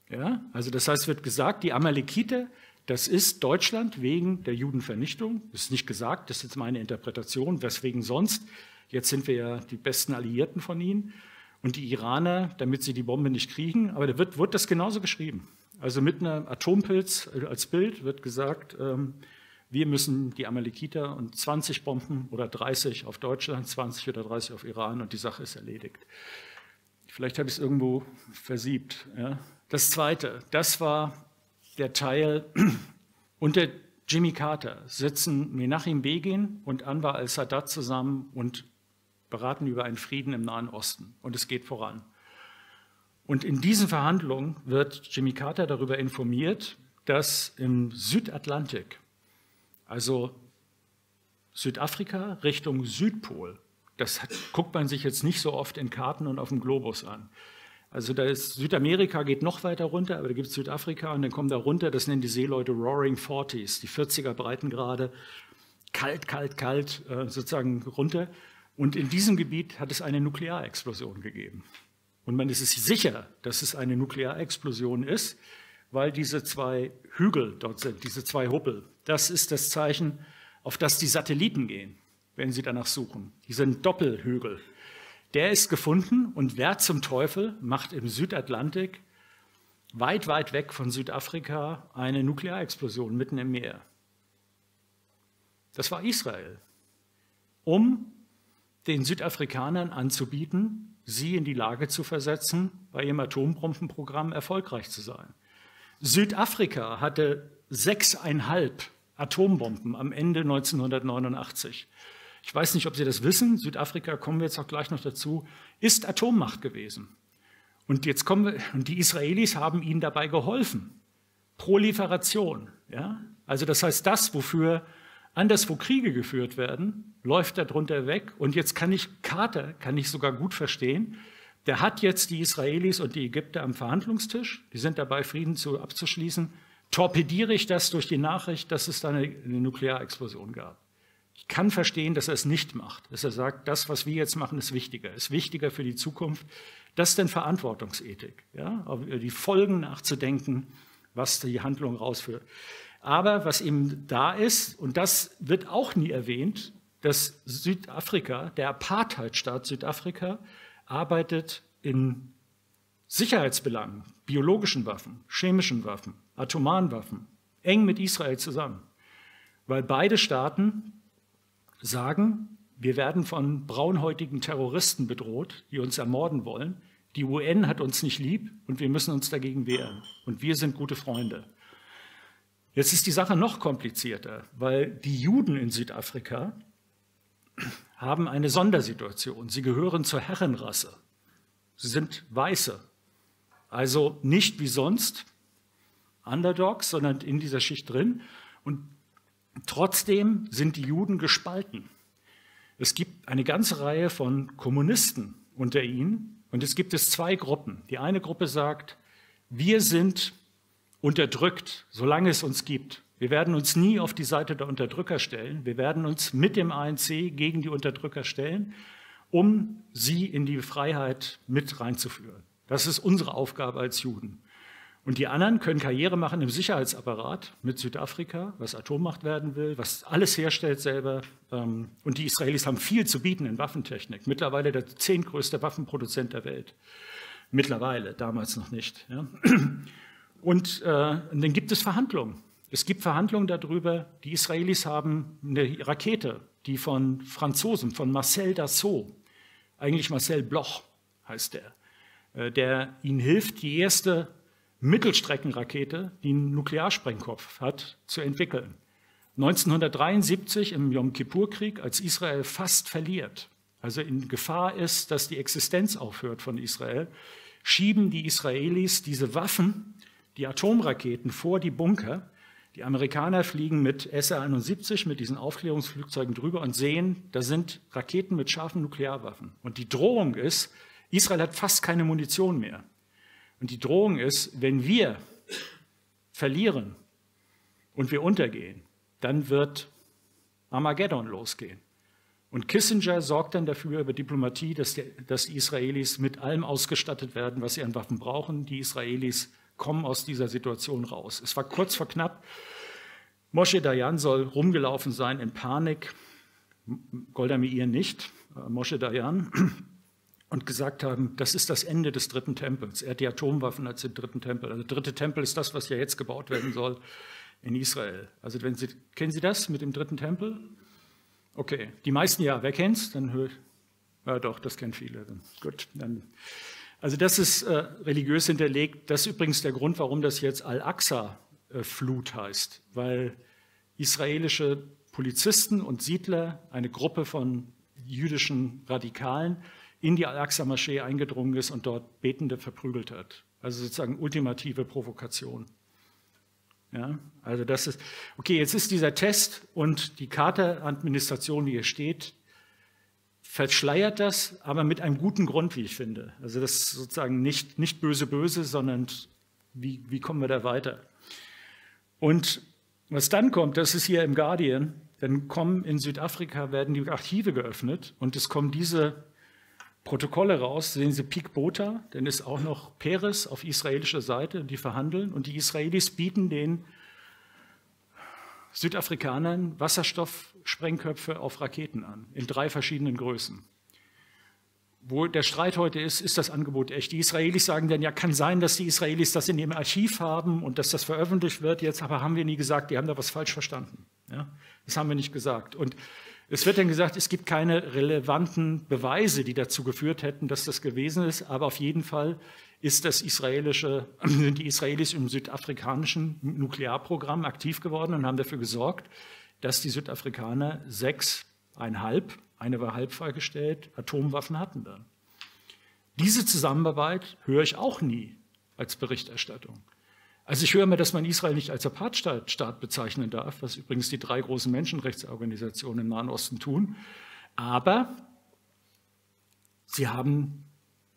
Ja, also das heißt, wird gesagt, die Amalekiter, Das ist Deutschland wegen der Judenvernichtung. Das ist nicht gesagt, das ist jetzt meine Interpretation. Weswegen sonst? Jetzt sind wir ja die besten Alliierten von ihnen. Und die Iraner, damit sie die Bombe nicht kriegen. Aber da wird das genauso geschrieben. Also mit einem Atompilz als Bild wird gesagt, wir müssen die Amalekiter und 20 Bomben oder 30 auf Deutschland, 20 oder 30 auf Iran und die Sache ist erledigt. Vielleicht habe ich es irgendwo versiebt. Ja. Das Zweite, das war der Teil, unter Jimmy Carter sitzen Menachem Begin und Anwar al-Sadat zusammen und beraten über einen Frieden im Nahen Osten. Und es geht voran. Und in diesen Verhandlungen wird Jimmy Carter darüber informiert, dass im Südatlantik, also Südafrika Richtung Südpol, das guckt man sich jetzt nicht so oft in Karten und auf dem Globus an. Also da ist Südamerika, geht noch weiter runter, aber da gibt es Südafrika und dann kommen da runter, das nennen die Seeleute Roaring Forties, die 40er Breitengrade, kalt, kalt, kalt, sozusagen runter. Und in diesem Gebiet hat es eine Nuklearexplosion gegeben. Und man ist sich sicher, dass es eine Nuklearexplosion ist, weil diese zwei Hügel dort sind, diese zwei Huppel. Das ist das Zeichen, auf das die Satelliten gehen, wenn sie danach suchen. Die sind Doppelhügel. Der ist gefunden und wer zum Teufel macht im Südatlantik, weit, weit weg von Südafrika, eine Nuklearexplosion mitten im Meer? Das war Israel, um den Südafrikanern anzubieten, sie in die Lage zu versetzen, bei ihrem Atombombenprogramm erfolgreich zu sein. Südafrika hatte 6,5 Atombomben am Ende 1989. Ich weiß nicht, ob Sie das wissen, Südafrika, kommen wir jetzt auch gleich noch dazu, ist Atommacht gewesen. Und jetzt kommen wir, und die Israelis haben ihnen dabei geholfen. Proliferation. Ja? Also das heißt, das, wofür anderswo Kriege geführt werden, läuft darunter weg. Und jetzt kann ich sogar gut verstehen, der hat jetzt die Israelis und die Ägypter am Verhandlungstisch, die sind dabei, Frieden abzuschließen, torpediere ich das durch die Nachricht, dass es da eine Nuklearexplosion gab. Ich kann verstehen, dass er es nicht macht, dass er sagt, das, was wir jetzt machen, ist wichtiger für die Zukunft. Das ist denn Verantwortungsethik, ja? Über die Folgen nachzudenken, was die Handlung rausführt. Aber was eben da ist, und das wird auch nie erwähnt, dass Südafrika, der Apartheidstaat Südafrika, arbeitet in Sicherheitsbelangen, biologischen Waffen, chemischen Waffen, atomaren Waffen, eng mit Israel zusammen. Weil beide Staaten sagen, wir werden von braunhäutigen Terroristen bedroht, die uns ermorden wollen. Die UN hat uns nicht lieb und wir müssen uns dagegen wehren. Und wir sind gute Freunde. Jetzt ist die Sache noch komplizierter, weil die Juden in Südafrika haben eine Sondersituation. Sie gehören zur Herrenrasse. Sie sind Weiße. Also nicht wie sonst Underdogs, sondern in dieser Schicht drin. Und trotzdem sind die Juden gespalten. Es gibt eine ganze Reihe von Kommunisten unter ihnen. Und es gibt zwei Gruppen. Die eine Gruppe sagt, wir sind unterdrückt, solange es uns gibt. Wir werden uns nie auf die Seite der Unterdrücker stellen. Wir werden uns mit dem ANC gegen die Unterdrücker stellen, um sie in die Freiheit mit reinzuführen. Das ist unsere Aufgabe als Juden. Und die anderen können Karriere machen im Sicherheitsapparat mit Südafrika, was Atommacht werden will, was alles herstellt selber. Und die Israelis haben viel zu bieten in Waffentechnik. Mittlerweile der 10. größte Waffenproduzent der Welt. Mittlerweile, damals noch nicht. Ja. Und dann gibt es Verhandlungen. Es gibt Verhandlungen darüber, die Israelis haben eine Rakete, die von Franzosen, von Marcel Dassault, eigentlich Marcel Bloch heißt der ihnen hilft, die erste Mittelstreckenrakete, die einen Nuklearsprengkopf hat, zu entwickeln. 1973 im Yom Kippur-Krieg, als Israel fast verliert, also in Gefahr ist, dass die Existenz aufhört von Israel, schieben die Israelis diese Waffen, die Atomraketen, vor die Bunker. Die Amerikaner fliegen mit SR-71, mit diesen Aufklärungsflugzeugen drüber und sehen, da sind Raketen mit scharfen Nuklearwaffen. Und die Drohung ist, Israel hat fast keine Munition mehr. Und die Drohung ist, wenn wir verlieren und wir untergehen, dann wird Armageddon losgehen. Und Kissinger sorgt dann dafür über Diplomatie, dass die Israelis mit allem ausgestattet werden, was sie an Waffen brauchen. Die Israelis kommen aus dieser Situation raus. Es war kurz vor knapp. Moshe Dayan soll rumgelaufen sein in Panik, Golda Meir nicht, Moshe Dayan, und gesagt haben, das ist das Ende des dritten Tempels. Er hat die Atomwaffen als den dritten Tempel. Also der dritte Tempel ist das, was ja jetzt gebaut werden soll in Israel. Also wenn Sie, kennen Sie das mit dem dritten Tempel? Okay, die meisten ja, wer kennt's? Dann höre ich, ja doch, das kennen viele. Gut, dann. Also das ist religiös hinterlegt. Das ist übrigens der Grund, warum das jetzt Al-Aqsa-Flut heißt, weil israelische Polizisten und Siedler, eine Gruppe von jüdischen Radikalen, in die Al-Aqsa-Moschee eingedrungen ist und dort Betende verprügelt hat. Also sozusagen ultimative Provokation. Ja, also das ist, okay, jetzt ist dieser Test und die Carter-Administration, die hier steht, verschleiert das, aber mit einem guten Grund, wie ich finde. Also das ist sozusagen nicht böse, böse, sondern wie kommen wir da weiter? Und was dann kommt, das ist hier im Guardian, dann kommen in Südafrika, werden die Archive geöffnet und es kommen diese Protokolle raus, sehen Sie Pikbota, dann ist auch noch Peres auf israelischer Seite, die verhandeln und die Israelis bieten den Südafrikanern Wasserstoffsprengköpfe auf Raketen an, in 3 verschiedenen Größen. Wo der Streit heute ist, ist das Angebot echt. Die Israelis sagen dann, ja, kann sein, dass die Israelis das in ihrem Archiv haben und dass das veröffentlicht wird jetzt, aber haben wir nie gesagt, die haben da was falsch verstanden. Ja? Das haben wir nicht gesagt. Und es wird dann gesagt, es gibt keine relevanten Beweise, die dazu geführt hätten, dass das gewesen ist, aber auf jeden Fall ist das israelische, sind die Israelis im südafrikanischen Nuklearprogramm aktiv geworden und haben dafür gesorgt, dass die Südafrikaner 6,5, eine war halb freigestellt, Atomwaffen hatten dann. Diese Zusammenarbeit höre ich auch nie als Berichterstattung. Also ich höre mal, dass man Israel nicht als Apartheid-Staat bezeichnen darf, was übrigens die 3 großen Menschenrechtsorganisationen im Nahen Osten tun. Aber sie haben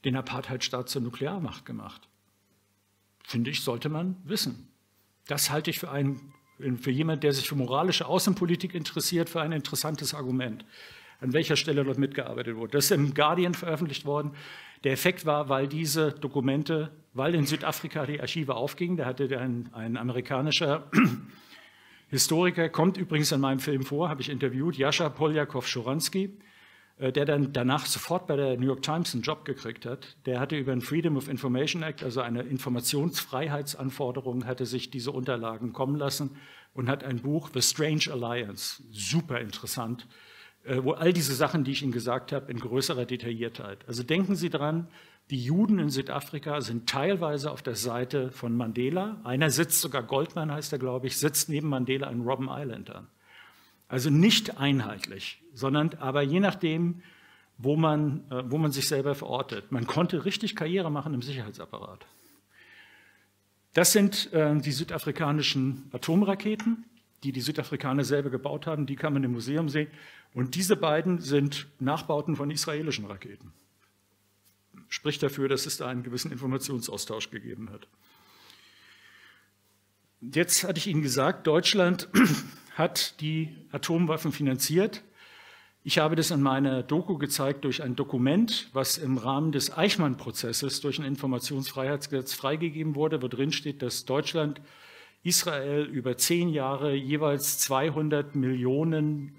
den Apartheid-Staat zur Nuklearmacht gemacht. Finde ich, sollte man wissen. Das halte ich für jemanden, der sich für moralische Außenpolitik interessiert, für ein interessantes Argument, an welcher Stelle dort mitgearbeitet wurde. Das ist im Guardian veröffentlicht worden. Der Effekt war, weil diese Dokumente, weil in Südafrika die Archive aufgingen, da hatte ein amerikanischer Historiker, kommt übrigens in meinem Film vor, habe ich interviewt, Jascha Poljakow-Schoranski, der dann danach sofort bei der New York Times einen Job gekriegt hat. Der hatte über den Freedom of Information Act, also eine Informationsfreiheitsanforderung, hatte sich diese Unterlagen kommen lassen und hat ein Buch, The Strange Alliance, super interessant, wo all diese Sachen, die ich Ihnen gesagt habe, in größerer Detailliertheit. Also denken Sie dran, die Juden in Südafrika sind teilweise auf der Seite von Mandela. Einer sitzt sogar, Goldman heißt er, glaube ich, sitzt neben Mandela in Robben Island an. Also nicht einheitlich, sondern aber je nachdem, wo man sich selber verortet. Man konnte richtig Karriere machen im Sicherheitsapparat. Das sind die südafrikanischen Atomraketen, die Südafrikaner selber gebaut haben. Die kann man im Museum sehen. Und diese beiden sind Nachbauten von israelischen Raketen. Spricht dafür, dass es da einen gewissen Informationsaustausch gegeben hat. Jetzt hatte ich Ihnen gesagt, Deutschland hat die Atomwaffen finanziert. Ich habe das in meiner Doku gezeigt durch ein Dokument, was im Rahmen des Eichmann-Prozesses durch ein Informationsfreiheitsgesetz freigegeben wurde, wo drin steht, dass Deutschland Israel über 10 Jahre jeweils 200 Millionen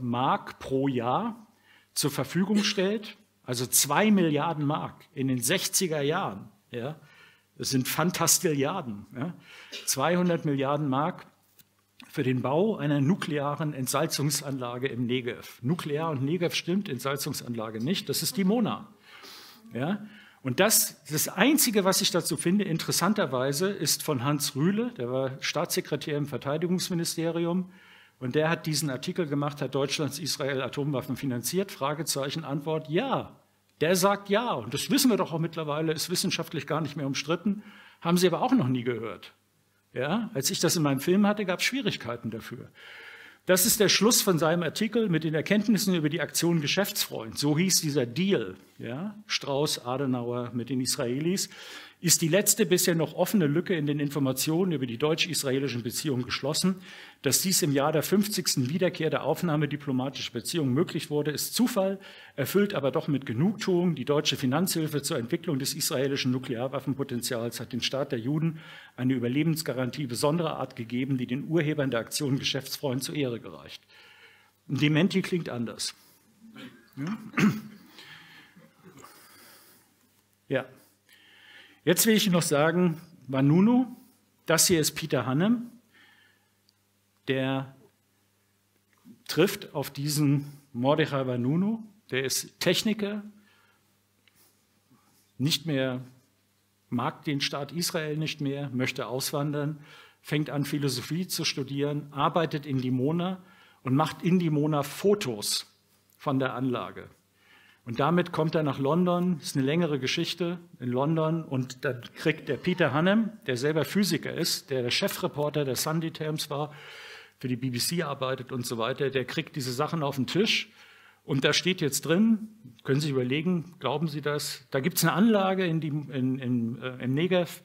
Mark pro Jahr zur Verfügung stellt, also 2 Milliarden Mark in den 60er Jahren. Ja, das sind Fantastilliarden. Ja, 200 Milliarden Mark für den Bau einer nuklearen Entsalzungsanlage im Negev. Nuklear und Negev stimmt, Entsalzungsanlage nicht, das ist Dimona. Ja. Und das Einzige, was ich dazu finde, interessanterweise, ist von Hans Rühle, der war Staatssekretär im Verteidigungsministerium, und der hat diesen Artikel gemacht, hat Deutschlands Israel Atomwaffen finanziert? Fragezeichen, Antwort, ja. Der sagt ja, und das wissen wir doch auch mittlerweile, ist wissenschaftlich gar nicht mehr umstritten, haben Sie aber auch noch nie gehört. Ja? Als ich das in meinem Film hatte, gab es Schwierigkeiten dafür. Das ist der Schluss von seinem Artikel mit den Erkenntnissen über die Aktion Geschäftsfreund. So hieß dieser Deal, ja? Strauß, Adenauer mit den Israelis. ist die letzte bisher noch offene Lücke in den Informationen über die deutsch-israelischen Beziehungen geschlossen. Dass dies im Jahr der 50. Wiederkehr der Aufnahme diplomatischer Beziehungen möglich wurde, ist Zufall, erfüllt aber doch mit Genugtuung. Die deutsche Finanzhilfe zur Entwicklung des israelischen Nuklearwaffenpotenzials hat dem Staat der Juden eine Überlebensgarantie besonderer Art gegeben, die den Urhebern der Aktion Geschäftsfreund zur Ehre gereicht. Dementi klingt anders. Ja. Ja. Jetzt will ich noch sagen, Vanunu, das hier ist Peter Hannem, der trifft auf diesen Mordechai Vanunu, der ist Techniker, nicht mehr, mag den Staat Israel nicht mehr, möchte auswandern, fängt an Philosophie zu studieren, arbeitet in Dimona und macht in Dimona Fotos von der Anlage. Und damit kommt er nach London, ist eine längere Geschichte in London, und dann kriegt der Peter Hannem, der selber Physiker ist, der Chefreporter der Sunday Times war, für die BBC arbeitet und so weiter, der kriegt diese Sachen auf den Tisch und da steht jetzt drin, können Sie sich überlegen, glauben Sie das, da gibt es eine Anlage im Negev,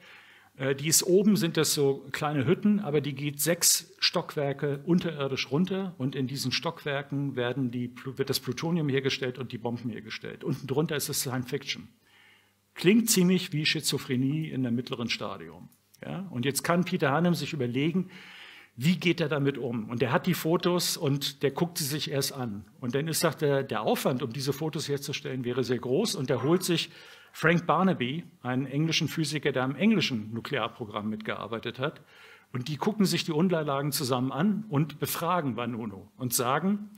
die ist oben, sind das so kleine Hütten, aber die geht 6 Stockwerke unterirdisch runter und in diesen Stockwerken wird das Plutonium hergestellt und die Bomben hergestellt. Unten drunter ist es Science Fiction. Klingt ziemlich wie Schizophrenie in der mittleren Stadium. Ja? Und jetzt kann Peter Hannem sich überlegen, wie geht er damit um? Und er hat die Fotos und der guckt sie sich erst an. Und dann sagt er, der Aufwand, um diese Fotos herzustellen, wäre sehr groß, und er holt sich Frank Barnaby, einen englischen Physiker, der am englischen Nuklearprogramm mitgearbeitet hat. Und die gucken sich die Unterlagen zusammen an und befragen Vanunu und sagen,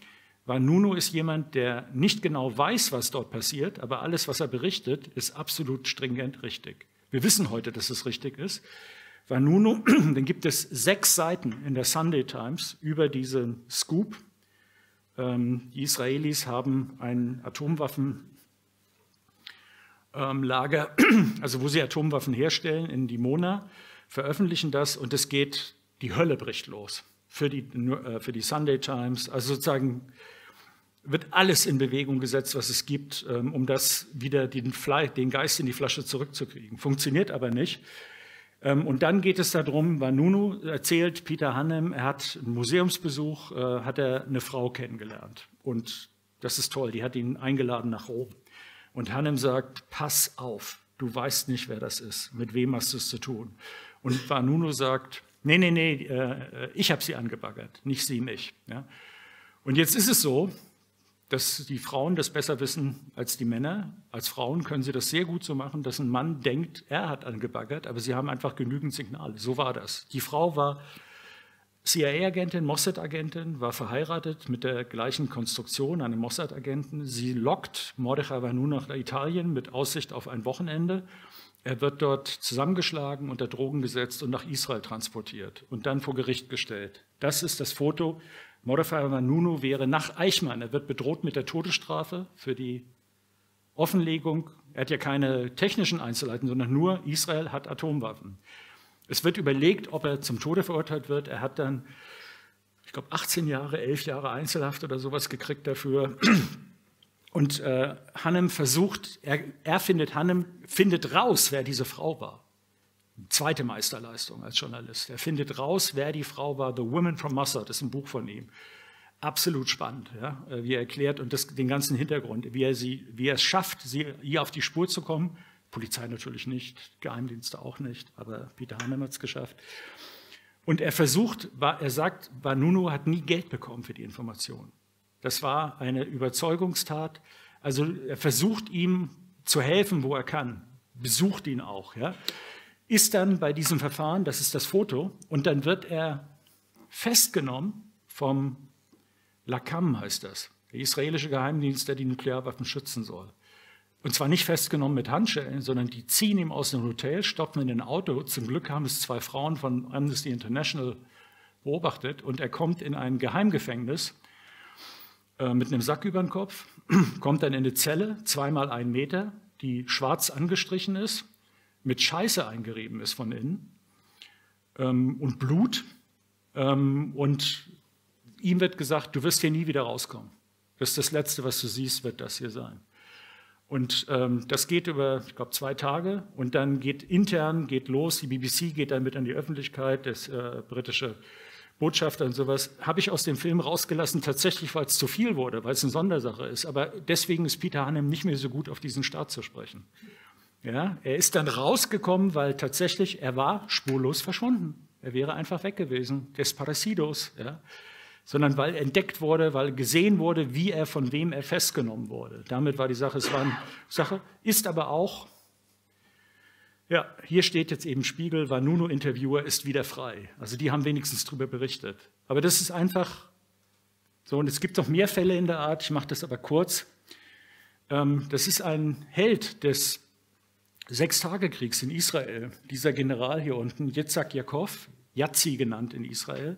Vanunu ist jemand, der nicht genau weiß, was dort passiert, aber alles, was er berichtet, ist absolut stringent richtig. Wir wissen heute, dass es richtig ist. Vanunu, dann gibt es 6 Seiten in der Sunday Times über diesen Scoop. Die Israelis haben einen Atomwaffenlager, also wo sie Atomwaffen herstellen, in Dimona, veröffentlichen das und es geht, die Hölle bricht los für die Sunday Times. Also sozusagen wird alles in Bewegung gesetzt, was es gibt, um das wieder den Geist in die Flasche zurückzukriegen. Funktioniert aber nicht. Und dann geht es darum, Vanunu erzählt Peter Hannem, er hat einen Museumsbesuch, hat er eine Frau kennengelernt und das ist toll, die hat ihn eingeladen nach Rom. Und Hannem sagt, pass auf, du weißt nicht, wer das ist, mit wem hast du es zu tun. Und Vanunu sagt, nee, nee, nee, ich habe sie angebaggert, nicht sie mich. Ja? Und jetzt ist es so, dass die Frauen das besser wissen als die Männer. Als Frauen können sie das sehr gut so machen, dass ein Mann denkt, er hat angebaggert, aber sie haben einfach genügend Signale. So war das. Die Frau war CIA-Agentin, Mossad-Agentin, war verheiratet mit der gleichen Konstruktion, einem Mossad-Agenten. Sie lockt Mordechai Vanunu nach Italien mit Aussicht auf ein Wochenende. Er wird dort zusammengeschlagen, unter Drogen gesetzt und nach Israel transportiert und dann vor Gericht gestellt. Das ist das Foto. Mordechai Vanunu wäre nach Eichmann. Er wird bedroht mit der Todesstrafe für die Offenlegung. Er hat ja keine technischen Einzelheiten, sondern nur, Israel hat Atomwaffen. Es wird überlegt, ob er zum Tode verurteilt wird. Er hat dann, ich glaube, 18 Jahre, 11 Jahre Einzelhaft oder sowas gekriegt dafür. Und Hannem versucht, Hannem findet raus, wer diese Frau war. Zweite Meisterleistung als Journalist. Er findet raus, wer die Frau war. The Women from Mossad, das ist ein Buch von ihm. Absolut spannend, ja, wie er erklärt und den ganzen Hintergrund, wie er es schafft, ihr auf die Spur zu kommen. Polizei natürlich nicht, Geheimdienste auch nicht, aber Peter Hannem hat es geschafft. Und er sagt, Vanunu hat nie Geld bekommen für die Information. Das war eine Überzeugungstat. Also er versucht ihm zu helfen, wo er kann, besucht ihn auch. Ja. Ist dann bei diesem Verfahren, das ist das Foto, und dann wird er festgenommen vom Lakam, heißt das, der israelische Geheimdienst, der die Nuklearwaffen schützen soll. Und zwar nicht festgenommen mit Handschellen, sondern die ziehen ihn aus dem Hotel, stoppen ihn in ein Auto. Zum Glück haben es 2 Frauen von Amnesty International beobachtet. Und er kommt in ein Geheimgefängnis mit einem Sack über den Kopf, kommt dann in eine Zelle, 2x1 Meter, die schwarz angestrichen ist, mit Scheiße eingerieben ist von innen und Blut. Und ihm wird gesagt, du wirst hier nie wieder rauskommen. Das ist das Letzte, was du siehst, wird das hier sein. Und das geht über, ich glaube, 2 Tage und dann geht intern, geht los, die BBC geht dann mit an die Öffentlichkeit, das britische Botschafter und sowas, habe ich aus dem Film rausgelassen, tatsächlich, weil es zu viel wurde, weil es eine Sondersache ist. Aber deswegen ist Peter Hannem nicht mehr so gut, auf diesen Staat zu sprechen. Ja, er ist dann rausgekommen, weil tatsächlich, er war spurlos verschwunden. Er wäre einfach weg gewesen, Desaparecidos, ja. Sondern weil entdeckt wurde, weil gesehen wurde, wie er, von wem er festgenommen wurde. Damit war die Sache, es war eine Sache, ist aber auch, ja, hier steht jetzt eben Spiegel, Vanunu-Interviewer ist wieder frei. Also die haben wenigstens darüber berichtet. Aber das ist einfach so, und es gibt noch mehr Fälle in der Art, ich mache das aber kurz. Das ist ein Held des Sechstagekriegs in Israel, dieser General hier unten, Yitzhak Yaakov, Yatzi genannt in Israel.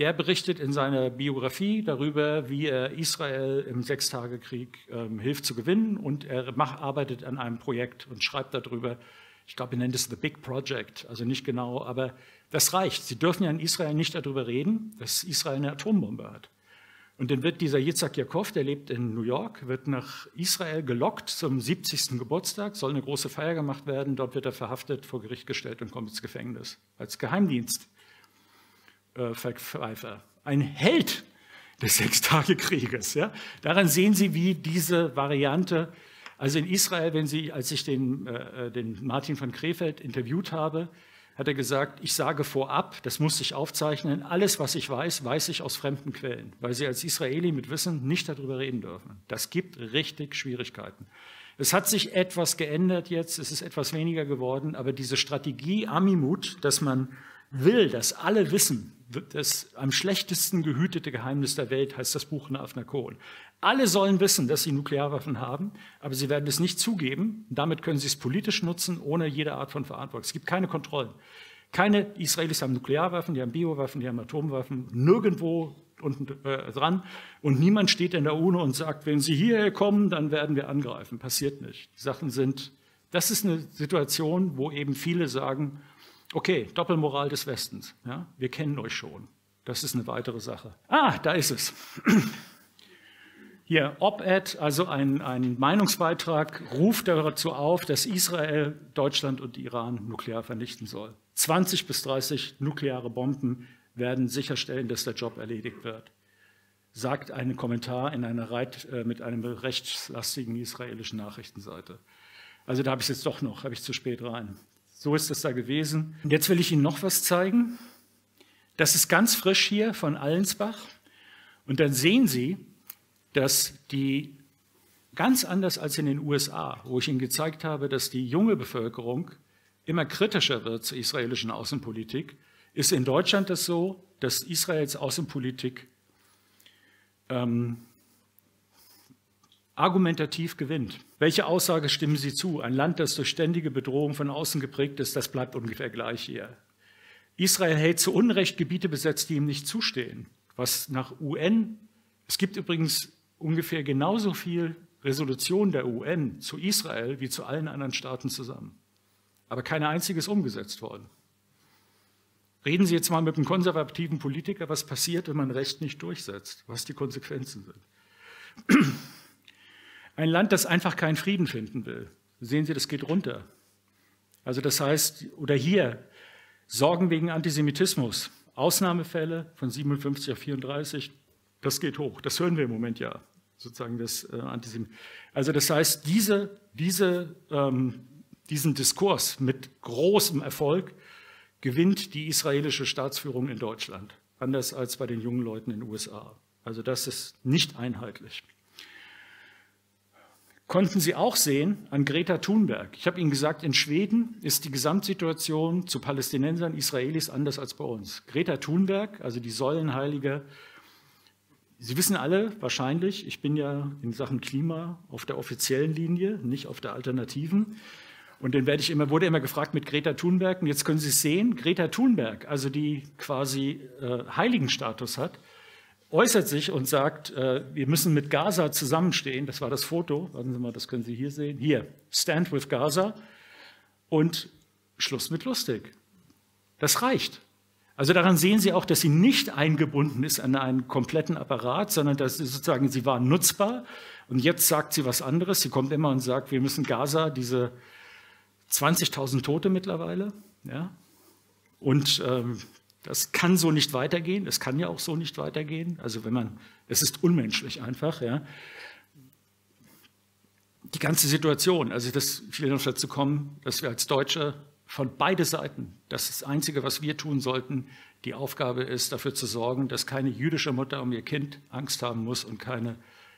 Der berichtet in seiner Biografie darüber, wie er Israel im Sechstagekrieg hilft zu gewinnen, und er arbeitet an einem Projekt und schreibt darüber, ich glaube, er nennt es The Big Project, also nicht genau, aber das reicht. Sie dürfen ja in Israel nicht darüber reden, dass Israel eine Atombombe hat. Und dann wird dieser Yitzhak Yaakov, der lebt in New York, wird nach Israel gelockt zum 70. Geburtstag, soll eine große Feier gemacht werden, dort wird er verhaftet, vor Gericht gestellt und kommt ins Gefängnis als Geheimdienst. Ein Held des Sechstagekrieges. Ja? Daran sehen Sie, wie diese Variante, also in Israel, wenn Sie, als ich den Martin von Krefeld interviewt habe, hat er gesagt, ich sage vorab, das musste ich aufzeichnen, alles, was ich weiß, weiß ich aus fremden Quellen, weil Sie als Israeli mit Wissen nicht darüber reden dürfen. Das gibt richtig Schwierigkeiten. Es hat sich etwas geändert jetzt, es ist etwas weniger geworden, aber diese Strategie Amimut, dass man will, dass alle wissen, das am schlechtesten gehütete Geheimnis der Welt heißt das Buch Avner Cohen. Alle sollen wissen, dass sie Nuklearwaffen haben, aber sie werden es nicht zugeben. Damit können sie es politisch nutzen, ohne jede Art von Verantwortung. Es gibt keine Kontrollen. Keine Israelis haben Nuklearwaffen, die haben Biowaffen, die haben Atomwaffen, nirgendwo unten dran. Und niemand steht in der UNO und sagt, wenn sie hierher kommen, dann werden wir angreifen. Passiert nicht. Die Sachen sind, das ist eine Situation, wo eben viele sagen, okay, Doppelmoral des Westens. Ja? Wir kennen euch schon. Das ist eine weitere Sache. Ah, da ist es. Hier, Op-Ed, also ein Meinungsbeitrag, ruft dazu auf, dass Israel, Deutschland und Iran nuklear vernichten soll. 20 bis 30 nukleare Bomben werden sicherstellen, dass der Job erledigt wird, sagt ein Kommentar in einer mit einer rechtslastigen israelischen Nachrichtenseite. Also da habe ich es jetzt doch noch, habe ich zu spät rein. So ist das da gewesen. Und jetzt will ich Ihnen noch was zeigen. Das ist ganz frisch hier von Allensbach. Und dann sehen Sie, dass die, ganz anders als in den USA, wo ich Ihnen gezeigt habe, dass die junge Bevölkerung immer kritischer wird zur israelischen Außenpolitik, ist in Deutschland das so, dass Israels Außenpolitik argumentativ gewinnt. Welche Aussage stimmen Sie zu? Ein Land, das durch ständige Bedrohung von außen geprägt ist, das bleibt ungefähr gleich hier. Israel hält zu Unrecht Gebiete besetzt, die ihm nicht zustehen. Was nach UN, es gibt übrigens ungefähr genauso viel Resolution der UN zu Israel wie zu allen anderen Staaten zusammen. Aber keine einzige ist umgesetzt worden. Reden Sie jetzt mal mit einem konservativen Politiker, was passiert, wenn man Recht nicht durchsetzt, was die Konsequenzen sind. Ein Land, das einfach keinen Frieden finden will. Sehen Sie, das geht runter. Also das heißt, oder hier, Sorgen wegen Antisemitismus, Ausnahmefälle von 57 auf 34, das geht hoch. Das hören wir im Moment ja, sozusagen das Antisemitismus. Also das heißt, diesen Diskurs mit großem Erfolg gewinnt die israelische Staatsführung in Deutschland, anders als bei den jungen Leuten in den USA. Also das ist nicht einheitlich. Konnten Sie auch sehen an Greta Thunberg. Ich habe Ihnen gesagt, in Schweden ist die Gesamtsituation zu Palästinensern, Israelis anders als bei uns. Greta Thunberg, also die Säulenheilige, Sie wissen alle wahrscheinlich, ich bin ja in Sachen Klima auf der offiziellen Linie, nicht auf der alternativen. Und dann wurde immer gefragt mit Greta Thunberg. Und jetzt können Sie es sehen, Greta Thunberg, also die quasi Heiligenstatus hat, äußert sich und sagt, wir müssen mit Gaza zusammenstehen. Das war das Foto. Warten Sie mal, das können Sie hier sehen. Hier, Stand with Gaza und Schluss mit lustig. Das reicht. Also daran sehen Sie auch, dass sie nicht eingebunden ist an einen kompletten Apparat, sondern dass sie sozusagen, sie war nutzbar und jetzt sagt sie was anderes. Sie kommt immer und sagt, wir müssen Gaza, diese 20.000 Tote mittlerweile, ja, und das kann so nicht weitergehen, das kann ja auch so nicht weitergehen. Also wenn man, es ist unmenschlich einfach, ja. Die ganze Situation, also das, ich will noch dazu kommen, dass wir als Deutsche von beide Seiten, das ist das Einzige, was wir tun sollten, die Aufgabe ist, dafür zu sorgen, dass keine jüdische Mutter um ihr Kind Angst haben muss und keine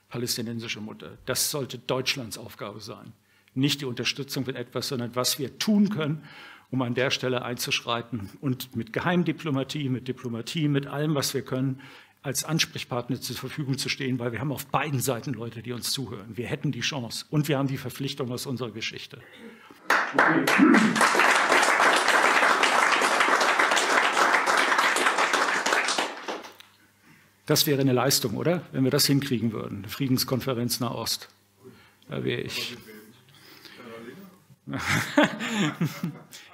palästinensische Mutter. Das sollte Deutschlands Aufgabe sein. Nicht die Unterstützung von etwas, sondern was wir tun können, um an der Stelle einzuschreiten und mit Geheimdiplomatie, mit Diplomatie, mit allem, was wir können, als Ansprechpartner zur Verfügung zu stehen, weil wir haben auf beiden Seiten Leute, die uns zuhören. Wir hätten die Chance und wir haben die Verpflichtung aus unserer Geschichte. Okay. Das wäre eine Leistung, oder? Wenn wir das hinkriegen würden, eine Friedenskonferenz Nahost. Da wäre ich.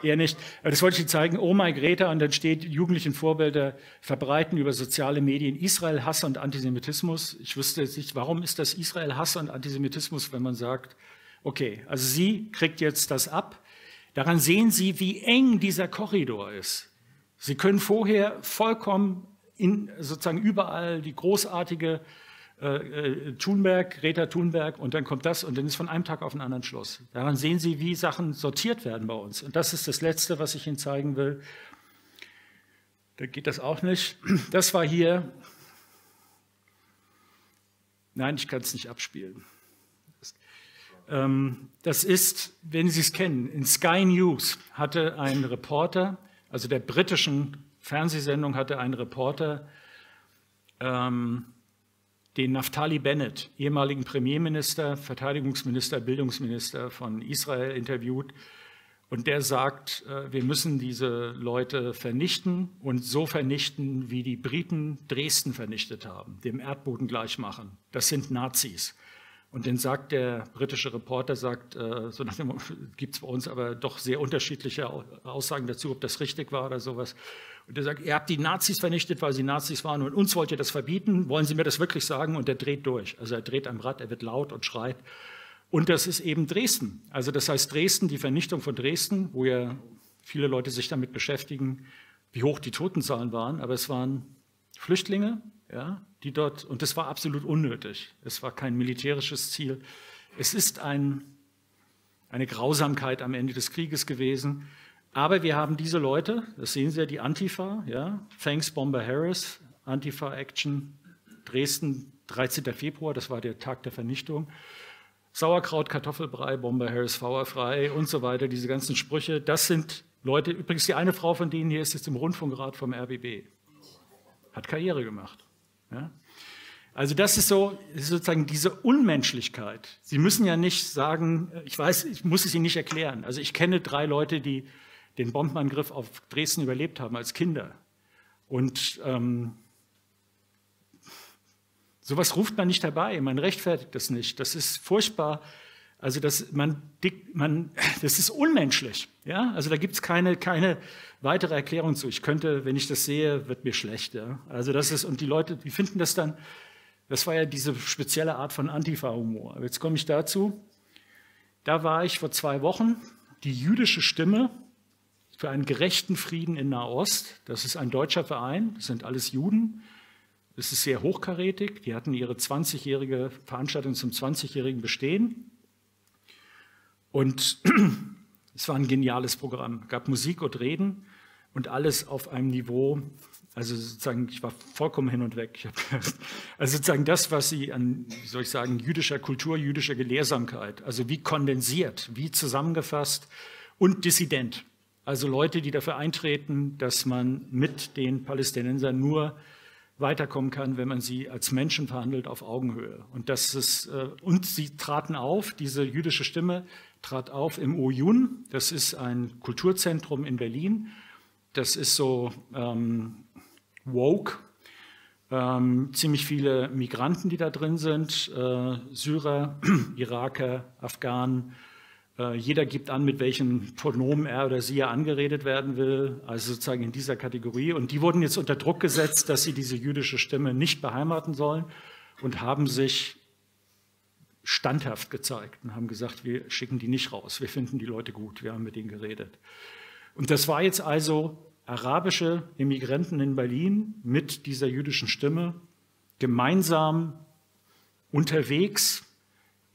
Eher nicht. Das wollte ich Ihnen zeigen. Oh my Greta, und dann steht, jugendlichen Vorbilder verbreiten über soziale Medien Israel, Hass und Antisemitismus. Ich wüsste jetzt nicht, warum ist das Israel, Hass und Antisemitismus, wenn man sagt, okay, also sie kriegt jetzt das ab. Daran sehen Sie, wie eng dieser Korridor ist. Sie können vorher vollkommen in, sozusagen überall die großartige Thunberg, Greta Thunberg, und dann kommt das und dann ist von einem Tag auf den anderen Schluss. Daran sehen Sie, wie Sachen sortiert werden bei uns. Und das ist das Letzte, was ich Ihnen zeigen will. Da geht das auch nicht. Das war hier. Nein, ich kann es nicht abspielen. Das ist, wenn Sie es kennen, in Sky News hatte ein Reporter, also der britischen Fernsehsendung hatte ein Reporter, den Naftali Bennett, ehemaligen Premierminister, Verteidigungsminister, Bildungsminister von Israel, interviewt. Und der sagt, wir müssen diese Leute vernichten und so vernichten, wie die Briten Dresden vernichtet haben, dem Erdboden gleich machen. Das sind Nazis. Und dann sagt der britische Reporter, sagt, so nach dem gibt es bei uns aber doch sehr unterschiedliche Aussagen dazu, ob das richtig war oder sowas. Und er sagt, ihr habt die Nazis vernichtet, weil sie Nazis waren und uns wollt ihr das verbieten. Wollen Sie mir das wirklich sagen? Und er dreht durch. Also er dreht am Rad, er wird laut und schreit. Und das ist eben Dresden. Also das heißt Dresden, die Vernichtung von Dresden, wo ja viele Leute sich damit beschäftigen, wie hoch die Totenzahlen waren. Aber es waren Flüchtlinge, ja, die dort, und das war absolut unnötig. Es war kein militärisches Ziel. Es ist eine Grausamkeit am Ende des Krieges gewesen. Aber wir haben diese Leute, das sehen Sie ja, die Antifa, ja, Thanks Bomber Harris, Antifa Action, Dresden, 13. Februar, das war der Tag der Vernichtung. Sauerkraut, Kartoffelbrei, Bomber Harris, Fauerfrei und so weiter, diese ganzen Sprüche. Das sind Leute, übrigens die eine Frau von denen hier ist jetzt im Rundfunkrat vom RBB. Hat Karriere gemacht. Ja. Also das ist so, sozusagen diese Unmenschlichkeit. Sie müssen ja nicht sagen, ich weiß, ich muss es Ihnen nicht erklären. Also ich kenne drei Leute, die den Bombenangriff auf Dresden überlebt haben als Kinder. Und sowas ruft man nicht herbei, man rechtfertigt das nicht. Das ist furchtbar, also das, das ist unmenschlich. Ja? Also da gibt es keine weitere Erklärung zu. Ich könnte, wenn ich das sehe, wird mir schlecht. Ja? Also das ist, und die Leute, die finden das dann, das war ja diese spezielle Art von Antifa-Humor. Jetzt komme ich dazu. Da war ich vor 2 Wochen, die jüdische Stimme für einen gerechten Frieden in Nahost. Das ist ein deutscher Verein, das sind alles Juden. Es ist sehr hochkarätig. Die hatten ihre 20-jährige Veranstaltung zum 20-jährigen Bestehen. Und es war ein geniales Programm. Es gab Musik und Reden und alles auf einem Niveau. Also sozusagen, ich war vollkommen hin und weg. Also sozusagen das, was sie an, wie soll ich sagen, jüdischer Kultur, jüdischer Gelehrsamkeit, also wie kondensiert, wie zusammengefasst und dissident. Also Leute, die dafür eintreten, dass man mit den Palästinensern nur weiterkommen kann, wenn man sie als Menschen verhandelt auf Augenhöhe. Und, das ist, und sie traten auf, diese jüdische Stimme trat auf im Oyun. Das ist ein Kulturzentrum in Berlin. Das ist so woke. Ziemlich viele Migranten, die da drin sind. Syrer, Iraker, Afghanen, Jeder gibt an, mit welchem Pronomen er oder sie ja angeredet werden will, also sozusagen in dieser Kategorie. Und die wurden jetzt unter Druck gesetzt, dass sie diese jüdische Stimme nicht beheimaten sollen und haben sich standhaft gezeigt und haben gesagt, wir schicken die nicht raus, wir finden die Leute gut, wir haben mit ihnen geredet. Und das war jetzt also arabische Immigranten in Berlin mit dieser jüdischen Stimme gemeinsam unterwegs,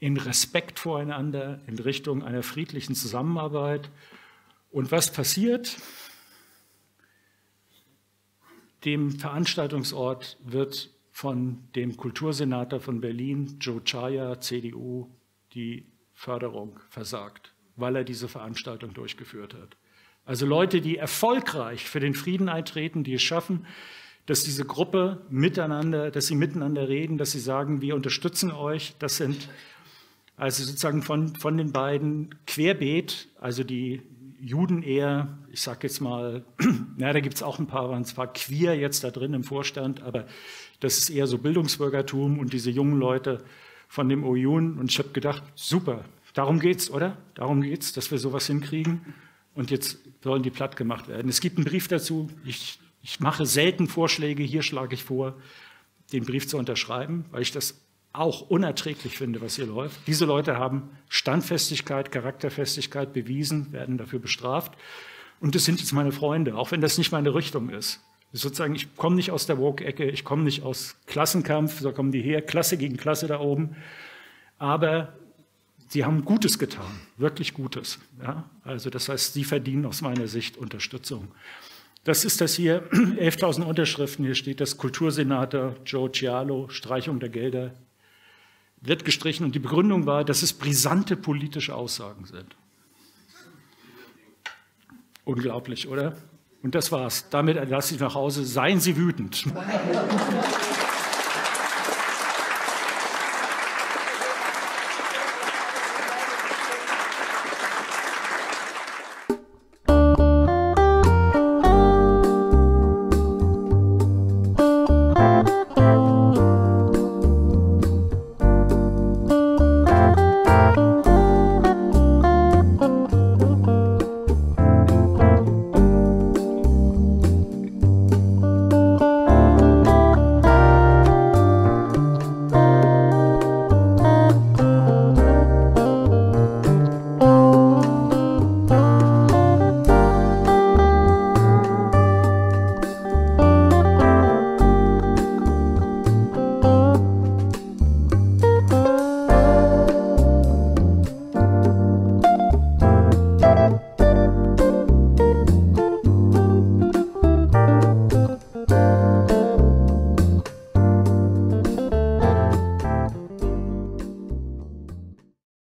in Respekt voreinander, in Richtung einer friedlichen Zusammenarbeit. Und was passiert? Dem Veranstaltungsort wird von dem Kultursenator von Berlin, Joe Chaya, CDU, die Förderung versagt, weil er diese Veranstaltung durchgeführt hat. Also Leute, die erfolgreich für den Frieden eintreten, die es schaffen, dass diese Gruppe miteinander, dass sie miteinander reden, dass sie sagen, wir unterstützen euch. Das sind also sozusagen von den beiden querbeet, also die Juden eher, ich sage jetzt mal, na, da gibt es auch ein paar, waren zwar queer jetzt da drin im Vorstand, aber das ist eher so Bildungsbürgertum und diese jungen Leute von dem Oyun. Und ich habe gedacht, super, darum geht's, oder? Darum geht's, dass wir sowas hinkriegen. Und jetzt sollen die platt gemacht werden. Es gibt einen Brief dazu. Ich mache selten Vorschläge, hier schlage ich vor, den Brief zu unterschreiben, weil ich das auch unerträglich finde, was hier läuft. Diese Leute haben Standfestigkeit, Charakterfestigkeit bewiesen, werden dafür bestraft. Und das sind jetzt meine Freunde, auch wenn das nicht meine Richtung ist. Sozusagen, ich komme nicht aus der Woke-Ecke, ich komme nicht aus Klassenkampf, da kommen die her, Klasse gegen Klasse da oben. Aber sie haben Gutes getan, wirklich Gutes. Ja? Also das heißt, sie verdienen aus meiner Sicht Unterstützung. Das ist das hier, 11.000 Unterschriften, hier steht das Kultursenator Joe Cialo, Streichung der Gelder, wird gestrichen. Und die Begründung war, dass es brisante politische Aussagen sind. Unglaublich, oder? Und das war's. Damit entlasse ich nach Hause. Seien Sie wütend.